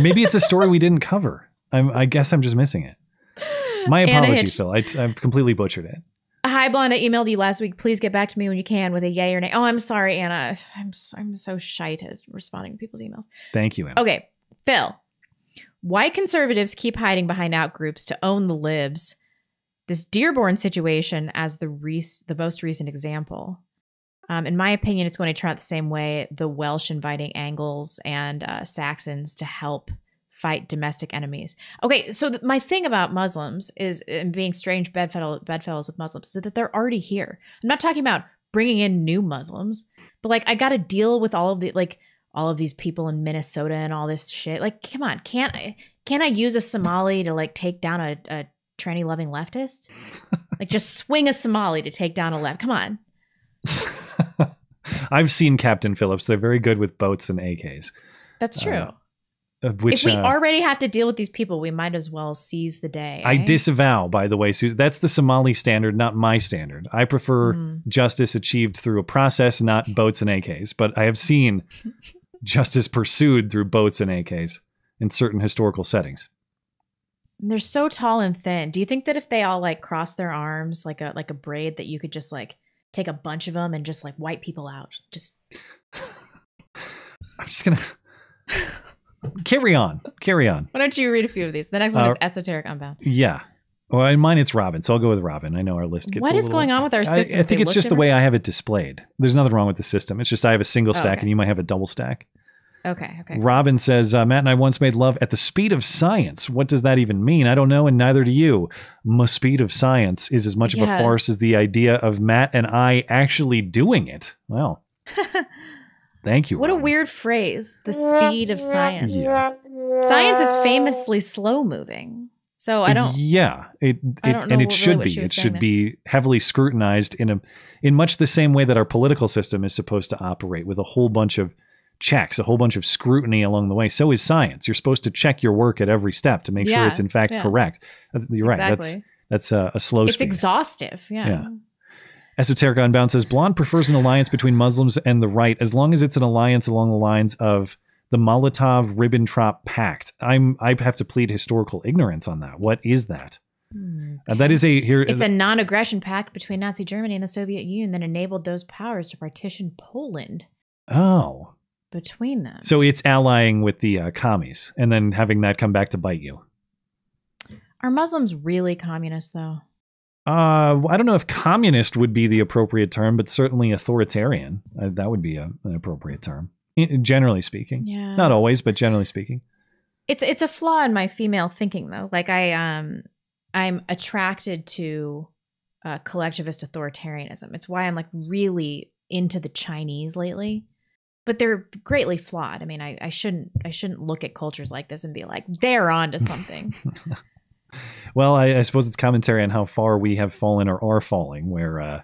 maybe it's a story we didn't cover. I'm, I guess I'm just missing it. My apologies, Phil. I, I've completely butchered it. Hi, Blonde. I emailed you last week. Please get back to me when you can with a yay or nay. Oh, I'm sorry, Anna. I'm, I'm so shy at responding to people's emails. Thank you, Anna. Okay. Phil, why conservatives keep hiding behind out groups to own the libs? This Dearborn situation as the re- the most recent example. Um, in my opinion, it's going to turn out the same way. The Welsh inviting Angles and uh, Saxons to help fight domestic enemies. Okay, so th- my thing about Muslims is and being strange bedfellow, bedfellows with Muslims is that they're already here. I'm not talking about bringing in new Muslims, but like I got to deal with all of the like all of these people in Minnesota and all this shit. Like, come on, can't I can't I use a Somali to like take down a, a tranny loving leftist? Like, just swing a Somali to take down a left. Come on. I've seen Captain Phillips. They're very good with boats and A Ks. That's true. Uh, which, if we uh, already have to deal with these people, we might as well seize the day. I eh? disavow, by the way, Susan. That's the Somali standard, not my standard. I prefer mm. justice achieved through a process, not boats and A Ks. But I have seen justice pursued through boats and A Ks in certain historical settings. And they're so tall and thin. Do you think that if they all like cross their arms like a like a braid, that you could just like take a bunch of them and just like wipe people out? Just I'm just gonna carry on, carry on. Why don't you read a few of these? The next one uh, is Esoteric Unbound. Yeah. Well, in mine, it's Robin. So I'll go with Robin. I know our list gets What a is little, going on with our system? I, I think it's just different? The way I have it displayed. There's nothing wrong with the system. It's just I have a single stack oh, okay. and you might have a double stack. Okay. Okay. Robin says, uh, Matt and I once made love at the speed of science. What does that even mean? I don't know. And neither do you. The speed of science is as much yeah. of a farce as the idea of Matt and I actually doing it. Well, thank you. What Robin. A weird phrase. The speed of science. Yeah. Science is famously slow moving. So I don't. Yeah. It, it, I don't know and it what, should really be. It should there. be heavily scrutinized in a, in much the same way that our political system is supposed to operate with a whole bunch of checks, a whole bunch of scrutiny along the way. So is science. You're supposed to check your work at every step to make yeah, sure it's in fact yeah. correct. You're right. Exactly. That's that's a, a slow It's speed. Exhaustive. Yeah. yeah. Esoteric Unbound says, Blonde prefers an alliance between Muslims and the right as long as it's an alliance along the lines of the Molotov-Ribbentrop Pact. I'm, I have to plead historical ignorance on that. What is that? Okay. Uh, that is a here. It's a non-aggression pact between Nazi Germany and the Soviet Union that enabled those powers to partition Poland. Oh. Between them. So it's allying with the uh, commies and then having that come back to bite you. Are Muslims really communists, though? Uh, I don't know if communist would be the appropriate term, but certainly authoritarian. Uh, that would be a, an appropriate term, generally speaking. Yeah. Not always, but generally speaking. It's it's a flaw in my female thinking, though. Like I um I'm attracted to uh, collectivist authoritarianism. It's why I'm like really into the Chinese lately. But they're greatly flawed. I mean, I, I shouldn't I shouldn't look at cultures like this and be like, they're on to something. Well, I, I suppose it's commentary on how far we have fallen or are falling, where uh,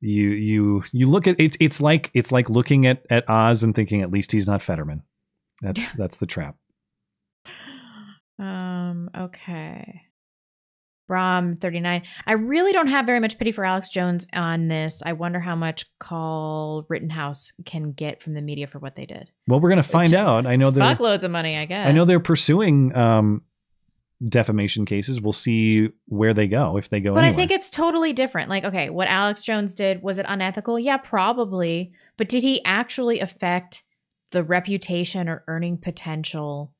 you you you look at it. It's like it's like looking at, at Oz and thinking at least he's not Fetterman. That's yeah. that's the trap. Um. OK. Brom thirty-nine. I really don't have very much pity for Alex Jones on this. I wonder how much Carl Rittenhouse can get from the media for what they did. Well, we're going to find out. I know they're fuckloads of money, I guess. I know they're pursuing um, defamation cases. We'll see where they go, if they go But anywhere. I think it's totally different. Like, okay, what Alex Jones did, was it unethical? Yeah, probably. But did he actually affect the reputation or earning potential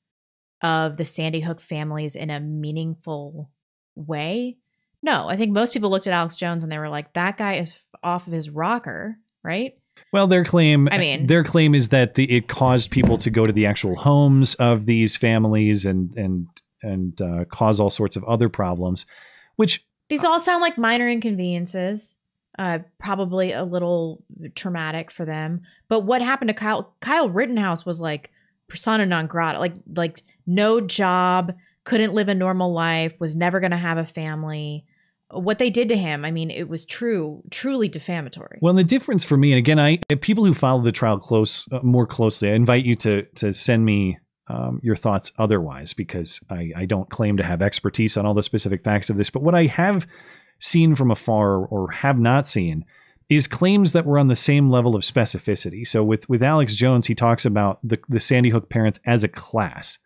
of the Sandy Hook families in a meaningful way? No, I think most people looked at Alex Jones and they were like, that guy is off of his rocker, right? Well, their claim, I mean, their claim is that the, it caused people to go to the actual homes of these families and, and, and uh, cause all sorts of other problems, which these all sound like minor inconveniences, uh, probably a little traumatic for them. But what happened to Kyle, Kyle Rittenhouse was like persona non grata, like, like no job, couldn't live a normal life, was never going to have a family. What they did to him, I mean, it was true, truly defamatory. Well, the difference for me, and again, I people who follow the trial close, uh, more closely, I invite you to to send me um, your thoughts otherwise, because I, I don't claim to have expertise on all the specific facts of this. But what I have seen from afar or have not seen is claims that were on the same level of specificity. So with, with Alex Jones, he talks about the, the Sandy Hook parents as a class.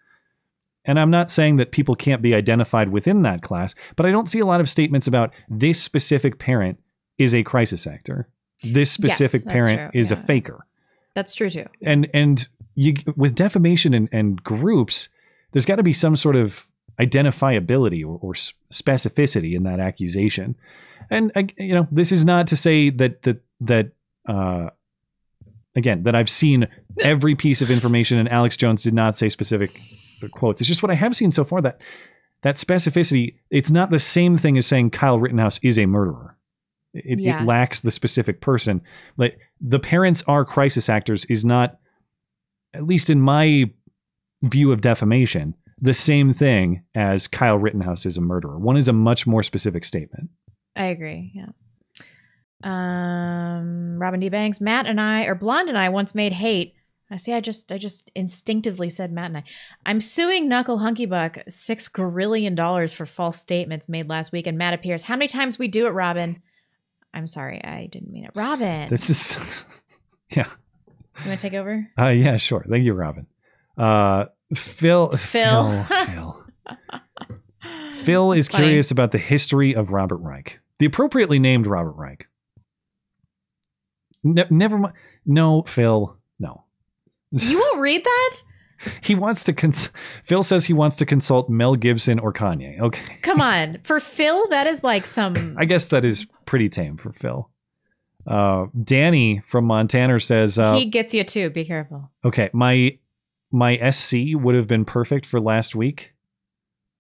And I'm not saying that people can't be identified within that class, but I don't see a lot of statements about this specific parent is a crisis actor. This specific yes, parent true. is yeah. a faker. That's true, too. And and you, with defamation and, and groups, there's got to be some sort of identifiability or, or specificity in that accusation. And, I, you know, this is not to say that that that uh, again, that I've seen every piece of information and Alex Jones did not say specific quotes. It's just what I have seen so far, that that specificity, it's not the same thing as saying Kyle Rittenhouse is a murderer. It, yeah. it lacks the specific person. Like the parents are crisis actors is not, at least in my view of defamation, the same thing as Kyle Rittenhouse is a murderer. One is a much more specific statement. I agree. Yeah. Um, Robin D. Banks, Matt and I, or Blonde and I once made hate. I see. I just, I just instinctively said Matt and I. I'm suing Knuckle Hunky Buck six gorillion dollars for false statements made last week, and Matt appears. How many times we do it, Robin? I'm sorry, I didn't mean it, Robin. This is, yeah. You want to take over? Uh, yeah, sure. Thank you, Robin. Uh, Phil, Phil, Phil, Phil. Phil is Funny. curious about the history of Robert Reich, the appropriately named Robert Reich. Ne- never mind. No, Phil. No. You won't read that? He wants to cons- Phil says he wants to consult Mel Gibson or Kanye. Okay. Come on. For Phil, that is like some... I guess that is pretty tame for Phil. Uh, Danny from Montana says... Uh, he gets you too. Be careful. Okay. My my S C would have been perfect for last week.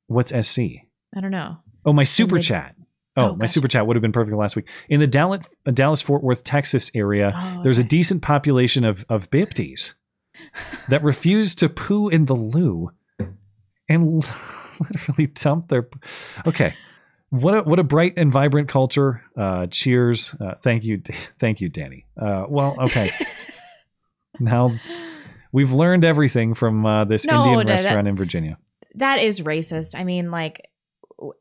What's S C? I don't know. Oh, my super like- chat. Oh, oh my super chat would have been perfect last week. In the Dallas, Dallas-Fort Worth, Texas area, oh, okay. there's a decent population of, of Bipties that refuse to poo in the loo and literally dump their... Okay. What a, what a bright and vibrant culture. Uh, cheers. Uh, thank you. Thank you, Danny. Uh, well, okay. Now we've learned everything from uh, this no, Indian no, restaurant that, in Virginia. That is racist. I mean, like,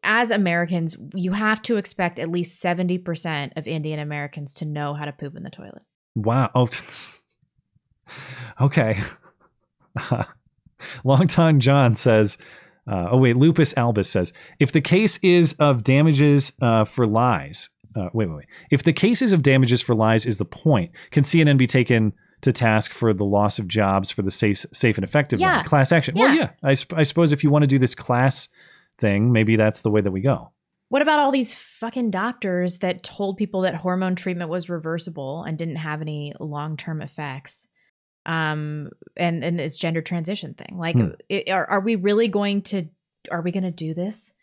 as Americans, you have to expect at least seventy percent of Indian Americans to know how to poop in the toilet. Wow. Oh, okay. Uh, Longtime John says, uh, oh wait, Lupus Albus says, if the case is of damages uh, for lies, uh, wait, wait, wait. If the case is of damages for lies is the point, can C N N be taken to task for the loss of jobs for the safe, safe and effective yeah. one? Class action? Yeah. Well, yeah, I, sp- I suppose if you want to do this class thing, maybe that's the way that we go. What about all these fucking doctors that told people that hormone treatment was reversible and didn't have any long-term effects? Um, and, and this gender transition thing, like, hmm. it, are, are we really going to, are we going to do this?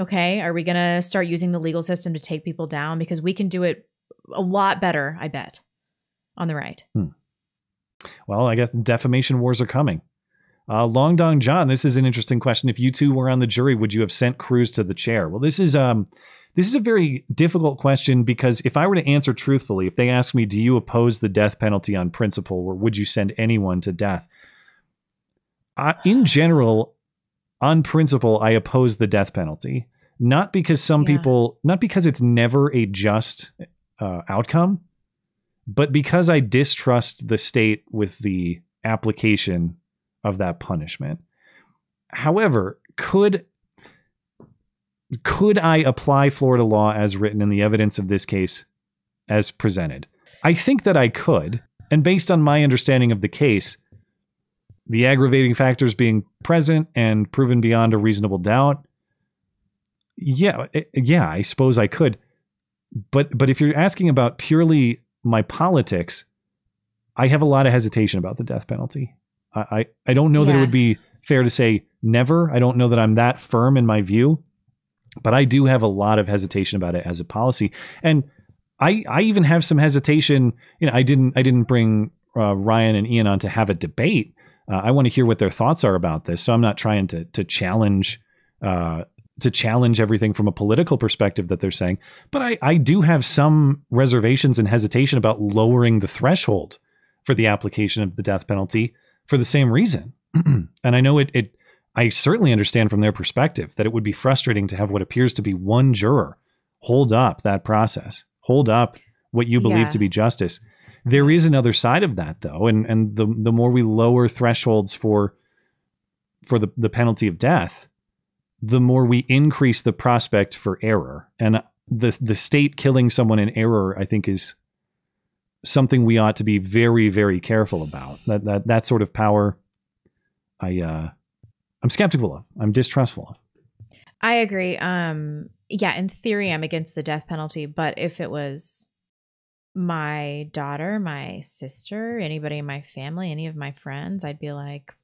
Okay. Are we going to start using the legal system to take people down? Because we can do it a lot better, I bet, on the right. Hmm. Well, I guess defamation wars are coming. Uh, Long Dong John, this is an interesting question. If you two were on the jury, would you have sent Cruz to the chair? Well, this is um, this is a very difficult question, because if I were to answer truthfully, if they asked me, do you oppose the death penalty on principle, or would you send anyone to death? I, in general, on principle, I oppose the death penalty, not because some yeah. people, not because it's never a just uh, outcome, but because I distrust the state with the application of that punishment. However, could could I apply Florida law as written in the evidence of this case as presented? I think that I could. And based on my understanding of the case, the aggravating factors being present and proven beyond a reasonable doubt, yeah, it, yeah, I suppose I could. But but if you're asking about purely my politics, I have a lot of hesitation about the death penalty. I, I don't know yeah. that it would be fair to say never. I don't know that I'm that firm in my view, but I do have a lot of hesitation about it as a policy. And I I even have some hesitation. You know, I didn't I didn't bring uh, Ryan and Ian on to have a debate. Uh, I want to hear what their thoughts are about this. So I'm not trying to to challenge uh, to challenge everything from a political perspective that they're saying. But I, I do have some reservations and hesitation about lowering the threshold for the application of the death penalty, for the same reason. And I know it, it, I certainly understand from their perspective that it would be frustrating to have what appears to be one juror hold up that process, hold up what you believe yeah. to be justice. There is another side of that, though. And, and the, the more we lower thresholds for, for the, the penalty of death, the more we increase the prospect for error. And the, the state killing someone in error, I think, is something we ought to be very, very careful about. That that that sort of power, I uh, I'm skeptical of. I'm distrustful of. I agree. Um, yeah, in theory, I'm against the death penalty. But if it was my daughter, my sister, anybody in my family, any of my friends, I'd be like,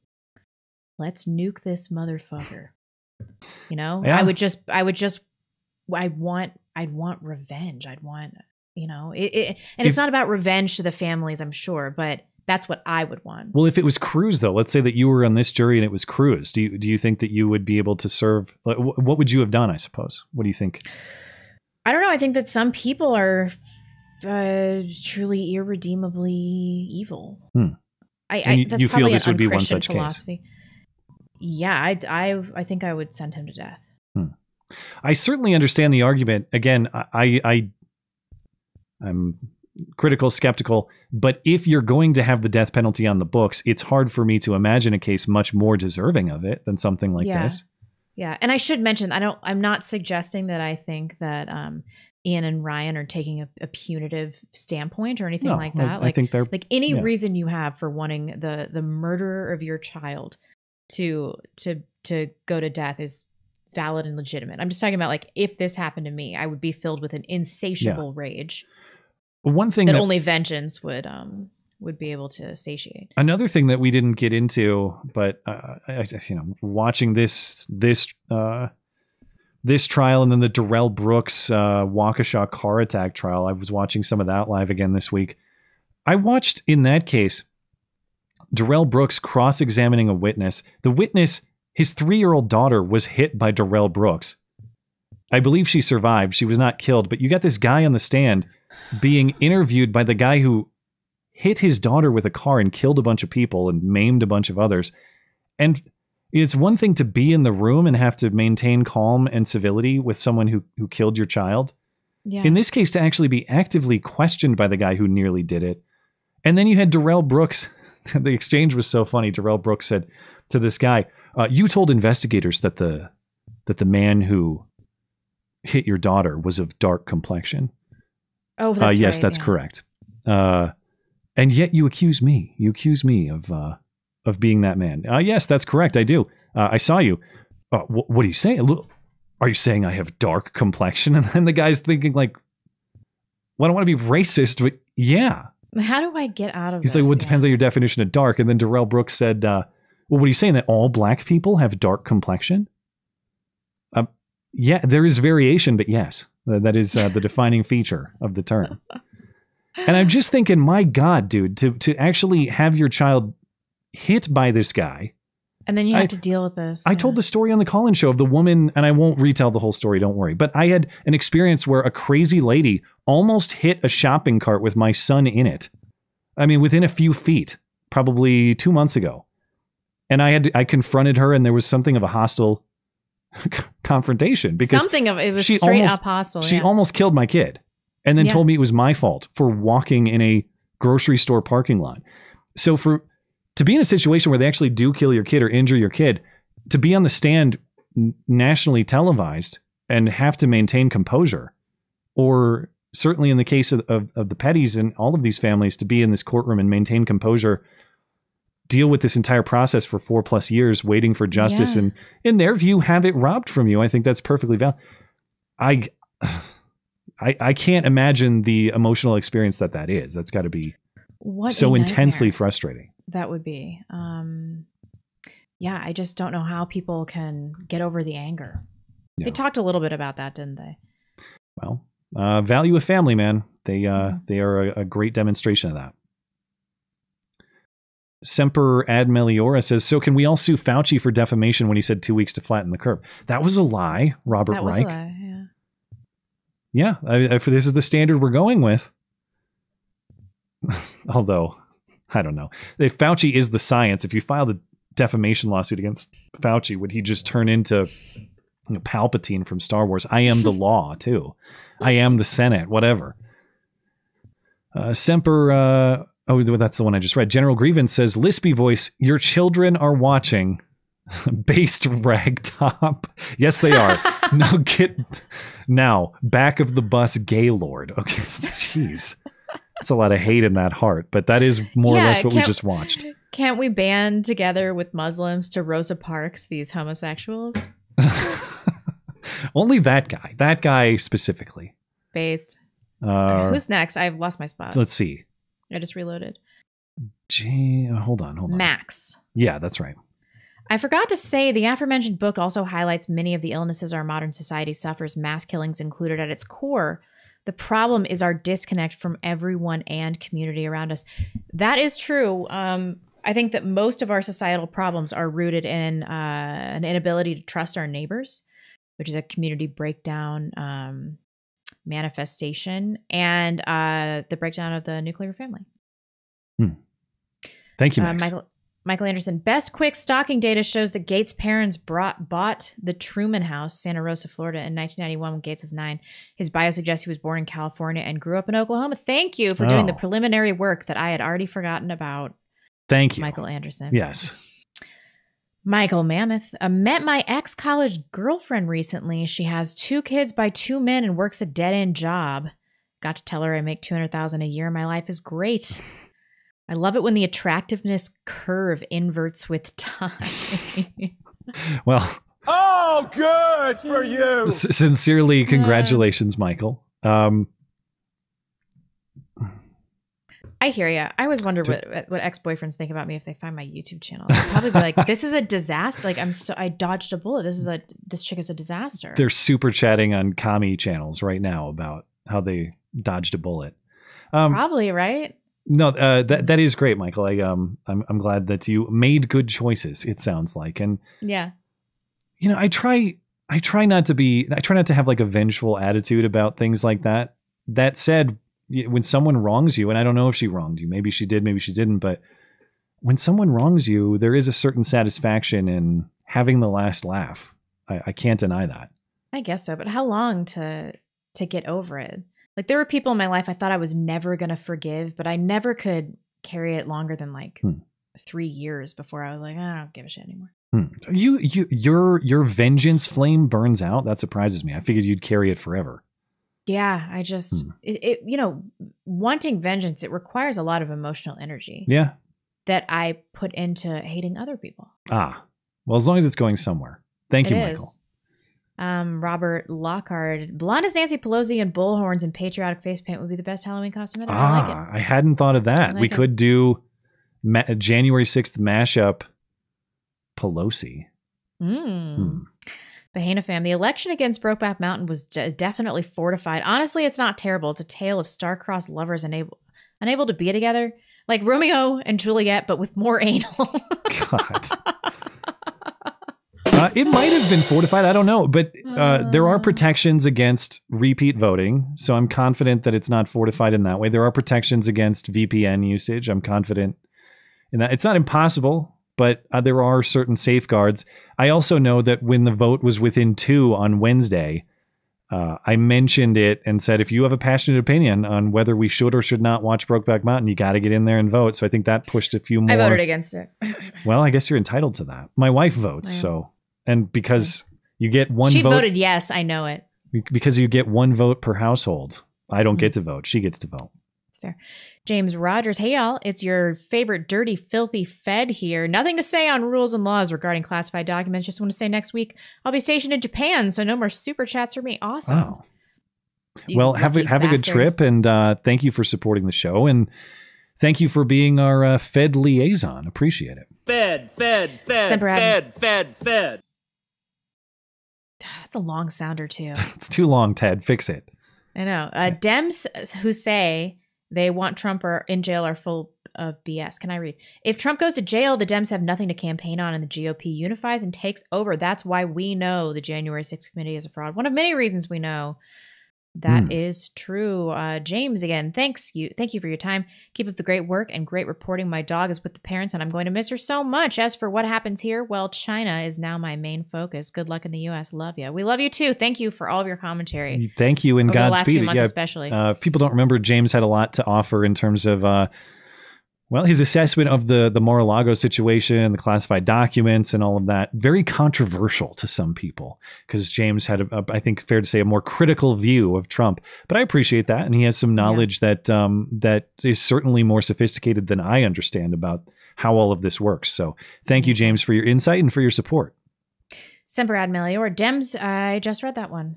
"Let's nuke this motherfucker." You know, yeah. I would just, I would just, I want, I'd want revenge. I'd want. You know, it, it, and if, it's not about revenge to the families, I'm sure, but that's what I would want. Well, if it was Cruz, though, let's say that you were on this jury and it was Cruz. Do you, do you think that you would be able to serve? What would you have done, I suppose? What do you think? I don't know. I think that some people are uh, truly irredeemably evil. Hmm. I, I you, that's you feel this would be one such philosophy. Case? Yeah, I, I, I think I would send him to death. Hmm. I certainly understand the argument. Again, I, I, I'm critical, skeptical, but if you're going to have the death penalty on the books, it's hard for me to imagine a case much more deserving of it than something like yeah. this. Yeah. And I should mention, I don't, I'm not suggesting that I think that um, Ian and Ryan are taking a, a punitive standpoint or anything no, like that. I, like, I think they're like any yeah. reason you have for wanting the, the murderer of your child to, to, to go to death is valid and legitimate. I'm just talking about, like, if this happened to me, I would be filled with an insatiable yeah. rage. One thing that, that only vengeance would um would be able to satiate. Another thing that we didn't get into, but uh, I, you know, watching this this uh, this trial and then the Darrell Brooks uh, Waukesha car attack trial, I was watching some of that live again this week. I watched in that case Darrell Brooks cross-examining a witness. The witness, his three-year-old daughter, was hit by Darrell Brooks. I believe she survived. She was not killed. But you got this guy on the stand being interviewed by the guy who hit his daughter with a car and killed a bunch of people and maimed a bunch of others. And it's one thing to be in the room and have to maintain calm and civility with someone who, who killed your child. Yeah. In this case, to actually be actively questioned by the guy who nearly did it. And then you had Darrell Brooks. The exchange was so funny. Darrell Brooks said to this guy, uh, you told investigators that the, that the man who hit your daughter was of dark complexion. Oh, that's uh, yes, right, that's yeah. correct. Uh, and yet you accuse me. You accuse me of uh, of being that man. Uh, yes, that's correct. I do. Uh, I saw you. Uh, wh- what do you say? Look, are you saying I have dark complexion? And then the guy's thinking like, well, I don't want to be racist, but yeah. How do I get out of He's this? He's like, well, it yeah. depends on your definition of dark. And then Darrell Brooks said, uh, well, what are you saying, that all black people have dark complexion? Um, yeah, there is variation, but yes, that is uh, the defining feature of the term. And I'm just thinking, my God, dude, to, to actually have your child hit by this guy. And then you have I, to deal with this. I yeah. told the story on the Colin show of the woman, and I won't retell the whole story, don't worry. But I had an experience where a crazy lady almost hit a shopping cart with my son in it. I mean, within a few feet, probably two months ago. And I had to, I confronted her, and there was something of a hostile confrontation. Because something of it was straight almost, up hostile. She yeah. almost killed my kid and then yeah. told me it was my fault for walking in a grocery store parking lot. So for... to be in a situation where they actually do kill your kid or injure your kid, to be on the stand nationally televised and have to maintain composure, or certainly in the case of, of, of the Pettys and all of these families, to be in this courtroom and maintain composure, deal with this entire process for four plus years waiting for justice yeah. and in their view have it robbed from you. I think that's perfectly valid. I, I, I can't imagine the emotional experience that that is. That's got to be what so intensely frustrating. That would be, um, yeah, I just don't know how people can get over the anger. Yeah. They talked a little bit about that, didn't they? Well, uh, value of family, man. They, uh, mm-hmm. they are a, a great demonstration of that. Semper Ad Meliora says, so can we all sue Fauci for defamation when he said two weeks to flatten the curve? That was a lie, Robert Reich. That was Reich. a lie, yeah. Yeah, I, I, for, this is the standard we're going with. Although... I don't know. If Fauci is the science, if you filed a defamation lawsuit against Fauci, would he just turn into you know, Palpatine from Star Wars? I am the law, too. I am the Senate, whatever. Uh, Semper, uh, oh, that's the one I just read. General Grievance says, lispy voice, your children are watching. Based ragtop. Yes, they are. Now get now back of the bus, Gaylord. Okay, jeez. That's a lot of hate in that heart, but that is more yeah, or less what we just watched. Can't we band together with Muslims to Rosa Parks, these homosexuals? Only that guy. That guy specifically. Based. Uh, Who's next? I've lost my spot. Let's see. I just reloaded. Gee, hold on, hold on. Max. Yeah, that's right. I forgot to say the aforementioned book also highlights many of the illnesses our modern society suffers, mass killings included at its core. The problem is our disconnect from everyone and community around us. That is true. Um, I think that most of our societal problems are rooted in uh, an inability to trust our neighbors, which is a community breakdown um, manifestation, and uh, the breakdown of the nuclear family. Hmm. Thank you, Max. Uh, Michael, Michael Anderson, best quick stocking data shows that Gates' parents brought, bought the Truman House, Santa Rosa, Florida, in nineteen ninety-one when Gates was nine. His bio suggests he was born in California and grew up in Oklahoma. Thank you for oh. doing the preliminary work that I had already forgotten about. Thank you. Michael Anderson. Yes. Michael Mammoth, I met my ex-college girlfriend recently. She has two kids by two men and works a dead-end job. Got to tell her I make two hundred thousand dollars a year. My life is great. I love it when the attractiveness curve inverts with time. Well, oh, good for you. Sincerely, congratulations, Michael. Um, I hear you. I always wonder do, what what ex-boyfriends think about me if they find my YouTube channel. They'll probably be like, "This is a disaster. Like, I'm so I dodged a bullet. This is a this chick is a disaster." They're super chatting on commie channels right now about how they dodged a bullet. Um, probably right. No, uh, that that is great, Michael. I um, I'm I'm glad that you made good choices. It sounds like, and yeah, you know, I try I try not to be I try not to have like a vengeful attitude about things like that. That said, when someone wrongs you, and I don't know if she wronged you, maybe she did, maybe she didn't, but when someone wrongs you, there is a certain satisfaction in having the last laugh. I, I can't deny that. I guess so, but how long to to get over it? Like, there were people in my life I thought I was never going to forgive, but I never could carry it longer than like hmm. three years before I was like, I don't give a shit anymore. Hmm. You, you, your, your vengeance flame burns out. That surprises me. I figured you'd carry it forever. Yeah. I just, hmm. it, it, you know, wanting vengeance, it requires a lot of emotional energy. Yeah. That I put into hating other people. Ah, well, as long as it's going somewhere. Thank it you, is. Michael. Um, Robert Lockhart. Blonde is Nancy Pelosi and bullhorns and patriotic face paint would be the best Halloween costume ever. Ah, I, like I hadn't thought of that. Like we it. could do ma- January sixth mashup Pelosi. Mm. Hmm. Bahena fam. The election against Brokeback Mountain was de- definitely fortified. Honestly, it's not terrible. It's a tale of star-crossed lovers unable unable to be together. Like Romeo and Juliet, but with more anal. God. Uh, it might have been fortified. I don't know. But uh, there are protections against repeat voting. So I'm confident that it's not fortified in that way. There are protections against V P N usage. I'm confident in that. It's not impossible, but uh, there are certain safeguards. I also know that when the vote was within two on Wednesday, uh, I mentioned it and said, if you have a passionate opinion on whether we should or should not watch Brokeback Mountain, you got to get in there and vote. So I think that pushed a few more. I voted against it. Well, I guess you're entitled to that. My wife votes, yeah. so. And because you get one she vote. She voted yes, I know it. Because you get one vote per household. I don't mm-hmm. get to vote. She gets to vote. That's fair. James Rogers. Hey, y'all. It's your favorite dirty, filthy Fed here. Nothing to say on rules and laws regarding classified documents. Just want to say next week I'll be stationed in Japan, so no more super chats for me. Awesome. Wow. Well, have a, have a good trip, and uh, thank you for supporting the show. And thank you for being our uh, Fed liaison. Appreciate it. Fed, Fed, Fed, Semper Fed, Fed, Fed. That's a long sounder, too. It's too long, Ted. Fix it. I know. Uh, Dems who say they want Trump or in jail are full of B S. Can I read? If Trump goes to jail, the Dems have nothing to campaign on and the G O P unifies and takes over. That's why we know the January sixth committee is a fraud. One of many reasons we know that mm. is true. Uh, James, again, thanks you. Thank you for your time. Keep up the great work and great reporting. My dog is with the parents and I'm going to miss her so much. As for what happens here, well, China is now my main focus. Good luck in the U S Love you. We love you too. Thank you for all of your commentary. Thank you, and Godspeed. Yeah, especially. Uh, if people don't remember, James had a lot to offer in terms of, uh, well, his assessment of the, the Mar-a-Lago situation and the classified documents and all of that, very controversial to some people because James had, a, a, I think, fair to say, a more critical view of Trump. But I appreciate that. And he has some knowledge yeah. that um, that is certainly more sophisticated than I understand about how all of this works. So thank you, James, for your insight and for your support. Semper Ad Melior. Dems, I just read that one.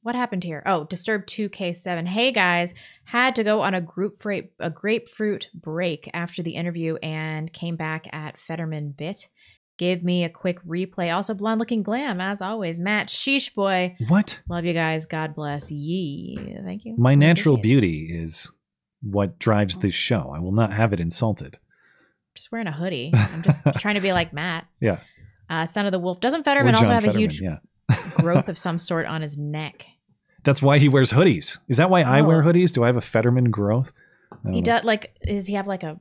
What happened here? Oh, Disturbed two K seven. Hey, guys. Had to go on a, group freight, a grapefruit break after the interview and came back at Fetterman bit. Give me a quick replay. Also, blonde looking glam, as always. Matt, sheesh boy. What? Love you guys. God bless ye. Thank you. My natural beauty is what drives this show. I will not have it insulted. Just wearing a hoodie. I'm just trying to be like Matt. Yeah. Uh, Son of the Wolf. Doesn't Fetterman also have Fetterman, a huge yeah. growth of some sort on his neck? That's why he wears hoodies. Is that why oh. I wear hoodies? Do I have a Fetterman growth? He does. Like, does he have like a?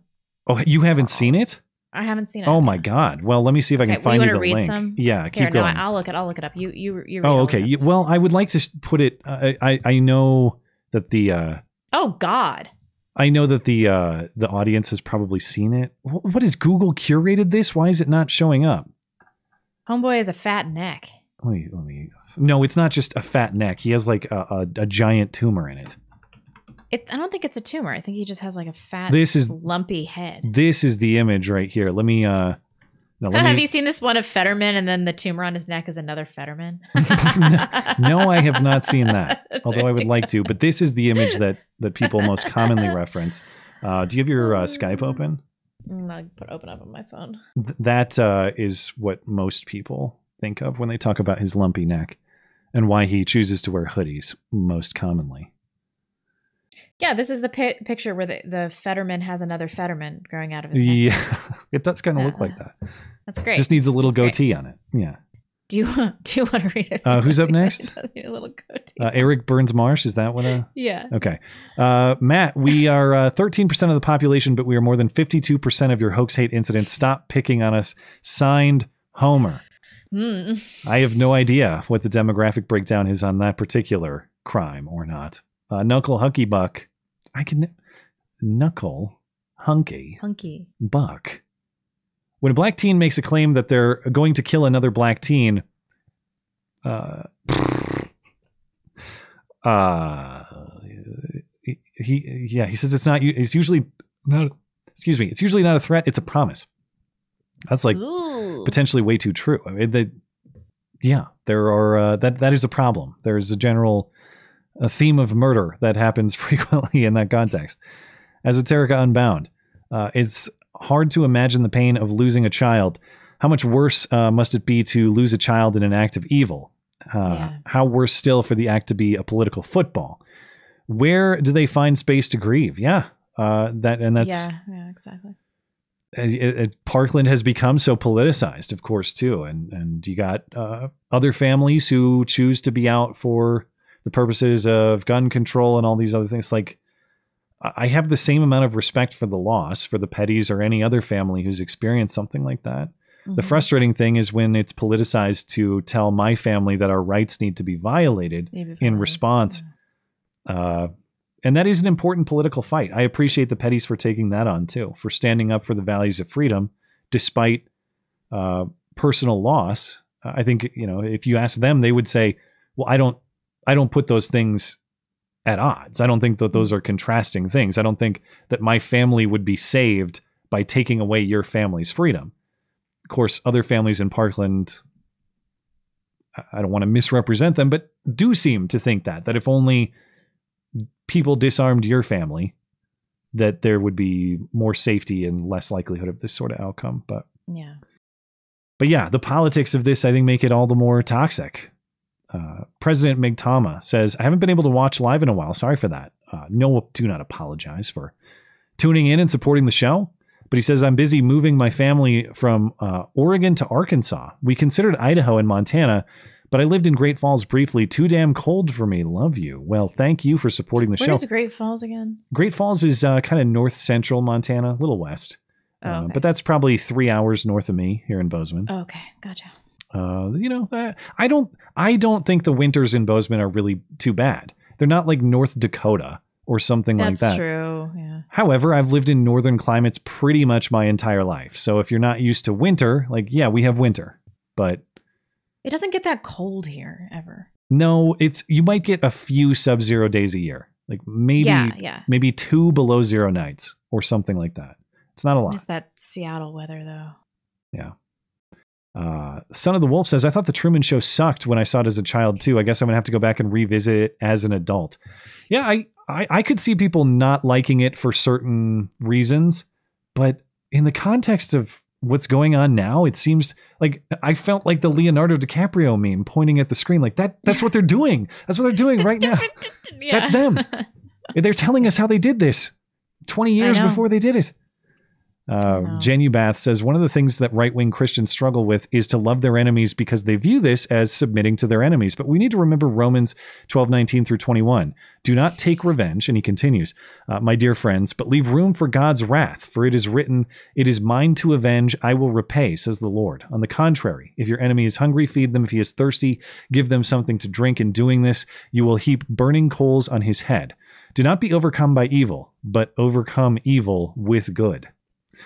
Oh, you haven't oh. seen it? I haven't seen it. Oh my God! Well, let me see if I can okay, find well, you, you the read link. Some? Yeah, keep Here, going. No, I'll look it. I'll look it up. You, you, you. Read oh, okay. You, well, I would like to put it. Uh, I, I know that the. Uh, oh God. I know that the uh, the audience has probably seen it. What has Google curated this? Why is it not showing up? Homeboy has a fat neck. Let me, let me. No, it's not just a fat neck. He has like a, a, a giant tumor in it. It. I don't think it's a tumor. I think he just has like a fat, this is, lumpy head. This is the image right here. Let me. Uh, no, let have me, you seen this one of Fetterman and then the tumor on his neck is another Fetterman? no, no, I have not seen that. Although right. I would like to. But this is the image that, that people most commonly reference. Uh, do you have your uh, Skype open? I'll put open up on my phone. Th- that uh, is what most people think of when they talk about his lumpy neck and why he chooses to wear hoodies most commonly. Yeah, this is the pi- picture where the, the Fetterman has another Fetterman growing out of his neck. Yeah, it does kind of yeah. look like that. That's great. Just needs a little that's goatee great. on it. Yeah. Do you want, do you want to read it? Uh, who's up next? A little goatee. Uh, Eric Burns Marsh. Is that what? A... yeah. Okay. Uh, Matt, we are uh, thirteen percent of the population, but we are more than fifty-two percent of your hoax hate incidents. Stop picking on us. Signed, Homer. Mm. I have no idea what the demographic breakdown is on that particular crime or not. Uh, knuckle hunky buck. I can knuckle hunky hunky buck. When a black teen makes a claim that they're going to kill another black teen. Uh, uh, he, yeah, he says it's not, it's usually not, excuse me. It's usually not a threat. It's a promise. That's like Ooh. potentially way too true. I mean, the, Yeah, there are uh, that that is a problem. There is a general a theme of murder that happens frequently in that context. Esoterica Unbound. Uh, it's hard to imagine the pain of losing a child. How much worse uh, must it be to lose a child in an act of evil? Uh, yeah. How worse still for the act to be a political football? Where do they find space to grieve? Yeah, uh, that and that's yeah, yeah, exactly. It, it, Parkland has become so politicized, of course, too, and and you got uh, other families who choose to be out for the purposes of gun control and all these other things. Like, I have the same amount of respect for the loss for the Pettys or any other family who's experienced something like that. Mm-hmm. The frustrating thing is when it's politicized to tell my family that our rights need to be violated Maybe in response. Yeah. Uh, and that is an important political fight. I appreciate the Pettys for taking that on too, for standing up for the values of freedom, despite uh, personal loss. I think, you know, if you ask them, they would say, well, I don't, I don't put those things at odds. I don't think that those are contrasting things. I don't think that my family would be saved by taking away your family's freedom. Of course, other families in Parkland, I don't want to misrepresent them, but do seem to think that, that if only people disarmed your family, that there would be more safety and less likelihood of this sort of outcome. But yeah, but yeah, the politics of this, I think, make it all the more toxic. Uh, President Migtama says, I haven't been able to watch live in a while. Sorry for that. Uh, no, do not apologize for tuning in and supporting the show. But he says, I'm busy moving my family from uh, Oregon to Arkansas. We considered Idaho and Montana, but I lived in Great Falls briefly. Too damn cold for me. Love you. Well, thank you for supporting the show. Where is Great Falls again? Great Falls is uh, kind of north central Montana, a little west. Oh, okay. uh, but that's probably three hours north of me here in Bozeman. Oh, okay, gotcha. Uh, you know, uh, I don't, I don't think the winters in Bozeman are really too bad. They're not like North Dakota or something That's like that. That's true. Yeah. However, I've lived in northern climates pretty much my entire life. So if you're not used to winter, like, yeah, we have winter, but it doesn't get that cold here ever. No, it's, you might get a few sub-zero days a year. Like maybe, yeah, yeah. maybe two below zero nights or something like that. It's not a lot. It's that Seattle weather though. Yeah. Uh, Son of the Wolf says, I thought the Truman Show sucked when I saw it as a child too. I guess I'm gonna have to go back and revisit it as an adult. Yeah, I, I, I could see people not liking it for certain reasons, but in the context of what's going on now, it seems like I felt like the Leonardo DiCaprio meme pointing at the screen like that. That's what they're doing. That's what they're doing right now. Yeah. That's them. They're telling us how they did this twenty years before they did it. Uh, no. Genubath says, one of the things that right-wing Christians struggle with is to love their enemies because they view this as submitting to their enemies. But we need to remember Romans twelve nineteen through twenty-one. Do not take revenge. And he continues, uh, my dear friends, but leave room for God's wrath, for it is written, it is mine to avenge. I will repay, says the Lord. On the contrary, if your enemy is hungry, feed them. If he is thirsty, give them something to drink. In doing this, you will heap burning coals on his head. Do not be overcome by evil, but overcome evil with good.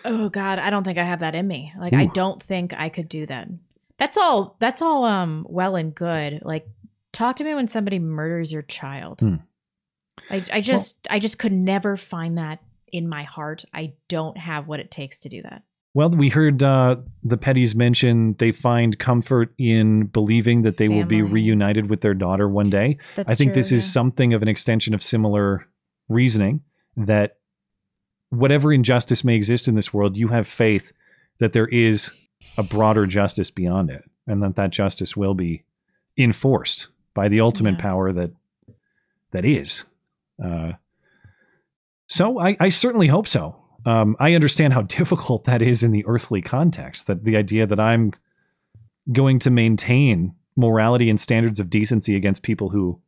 Oh God, I don't think I have that in me. Like, ooh. I don't think I could do that. That's all. That's all. Um, well and good. Like, talk to me when somebody murders your child. Mm. I, I just, well, I just could never find that in my heart. I don't have what it takes to do that. Well, we heard uh, the Pettys mention they find comfort in believing that they Family. will be reunited with their daughter one day. That's I think true, this yeah. is something of an extension of similar reasoning that. Whatever injustice may exist in this world, you have faith that there is a broader justice beyond it and that that justice will be enforced by the ultimate yeah. power that that is. Uh, so I, I certainly hope so. Um, I understand how difficult that is in the earthly context, that the idea that I'm going to maintain morality and standards of decency against people who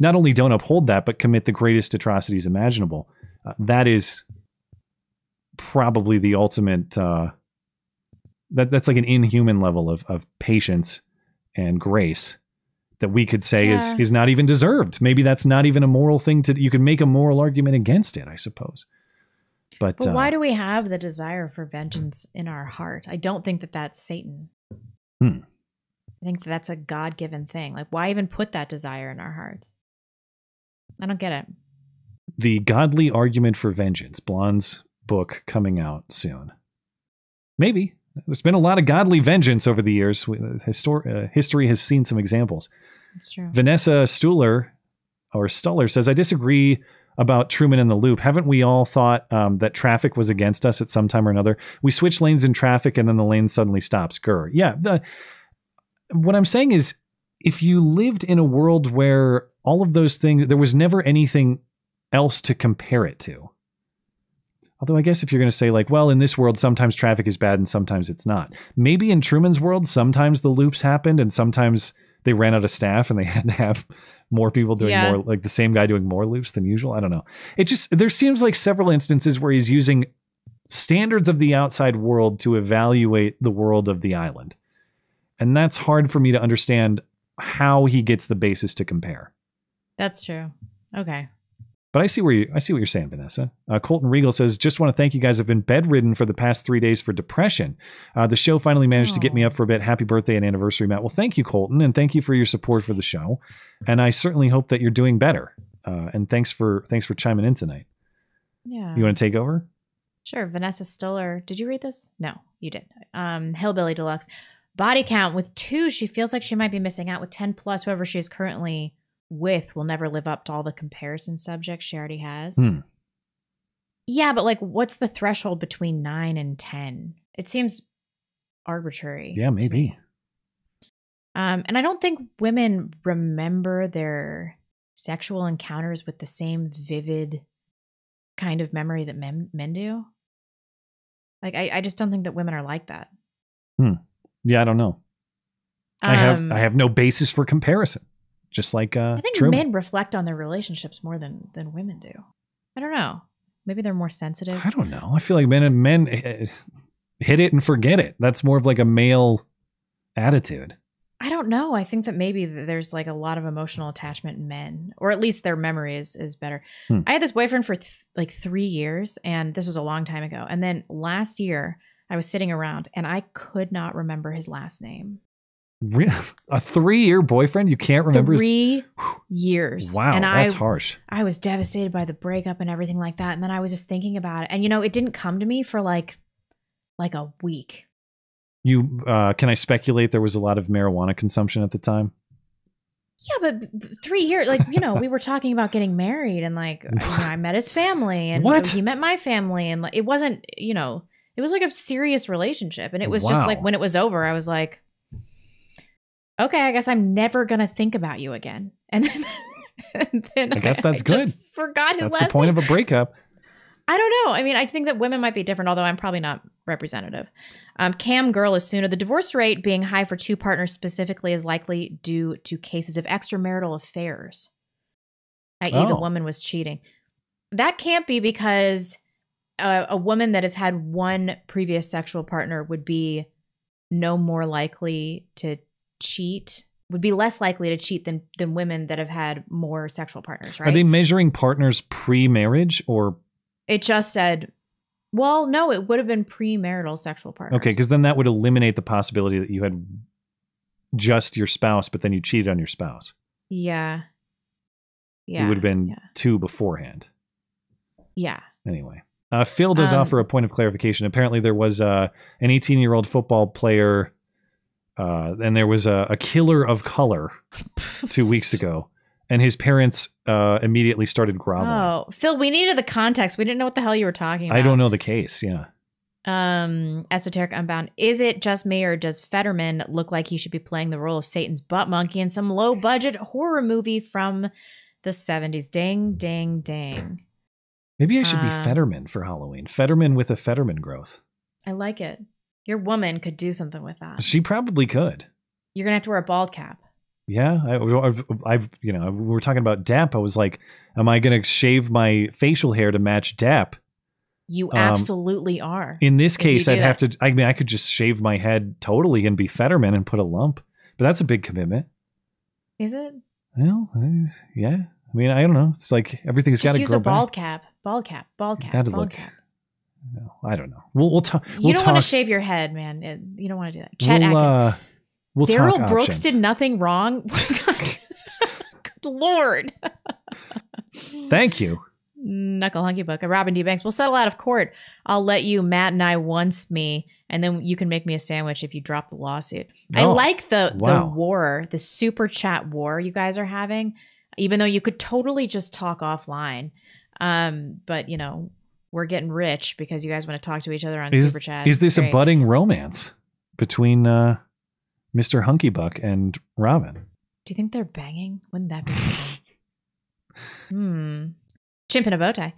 not only don't uphold that, but commit the greatest atrocities imaginable. Uh, that is... probably the ultimate uh that that's like an inhuman level of of patience and grace that we could say yeah. is is not even deserved. Maybe that's not even a moral thing to you can make a moral argument against it, I suppose. But, but why uh, do we have the desire for vengeance in our heart? I don't think that that's Satan. Hmm. I think that's a God-given thing. Like, why even put that desire in our hearts? I don't get it. The Godly Argument for Vengeance, Blonde's book coming out soon. Maybe There's been a lot of godly vengeance over the years. Histor- uh, history has seen some examples. That's true. Vanessa Stuller or Stuller says, I disagree about Truman and the Loop. Haven't we all thought um, that traffic was against us at some time or another? We switch lanes in traffic and then the lane suddenly stops. Grr. Yeah. The, what I'm saying is, if you lived in a world where all of those things, there was never anything else to compare it to. Although I guess if you're going to say like, well, in this world, sometimes traffic is bad and sometimes it's not. Maybe in Truman's world, sometimes the loops happened and sometimes they ran out of staff and they had to have more people doing yeah. more, like the same guy doing more loops than usual. I don't know. It just, there seems like several instances where he's using standards of the outside world to evaluate the world of the island. And that's hard for me to understand how he gets the basis to compare. That's true. Okay. But I see where you, I see what you're saying, Vanessa. Uh, Colton Regal says, just want to thank you guys. I've been bedridden for the past three days for depression. Uh, the show finally managed Aww. to get me up for a bit. Happy birthday and anniversary, Matt. Well, thank you, Colton. And thank you for your support for the show. And I certainly hope that you're doing better. Uh, and thanks for, thanks for chiming in tonight. Yeah. You want to take over? Sure. Vanessa Stuller. Did you read this? No, you did. Um, Hillbilly Deluxe. Body count with two. She feels like she might be missing out with ten plus. Whoever she is currently with will never live up to all the comparison subjects she already has. Hmm. Yeah, but like, what's the threshold between nine and ten? It seems arbitrary. Yeah, maybe. Um, and I don't think women remember their sexual encounters with the same vivid kind of memory that men men do. Like, I, I just don't think that women are like that. Hmm. Yeah, I don't know. Um, I have I have no basis for comparison. Just like uh, I think Truman. Men reflect on their relationships more than than women do. I don't know. Maybe they're more sensitive. I don't know. I feel like men and men hit it and forget it. That's more of like a male attitude. I don't know. I think that maybe there's like a lot of emotional attachment in men, or at least their memory is, is better. Hmm. I had this boyfriend for th- like three years, and this was a long time ago. And then last year I was sitting around and I could not remember his last name. Really? A three-year boyfriend you can't remember? Three his... years. Wow, and that's I, harsh. I was devastated by the breakup and everything like that. And then I was just thinking about it. And, you know, it didn't come to me for like like a week. You uh, can I speculate there was a lot of marijuana consumption at the time? Yeah, but three years, like, you know, we were talking about getting married and like, you know, I met his family and what? He met my family. And like, it wasn't, you know, it was like a serious relationship. And it was wow. just like when it was over, I was like, okay, I guess I'm never going to think about you again. And then, and then I guess that's I good. Just forgot his that's last name. That's the point name. Of a breakup. I don't know. I mean, I think that women might be different, although I'm probably not representative. Um, Cam Girl is sooner. The divorce rate being high for two partners specifically is likely due to cases of extramarital affairs, that is oh. the woman was cheating. That can't be because a, a woman that has had one previous sexual partner would be no more likely to cheat would be less likely to cheat than than women that have had more sexual partners, right? Are they measuring partners pre-marriage or? It just said, well, no, it would have been premarital sexual partners. Okay, because then that would eliminate the possibility that you had just your spouse, but then you cheated on your spouse. Yeah. Yeah. It would have been yeah. two beforehand. Yeah. Anyway, uh, Phil does um, offer a point of clarification. Apparently there was uh, an eighteen-year-old football player Uh, and there was a, a killer of color two weeks ago, and his parents uh, immediately started groveling. Oh, Phil, we needed the context. We didn't know what the hell you were talking about. I don't know the case. Yeah. Um, Esoteric Unbound. Is it just me, or does Fetterman look like he should be playing the role of Satan's butt monkey in some low budget horror movie from the seventies? Ding, ding, ding. Maybe I should uh, be Fetterman for Halloween. Fetterman with a Fetterman growth. I like it. Your woman could do something with that. She probably could. You're going to have to wear a bald cap. Yeah. I've, I've you know, we were talking about D A P. I was like, am I going to shave my facial hair to match D A P? You um, absolutely are. In this case, I'd that. have to, I mean, I could just shave my head totally and be Fetterman and put a lump, but that's a big commitment. Is it? Well, yeah. I mean, I don't know. It's like everything's got to grow back. Just use a bald cap, bald cap, bald cap, That'd bald look, cap. No, I don't know. We'll, we'll, ta- we'll you don't talk. You don't want to shave your head, man. It, you don't want to do that. Chet we'll, Atkins. Uh, we'll Darrell Brooks options. did nothing wrong. Good Lord. Thank you. Knuckle Hunky Book, a Robin D. Banks. We'll settle out of court. I'll let you, Matt and I, once me, and then you can make me a sandwich if you drop the lawsuit. Oh, I like the, wow. the war, the super chat war you guys are having, even though you could totally just talk offline. Um, but, you know, we're getting rich because you guys want to talk to each other on is, super chat. Is this a budding romance between uh, Mister Hunky Buck and Robin? Do you think they're banging? Wouldn't that be funny? Hmm. Chimp in a bow tie.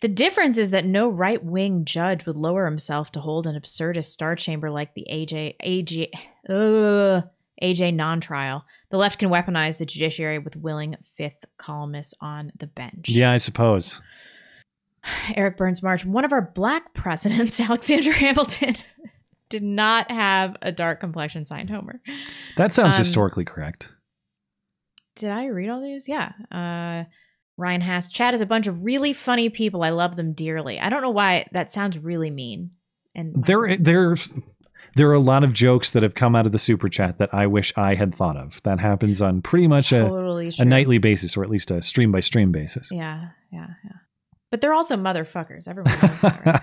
The difference is that no right-wing judge would lower himself to hold an absurdist star chamber like the A J, A J, uh, A J non-trial. The left can weaponize the judiciary with willing fifth columnists on the bench. Yeah, I suppose. Eric Burns March. One of our black presidents, Alexander Hamilton, did not have a dark complexion, signed Homer. That sounds um, historically correct. Did I read all these? Yeah. Uh, Ryan Haas. Chad is a bunch of really funny people. I love them dearly. I don't know why that sounds really mean. And there, there, there are a lot of jokes that have come out of the super chat that I wish I had thought of. That happens on pretty much totally a, a nightly basis, or at least a stream by stream basis. Yeah, yeah, yeah. But they're also motherfuckers. Everyone knows that, right?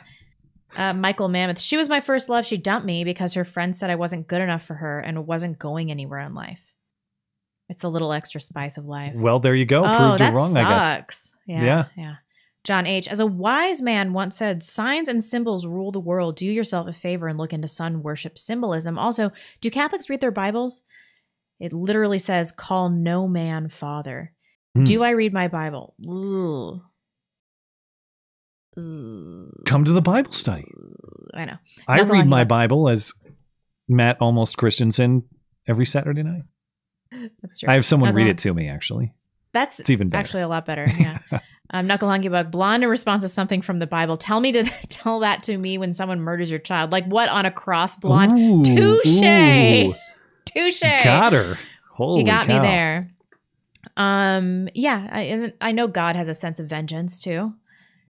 Uh, Michael Mammoth. She was my first love. She dumped me because her friend said I wasn't good enough for her and wasn't going anywhere in life. It's a little extra spice of life. Well, there you go. Oh, proved that you wrong, sucks. I guess. Yeah, yeah. Yeah. John H. As a wise man once said, signs and symbols rule the world. Do yourself a favor and look into sun worship symbolism. Also, do Catholics read their Bibles? It literally says, call no man father. Mm. Do I read my Bible? Ooh. Ooh. Come to the Bible study. I know. I Knuckle read my Bible as Matt Almost Christiansen every Saturday night. That's true. I have someone Knuckle read it to me, actually. That's it's even better. Actually a lot better. Yeah. um, Knuckle Hunky Bug. Blonde in response to something from the Bible. Tell me to tell that to me when someone murders your child. Like what, on a cross, Blonde? Touche. Touche. Got her. Holy You got cow. me there. Um, yeah. I, and I know God has a sense of vengeance, too.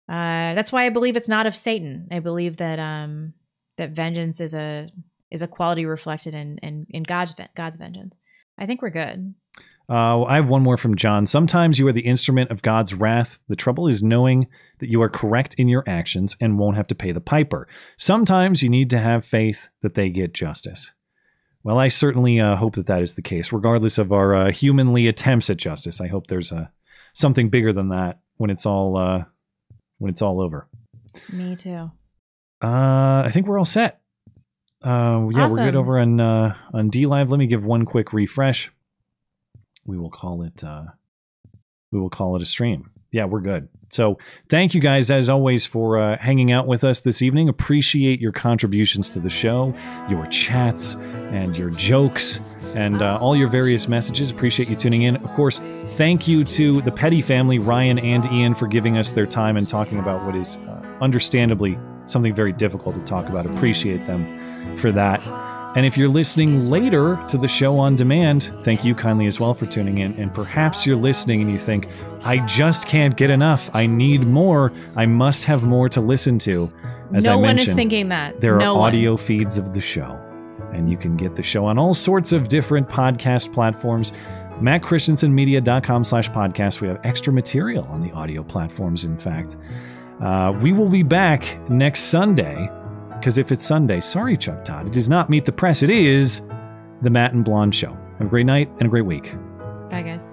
Uh, that's why I believe it's not of Satan. I believe that um, that vengeance is a is a quality reflected in in, in God's God's vengeance. I think we're good. Uh, well, I have one more from John. Sometimes you are the instrument of God's wrath. The trouble is knowing that you are correct in your actions and won't have to pay the piper. Sometimes you need to have faith that they get justice. Well, I certainly uh, hope that that is the case, regardless of our uh, humanly attempts at justice. I hope there's uh, something bigger than that when it's all uh, when it's all over. Me too. Uh, I think we're all set. Uh, yeah, awesome. We're good over on uh, on DLive. Let me give one quick refresh. We will call it uh, we will call it a stream. Yeah, we're good. So thank you guys, as always, for uh, hanging out with us this evening. Appreciate your contributions to the show, your chats and your jokes and uh, all your various messages. Appreciate you tuning in. Of course, thank you to the Petty family, Ryan and Ian, for giving us their time and talking about what is uh, understandably something very difficult to talk about. Appreciate them for that. And if you're listening later to the show on demand, thank you kindly as well for tuning in. And perhaps you're listening and you think, I just can't get enough. I need more. I must have more to listen to. As I mentioned, no one is thinking that. There are audio feeds of the show, and you can get the show on all sorts of different podcast platforms. matt christiansen media dot com slash podcast. We have extra material on the audio platforms, in fact. Uh, we will be back next Sunday. Because if it's Sunday, sorry, Chuck Todd, it does not meet the press. It is the Matt and Blonde Show. Have a great night and a great week. Bye, guys.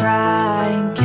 Try and